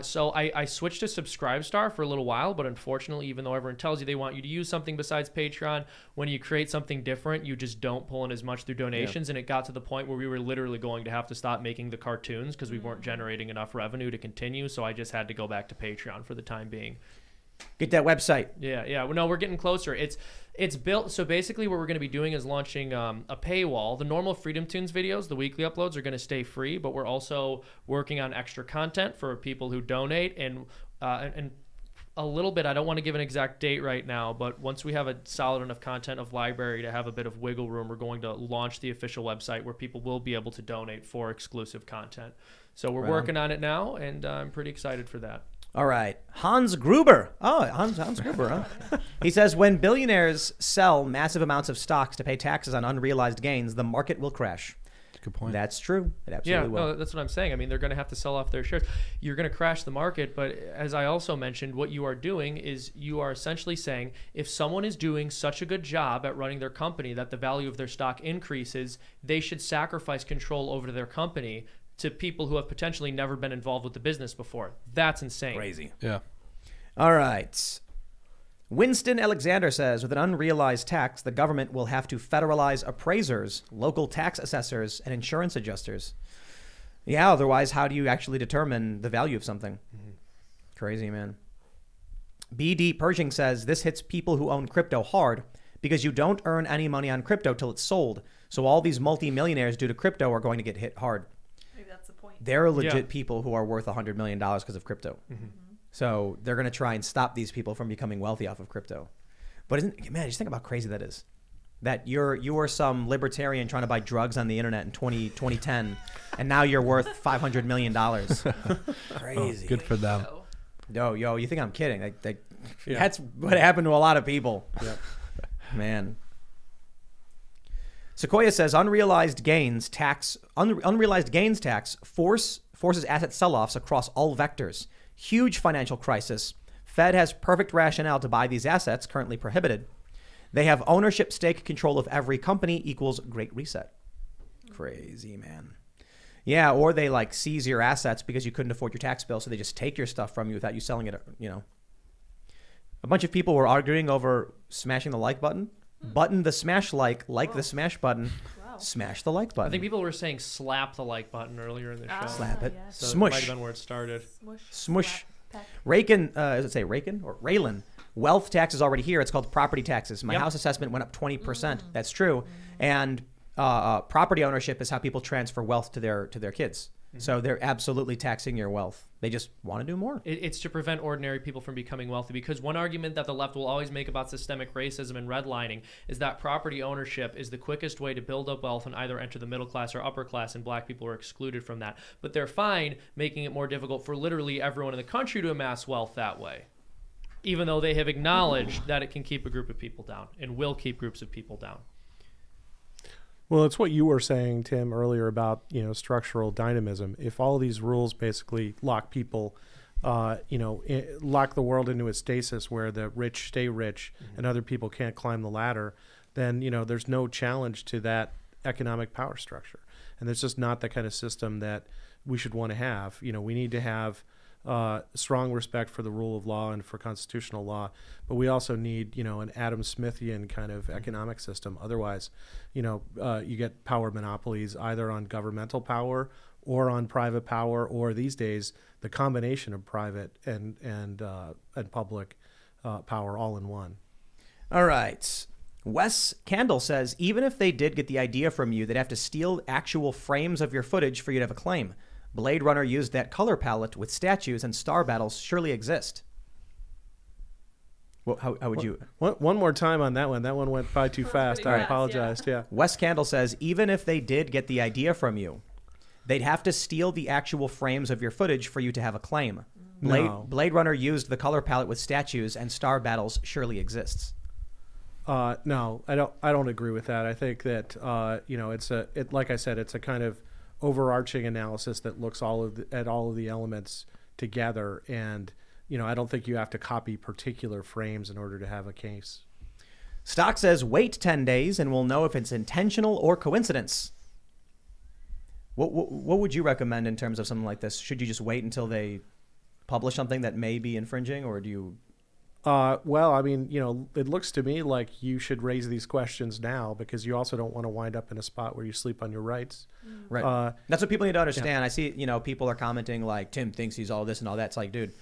So I switched to Subscribestar for a little while, but unfortunately, even though everyone tells you they want you to use something besides Patreon, when you create something different, you just don't pull in as much through donations. Yeah. And it got to the point where we were literally going to have to stop making the cartoons because we weren't generating enough revenue to continue. So I just had to go back to Patreon for the time being. Get that website. Yeah, yeah. No, we're getting closer. It's built. So basically what we're going to be doing is launching a paywall. The normal Freedom Tunes videos, the weekly uploads, are going to stay free, but we're also working on extra content for people who donate. And a little bit, I don't want to give an exact date right now, but once we have a solid enough content of library to have a bit of wiggle room, we're going to launch the official website where people will be able to donate for exclusive content. So we're working on it now, and I'm pretty excited for that. All right. Hans Gruber. Oh, Hans Gruber, huh? He says, when billionaires sell massive amounts of stocks to pay taxes on unrealized gains, the market will crash. Good point. That's true. It absolutely will. No, that's what I'm saying. I mean, they're going to have to sell off their shares. You're going to crash the market. But as I also mentioned, what you are doing is you are essentially saying if someone is doing such a good job at running their company that the value of their stock increases, they should sacrifice control over their company to people who have potentially never been involved with the business before. That's insane. Crazy. Yeah. All right. Winston Alexander says, with an unrealized tax, the government will have to federalize appraisers, local tax assessors, and insurance adjusters. Yeah, otherwise, how do you actually determine the value of something? Mm-hmm. Crazy, man. BD Pershing says, this hits people who own crypto hard because you don't earn any money on crypto till it's sold. So all these multimillionaires due to crypto are going to get hit hard. There are legit people who are worth $100 million because of crypto. Mm-hmm. So they're going to try and stop these people from becoming wealthy off of crypto. But man, just think about how crazy that is. That you are some libertarian trying to buy drugs on the internet in 2010, and now you're worth $500 million. Crazy. Oh, good for them. No, yo, you think I'm kidding. That's what happened to a lot of people. Yep. Man. Sequoia says unrealized gains tax forces asset sell-offs across all vectors. Huge financial crisis. Fed has perfect rationale to buy these assets currently prohibited. They have ownership stake control of every company equals Great Reset. Crazy, man. Yeah, or they like seize your assets because you couldn't afford your tax bill, so they just take your stuff from you without you selling it, you know. A bunch of people were arguing over smashing the like button. Button the smash like the smash button, smash the like button. I think people were saying slap the like button earlier in the show. Slap it. Yeah. So smush. It might have been where it started. Smush. Rakin, does it say Rakin or Raylan? Wealth tax is already here. It's called property taxes. My house assessment went up 20%. That's true. And property ownership is how people transfer wealth to their kids. Mm-hmm. So they're absolutely taxing your wealth. They just want to do more. It's to prevent ordinary people from becoming wealthy, because one argument that the left will always make about systemic racism and redlining is that property ownership is the quickest way to build up wealth and either enter the middle class or upper class, and black people are excluded from that. But they're fine making it more difficult for literally everyone in the country to amass wealth that way, even though they have acknowledged that it can keep a group of people down and will keep groups of people down. Well, it's what you were saying, Tim, earlier about, you know, structural dynamism. If all these rules basically lock people, lock the world into a stasis where the rich stay rich and other people can't climb the ladder, then, you know, there's no challenge to that economic power structure. And it's just not the kind of system that we should want to have. You know, we need to have strong respect for the rule of law and for constitutional law, but we also need, you know, an Adam Smithian kind of economic system. Otherwise, you know, you get power monopolies either on governmental power or on private power, or these days the combination of private and public power all in one. All right. Wes Candle says, even if they did get the idea from you, they'd have to steal actual frames of your footage for you to have a claim. Blade Runner used that color palette with statues, and star battles surely exist. Well, how would you? One more time on that one. That one went by too fast. I apologized. Yeah. Wes Candle says, even if they did get the idea from you, they'd have to steal the actual frames of your footage for you to have a claim. Blade Runner used the color palette with statues, and star battles surely exists. No, I don't agree with that. I think that you know, like I said, it's a kind of overarching analysis that looks at all of the elements together, and you know, I don't think you have to copy particular frames in order to have a case. Stock says, wait 10 days and we'll know if it's intentional or coincidence. What would you recommend in terms of something like this? Should you just wait until they publish something that may be infringing, or do you? Well, I mean, you know, it looks to me like you should raise these questions now, because you also don't want to wind up in a spot where you sleep on your rights. Right. That's what people need to understand. Yeah. I see, you know, people are commenting like, Tim thinks he's all this and all that. It's like, dude,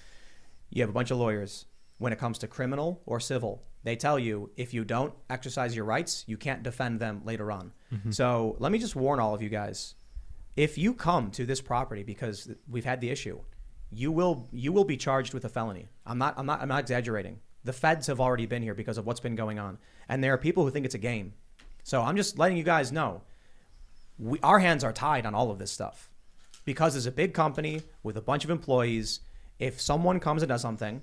you have a bunch of lawyers. When it comes to criminal or civil, they tell you if you don't exercise your rights, you can't defend them later on. Mm-hmm. So let me just warn all of you guys. If you come to this property, because we've had the issue, you will be charged with a felony. I'm not exaggerating. The feds have already been here because of what's been going on, and there are people who think it's a game. So I'm just letting you guys know, our hands are tied on all of this stuff, because as a big company with a bunch of employees, if someone comes and does something,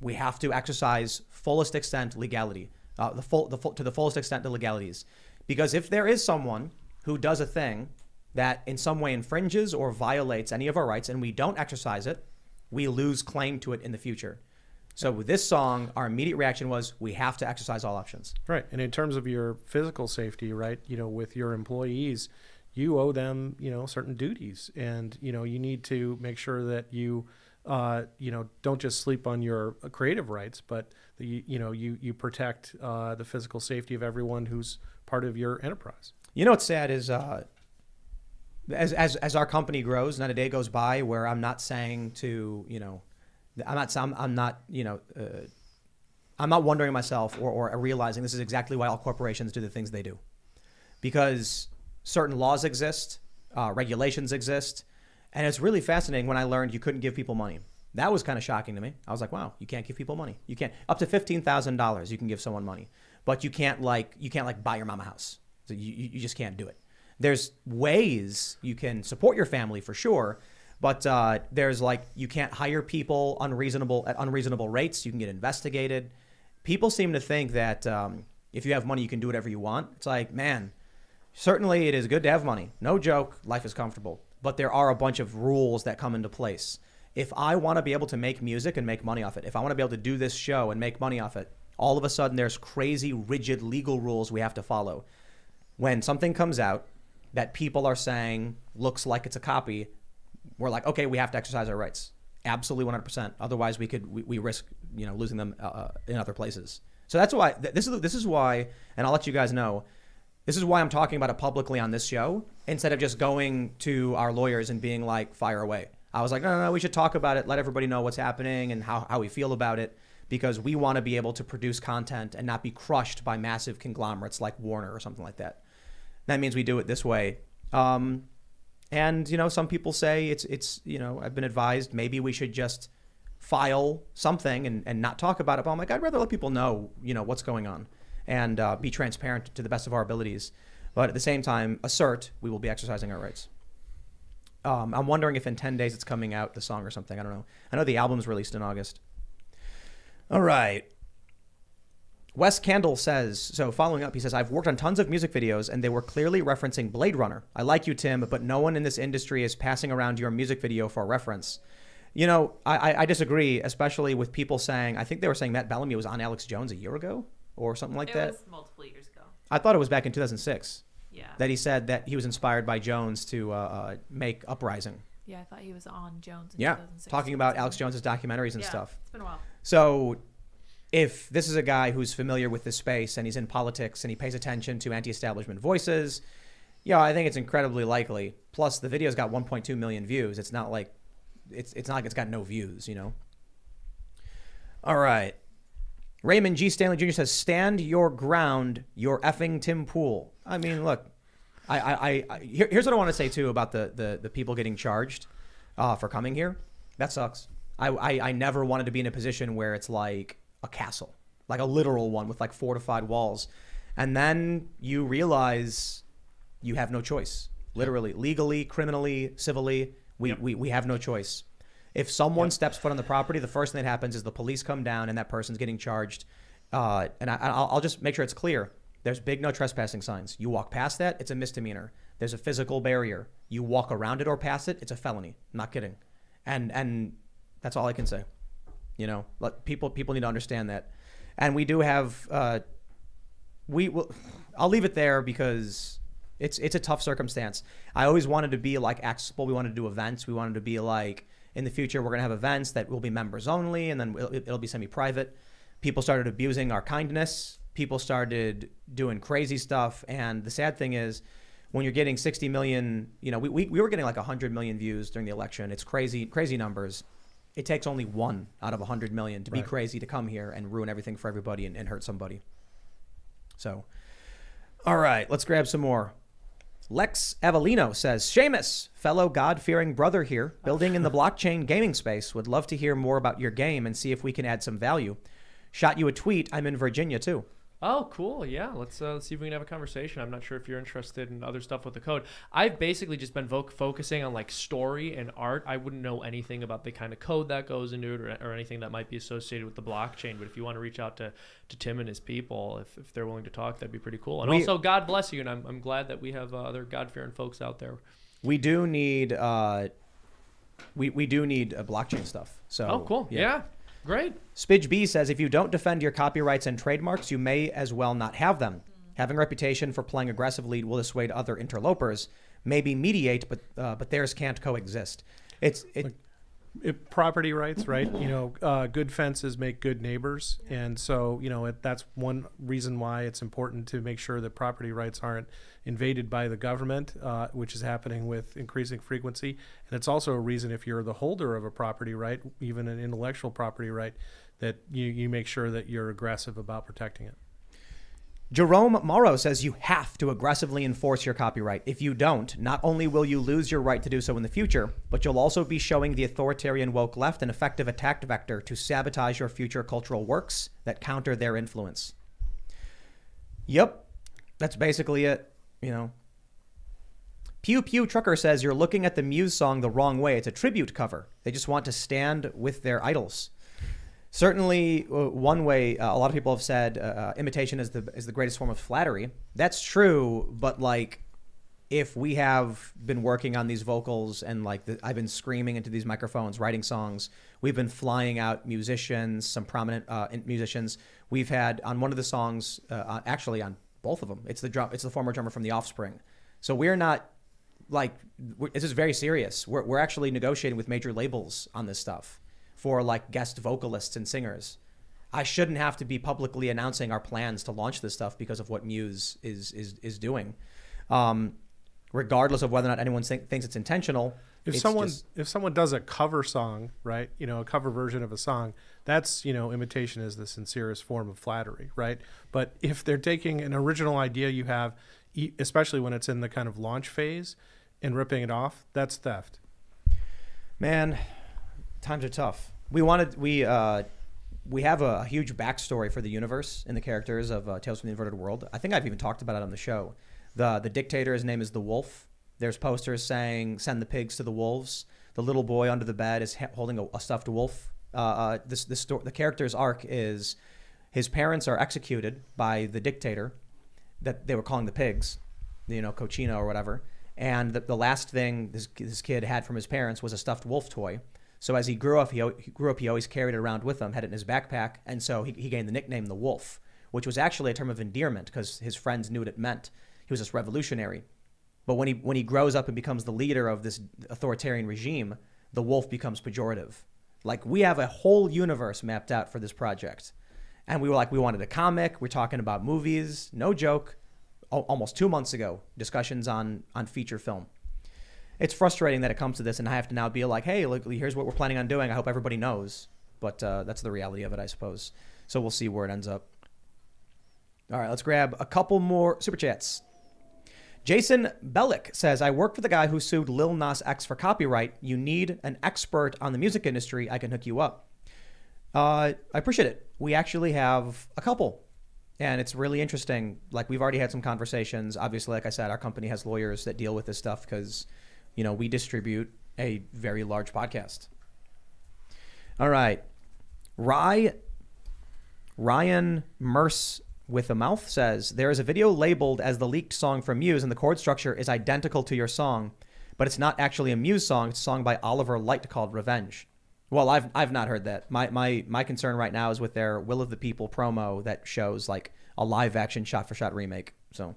we have to exercise fullest extent legality, to the fullest extent the legalities, because if there is someone who does a thing that in some way infringes or violates any of our rights and we don't exercise it, we lose claim to it in the future. So with this song, our immediate reaction was, we have to exercise all options. Right, and in terms of your physical safety, right, you know, with your employees, you owe them, you know, certain duties, and, you know, you need to make sure that you, you know, don't just sleep on your creative rights, but, you know, you protect the physical safety of everyone who's part of your enterprise. You know what's sad is, as our company grows, not a day goes by where I'm not saying to, you know, I'm not wondering myself or realizing this is exactly why all corporations do the things they do, because certain laws exist, regulations exist, and it's really fascinating when I learned you couldn't give people money. That was kind of shocking to me. I was like, wow, you can't give people money. You can't, up to $15,000 you can give someone money, but you can't buy your mama a house. So you just can't do it. There's ways you can support your family for sure, but there's like, you can't hire people at unreasonable rates. You can get investigated. People seem to think that if you have money, you can do whatever you want. It's like, man, certainly it is good to have money. No joke, life is comfortable. But there are a bunch of rules that come into place. If I want to be able to make music and make money off it, if I want to be able to do this show and make money off it, all of a sudden there's crazy, rigid legal rules we have to follow. When something comes out that people are saying looks like it's a copy, we're like, okay, we have to exercise our rights. Absolutely, 100%. Otherwise, we risk, you know, losing them in other places. So that's why this is why, and I'll let you guys know, this is why I'm talking about it publicly on this show instead of just going to our lawyers and being like, fire away. I was like, no, we should talk about it. Let everybody know what's happening and how we feel about it, because we want to be able to produce content and not be crushed by massive conglomerates like Warner or something like that. That means we do it this way. And, you know, some people say it's, you know, I've been advised maybe we should just file something and not talk about it. But I'm like, I'd rather let people know, you know, what's going on and be transparent to the best of our abilities. But at the same time, assert we will be exercising our rights. I'm wondering if in 10 days it's coming out, the song or something. I don't know. I know the album's released in August. All right. Wes Candle says, so following up, he says, I've worked on tons of music videos and they were clearly referencing Blade Runner. I like you, Tim, but no one in this industry is passing around your music video for reference. You know, I disagree, especially with people saying, I think they were saying Matt Bellamy was on Alex Jones a year ago or something like that. It was multiple years ago. I thought it was back in 2006. Yeah. That he said that he was inspired by Jones to make Uprising. Yeah, I thought he was on Jones in 2006. Talking about Alex Jones's documentaries and stuff. It's been a while. So if this is a guy who's familiar with this space and he's in politics and he pays attention to anti-establishment voices, yeah, I think it's incredibly likely. Plus, the video's got 1.2 million views. It's not like it's not like it's got no views, you know. All right. Raymond G. Stanley Jr. says, stand your ground, you're effing Tim Pool. I mean, look, here's what I want to say, too, about the people getting charged for coming here. That sucks. I never wanted to be in a position where it's like a castle, like a literal one with like fortified walls. And then you realize you have no choice, literally, legally, criminally, civilly. We have no choice. If someone steps foot on the property, the first thing that happens is the police come down and that person's getting charged. And I'll just make sure it's clear. There's big no trespassing signs. You walk past that, it's a misdemeanor. There's a physical barrier. You walk around it or past it, it's a felony. I'm not kidding. And that's all I can say. You know, like, people need to understand that. And we do have, I'll leave it there because it's a tough circumstance. I always wanted to be like accessible. We wanted to do events. We wanted to be like, in the future, we're going to have events that will be members only, and then it'll be semi-private. People started abusing our kindness. People started doing crazy stuff. And the sad thing is, when you're getting 60 million, you know, we were getting like 100 million views during the election. It's crazy, crazy numbers. It takes only one out of 100 million to be crazy to come here and ruin everything for everybody and hurt somebody. So, all right, let's grab some more. Lex Avellino says, Seamus, fellow God-fearing brother here, building in the blockchain gaming space, would love to hear more about your game and see if we can add some value. Shot you a tweet. I'm in Virginia, too. Oh, cool. Yeah. Let's see if we can have a conversation. I'm not sure if you're interested in other stuff with the code. I've basically just been focusing on like story and art. I wouldn't know anything about the kind of code that goes into it or anything that might be associated with the blockchain. But if you want to reach out to Tim and his people, if they're willing to talk, that'd be pretty cool. And also, God bless you. And I'm glad that we have other God-fearing folks out there. We do need we do need blockchain stuff. So oh, cool. Yeah. Great. Spidge B says, if you don't defend your copyrights and trademarks, you may as well not have them. Having a reputation for playing aggressively will dissuade other interlopers. Maybe mediate, but theirs can't coexist. It's property rights, right? You know, good fences make good neighbors. And so, you know, that's one reason why it's important to make sure that property rights aren't invaded by the government, which is happening with increasing frequency. And it's also a reason if you're the holder of a property right, even an intellectual property right, that you make sure that you're aggressive about protecting it. Jerome Morrow says you have to aggressively enforce your copyright. If you don't, not only will you lose your right to do so in the future, but you'll also be showing the authoritarian woke left an effective attack vector to sabotage your future cultural works that counter their influence. Yep, that's basically it, you know. Pew Pew Trucker says you're looking at the Muse song the wrong way. It's a tribute cover. They just want to stand with their idols. Certainly, one way a lot of people have said imitation is the greatest form of flattery. That's true, but like, if we have been working on these vocals and like I've been screaming into these microphones, writing songs, we've been flying out musicians, some prominent musicians. We've had on one of the songs, actually on both of them, it's the former drummer from The Offspring. So we're not like this is very serious. We're actually negotiating with major labels on this stuff. For like guest vocalists and singers. I shouldn't have to be publicly announcing our plans to launch this stuff because of what Muse is doing. Regardless of whether or not anyone thinks it's intentional. If someone does a cover song, right? You know, a cover version of a song, that's, you know, imitation is the sincerest form of flattery, right? But if they're taking an original idea you have especially when it's in the kind of launch phase, and ripping it off, that's theft. Man, times are tough. We have a huge backstory for the universe and the characters of Tales from the Inverted World. I think I've even talked about it on the show. The dictator, his name is the Wolf. There's posters saying, send the pigs to the wolves. The little boy under the bed is holding a stuffed wolf. The character's arc is his parents are executed by the dictator that they were calling the pigs, you know, cochino or whatever. And the last thing this kid had from his parents was a stuffed wolf toy. So as he grew up, he always carried it around with him, had it in his backpack. And so he gained the nickname the Wolf, which was actually a term of endearment because his friends knew what it meant. He was this revolutionary. But when he grows up and becomes the leader of this authoritarian regime, the wolf becomes pejorative. Like, we have a whole universe mapped out for this project. And we were like, we wanted a comic. We're talking about movies. No joke. Almost 2 months ago, discussions on feature film. It's frustrating that it comes to this, and I have to now be like, hey, look, here's what we're planning on doing. I hope everybody knows. But that's the reality of it, I suppose. So we'll see where it ends up. All right, let's grab a couple more Super Chats. Jason Bellick says, I work for the guy who sued Lil Nas X for copyright. You need an expert on the music industry. I can hook you up. I appreciate it. We actually have a couple. And it's really interesting. Like, we've already had some conversations. Obviously, like I said, our company has lawyers that deal with this stuff because, you know, we distribute a very large podcast. All right. Ryan Merce with a mouth says, there is a video labeled as the leaked song from Muse, and the chord structure is identical to your song, but it's not actually a Muse song. It's a song by Oliver Light called Revenge. Well, I've not heard that. My concern right now is with their Will of the People promo that shows like a live action shot for shot remake. So,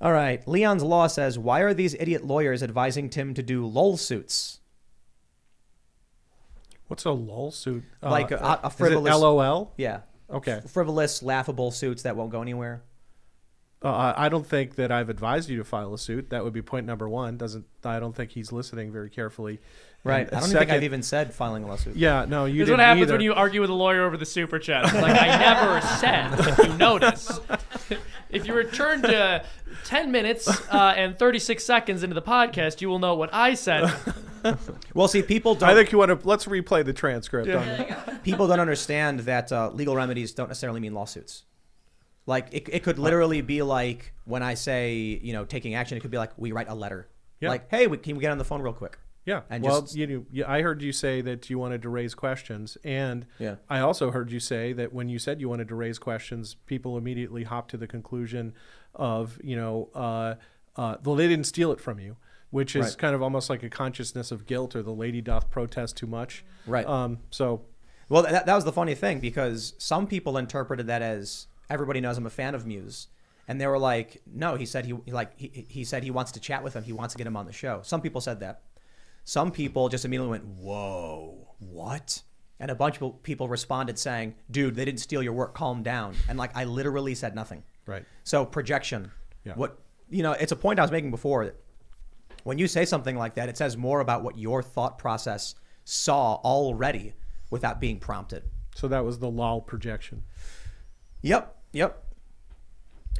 all right. Leon's Law says, why are these idiot lawyers advising Tim to do lol suits? What's a lol suit? Like a frivolous LOL? Yeah. Okay. Frivolous, laughable suits that won't go anywhere. I don't think that I've advised you to file a suit. That would be point number one. I don't think he's listening very carefully. Right. I don't think I've even said filing a lawsuit. Yeah, no, you didn't. This is what happens when you argue with a lawyer over the Super Chat. It's like, I never said, if you notice. If you return to 10 minutes and 36 seconds into the podcast, you will know what I said. Well, see, people don't... I think you want to... Let's replay the transcript. Yeah. People don't understand that legal remedies don't necessarily mean lawsuits. Like, it could literally be like, when I say, you know, taking action, it could be like, we write a letter. Yeah. Like, hey, can we get on the phone real quick? Yeah. And well, I heard you say that you wanted to raise questions. And yeah. I also heard you say that when you said you wanted to raise questions, people immediately hopped to the conclusion of, you know, well, they didn't steal it from you, which is right. Kind of almost like a consciousness of guilt or the lady doth protest too much. Right. Well, that was the funny thing, because some people interpreted that as everybody knows I'm a fan of Muse. And they were like, no, he said he wants to chat with him. He wants to get him on the show. Some people said that. Some people just immediately went, whoa, what? And a bunch of people responded saying, dude, they didn't steal your work, calm down. And like, I literally said nothing. Right. So projection. Yeah. What, you know, it's a point I was making before that when you say something like that, it says more about what your thought process saw already without being prompted. So that was the lol projection. Yep. Yep.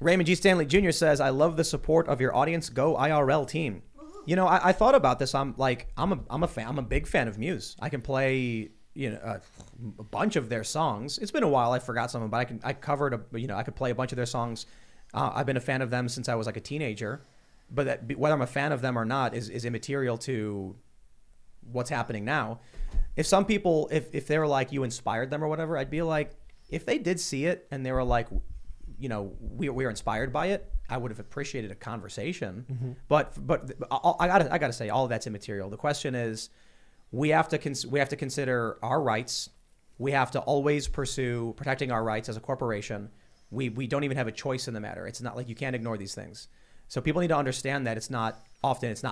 Raymond G. Stanley Jr. says, I love the support of your audience. Go IRL team. You know, I thought about this. I'm like, I'm a big fan of Muse. I can play, you know, a bunch of their songs. It's been a while. I forgot some of them, but I could play a bunch of their songs. I've been a fan of them since I was like a teenager. But that, whether I'm a fan of them or not is immaterial to what's happening now. If some people, if they were like, you inspired them or whatever, I'd be like, if they did see it and they were like, you know, we were inspired by it, I would have appreciated a conversation, mm-hmm. but I gotta say, all of that's immaterial. The question is, we have to consider our rights. We have to always pursue protecting our rights as a corporation. We don't even have a choice in the matter. It's not like you can't ignore these things. So people need to understand that it's not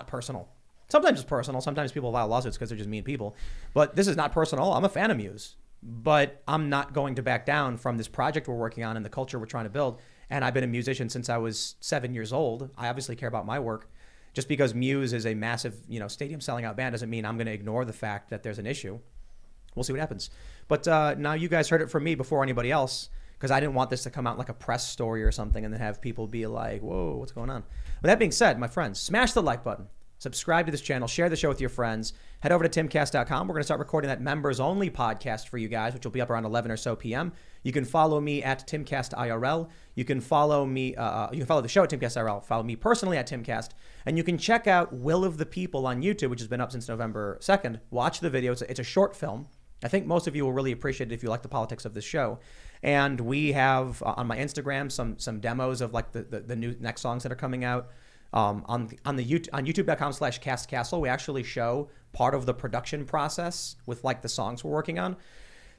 personal. Sometimes it's personal. Sometimes people file lawsuits because they're just mean people. But this is not personal. I'm a fan of Muse, but I'm not going to back down from this project we're working on and the culture we're trying to build. And I've been a musician since I was 7 years old. I obviously care about my work. Just because Muse is a massive, you know, stadium selling out band doesn't mean I'm going to ignore the fact that there's an issue. We'll see what happens. But now you guys heard it from me before anybody else. because I didn't want this to come out like a press story or something and then have people be like, whoa, what's going on? With that being said, my friends, smash the like button, subscribe to this channel, share the show with your friends, head over to timcast.com. We're going to start recording that members only podcast for you guys, which will be up around 11 or so PM. You can follow me at TimCast IRL. You can follow me, you can follow the show at TimCast IRL, follow me personally at TimCast, and you can check out Will of the People on YouTube, which has been up since November 2nd. Watch the video. It's a short film. I think most of you will really appreciate it if you like the politics of this show. And we have on my Instagram some demos of like the new next songs that are coming out. On YouTube.com/castcastle, we actually show part of the production process with like the songs we're working on.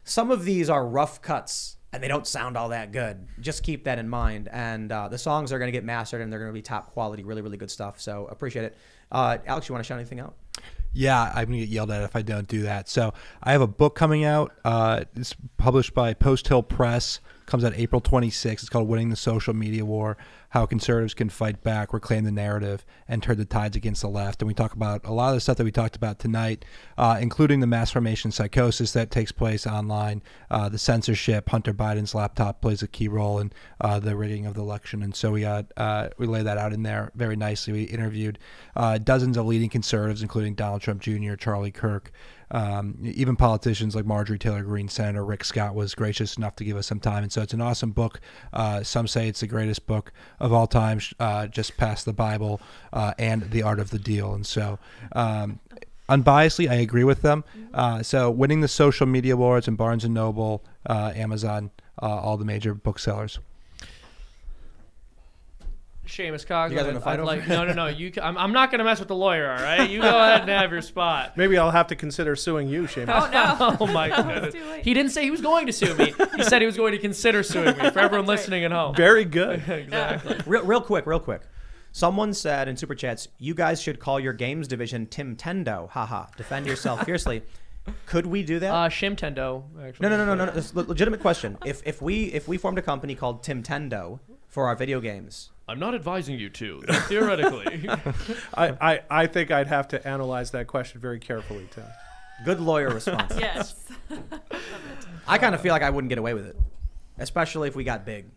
Some of these are rough cuts and they don't sound all that good. Just keep that in mind. And the songs are going to get mastered and they're going to be top quality, really, really good stuff. So appreciate it. Alex, you want to shout anything out? Yeah, I'm going to get yelled at if I don't do that. So I have a book coming out. It's published by Post Hill Press. Comes out April 26th. It's called Winning the Social Media War, How Conservatives Can Fight Back, Reclaim the Narrative, and Turn the Tides Against the Left. And we talk about a lot of the stuff that we talked about tonight, including the mass formation psychosis that takes place online, the censorship, Hunter Biden's laptop plays a key role in the rigging of the election. And so we lay that out in there very nicely. We interviewed dozens of leading conservatives, including Donald Trump Jr., Charlie Kirk, even politicians like Marjorie Taylor Greene. Senator Rick Scott was gracious enough to give us some time. And so it's an awesome book. Some say it's the greatest book of all time, just past the Bible and The Art of the Deal. And so unbiasedly, I agree with them. So Winning the Social Media War, in Barnes & Noble, Amazon, all the major booksellers. Seamus Cox, I'd like, no, you. I'm not going to mess with the lawyer, all right? You go ahead and have your spot. Maybe I'll have to consider suing you, Seamus. Oh, no. Oh, my goodness. He didn't say he was going to sue me. He said he was going to consider suing me, for everyone listening at home. Very good. Exactly. Real quick. Someone said in Super Chats, you guys should call your games division Tim Tendo. Haha. Defend yourself fiercely. Could we do that? Shimtendo, actually. No. This is a legitimate question. If we formed a company called Tim Tendo for our video games... I'm not advising you to, theoretically. I think I'd have to analyze that question very carefully, Tim. Good lawyer response. Yes. I kind of feel like I wouldn't get away with it, especially if we got big.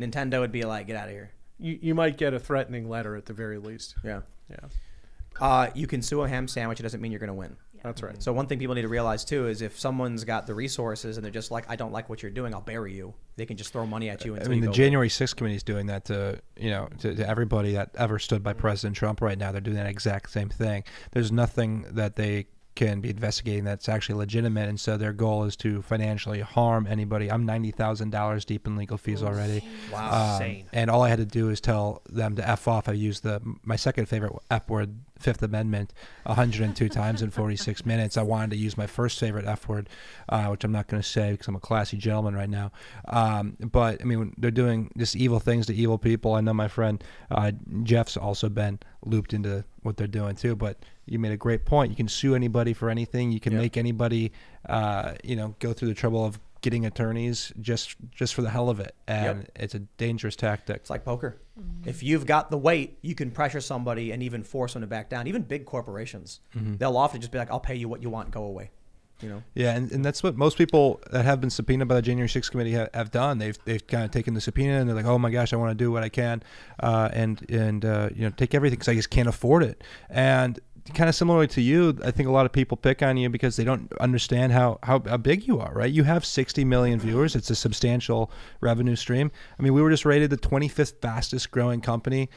Nintendo would be like, get out of here. You might get a threatening letter at the very least. Yeah. You can sue a ham sandwich. It doesn't mean you're going to win. Yeah. That's right. So one thing people need to realize, too, is if someone's got the resources and they're just like, I don't like what you're doing, I'll bury you. They can just throw money at you. I mean, the January 6th committee is doing that to everybody that ever stood by President Trump right now. They're doing that exact same thing. There's nothing that they can be investigating that's actually legitimate, and so their goal is to financially harm anybody. I'm $90,000 deep in legal fees already. Wow. Insane. And all I had to do is tell them to F off. I used my second favorite F word, Fifth Amendment, 102 times in 46 minutes. I wanted to use my first favorite F word, which I'm not going to say because I'm a classy gentleman right now. But I mean, they're doing just evil things to evil people. I know my friend Jeff's also been looped into what they're doing too, but you made a great point. You can sue anybody for anything. You can make anybody, go through the trouble of getting attorneys just for the hell of it. And it's a dangerous tactic. It's like poker. Mm-hmm. If you've got the weight, you can pressure somebody and even force them to back down. Even big corporations, they'll often just be like, I'll pay you what you want, go away. You know? Yeah, and that's what most people that have been subpoenaed by the January 6th committee have done. They've kind of taken the subpoena and they're like, oh my gosh, I want to do what I can, take everything because I just can't afford it. And kind of similarly to you, I think a lot of people pick on you because they don't understand how big you are, right? You have 60 million viewers. It's a substantial revenue stream. I mean, we were just rated the 25th fastest growing company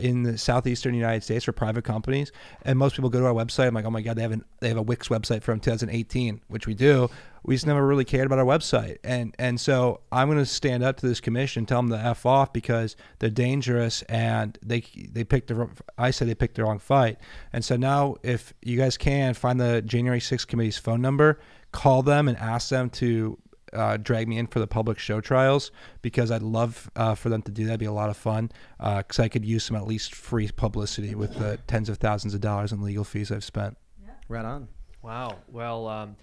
in the southeastern United States for private companies. And most people go to our website. I'm like, oh my God, they have a Wix website from 2018, which we do. We just never really cared about our website. And so I'm going to stand up to this commission, tell them to F off because they're dangerous and they picked the wrong, I said they picked the wrong fight. And so now if you guys can find the January 6th committee's phone number, call them and ask them to drag me in for the public show trials because I'd love for them to do that. It'd be a lot of fun because I could use some at least free publicity with the tens of thousands of dollars in legal fees I've spent. Yeah. Right on. Wow. Well,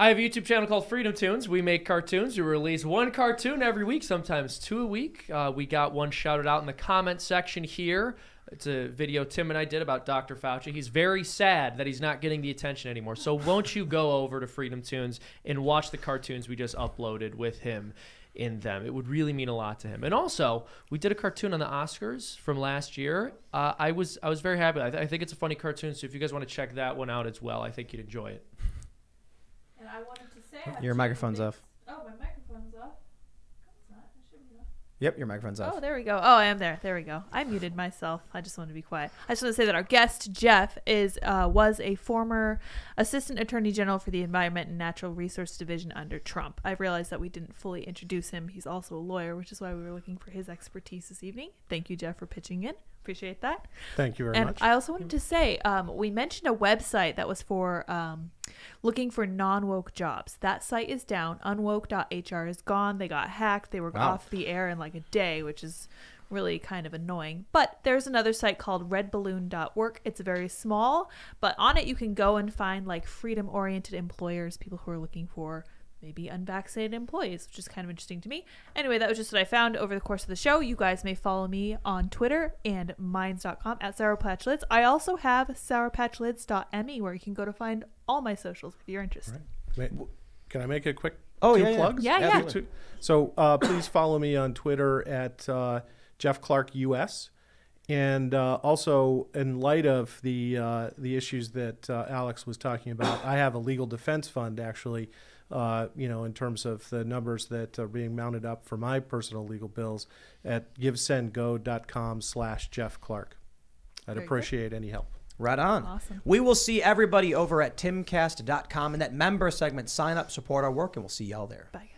I have a YouTube channel called Freedom Tunes. We make cartoons. We release one cartoon every week, sometimes two a week. We got one shouted out in the comment section here. It's a video Tim and I did about Dr. Fauci. He's very sad that he's not getting the attention anymore. So won't you go over to Freedom Tunes and watch the cartoons we just uploaded with him? in them. It would really mean a lot to him. And also, we did a cartoon on the Oscars from last year. I was very happy. I think it's a funny cartoon, so if you guys want to check that one out as well, I think you'd enjoy it. And I wanted to say... Your microphone's off. Oh, my microphone's off. It's not. It should be off. Yep, your microphone's off. Oh, there we go. Oh, I am there. There we go. I muted myself. I just wanted to be quiet. I just want to say that our guest, Jeff, was a former Assistant Attorney General for the Environment and Natural Resource Division under Trump. I realized that we didn't fully introduce him. He's also a lawyer, which is why we were looking for his expertise this evening. Thank you, Jeff, for pitching in. Appreciate that. Thank you very much. And I also wanted to say, we mentioned a website that was for... looking for non-woke jobs. That site is down. Unwoke.hr is gone. They got hacked. They were off the air in like a day, which is really kind of annoying. But there's another site called redballoon.org. It's very small, but on it you can go and find like freedom-oriented employers, people who are looking for maybe unvaccinated employees, which is kind of interesting to me. Anyway, that was just what I found over the course of the show. You guys may follow me on Twitter and minds.com at Sour Patch Lids. I also have sourpatchlids.me where you can go to find all my socials if you're interested. Right. Can I make a quick two plugs? Yeah. So please follow me on Twitter at Jeff Clark US. And also, in light of the issues that Alex was talking about, I have a legal defense fund, actually, in terms of the numbers that are being mounted up for my personal legal bills at givesendgo.com/JeffClark. I'd appreciate any help. Right on. Awesome. We will see everybody over at timcast.com in that member segment. Sign up, support our work, and we'll see y'all there. Bye, guys.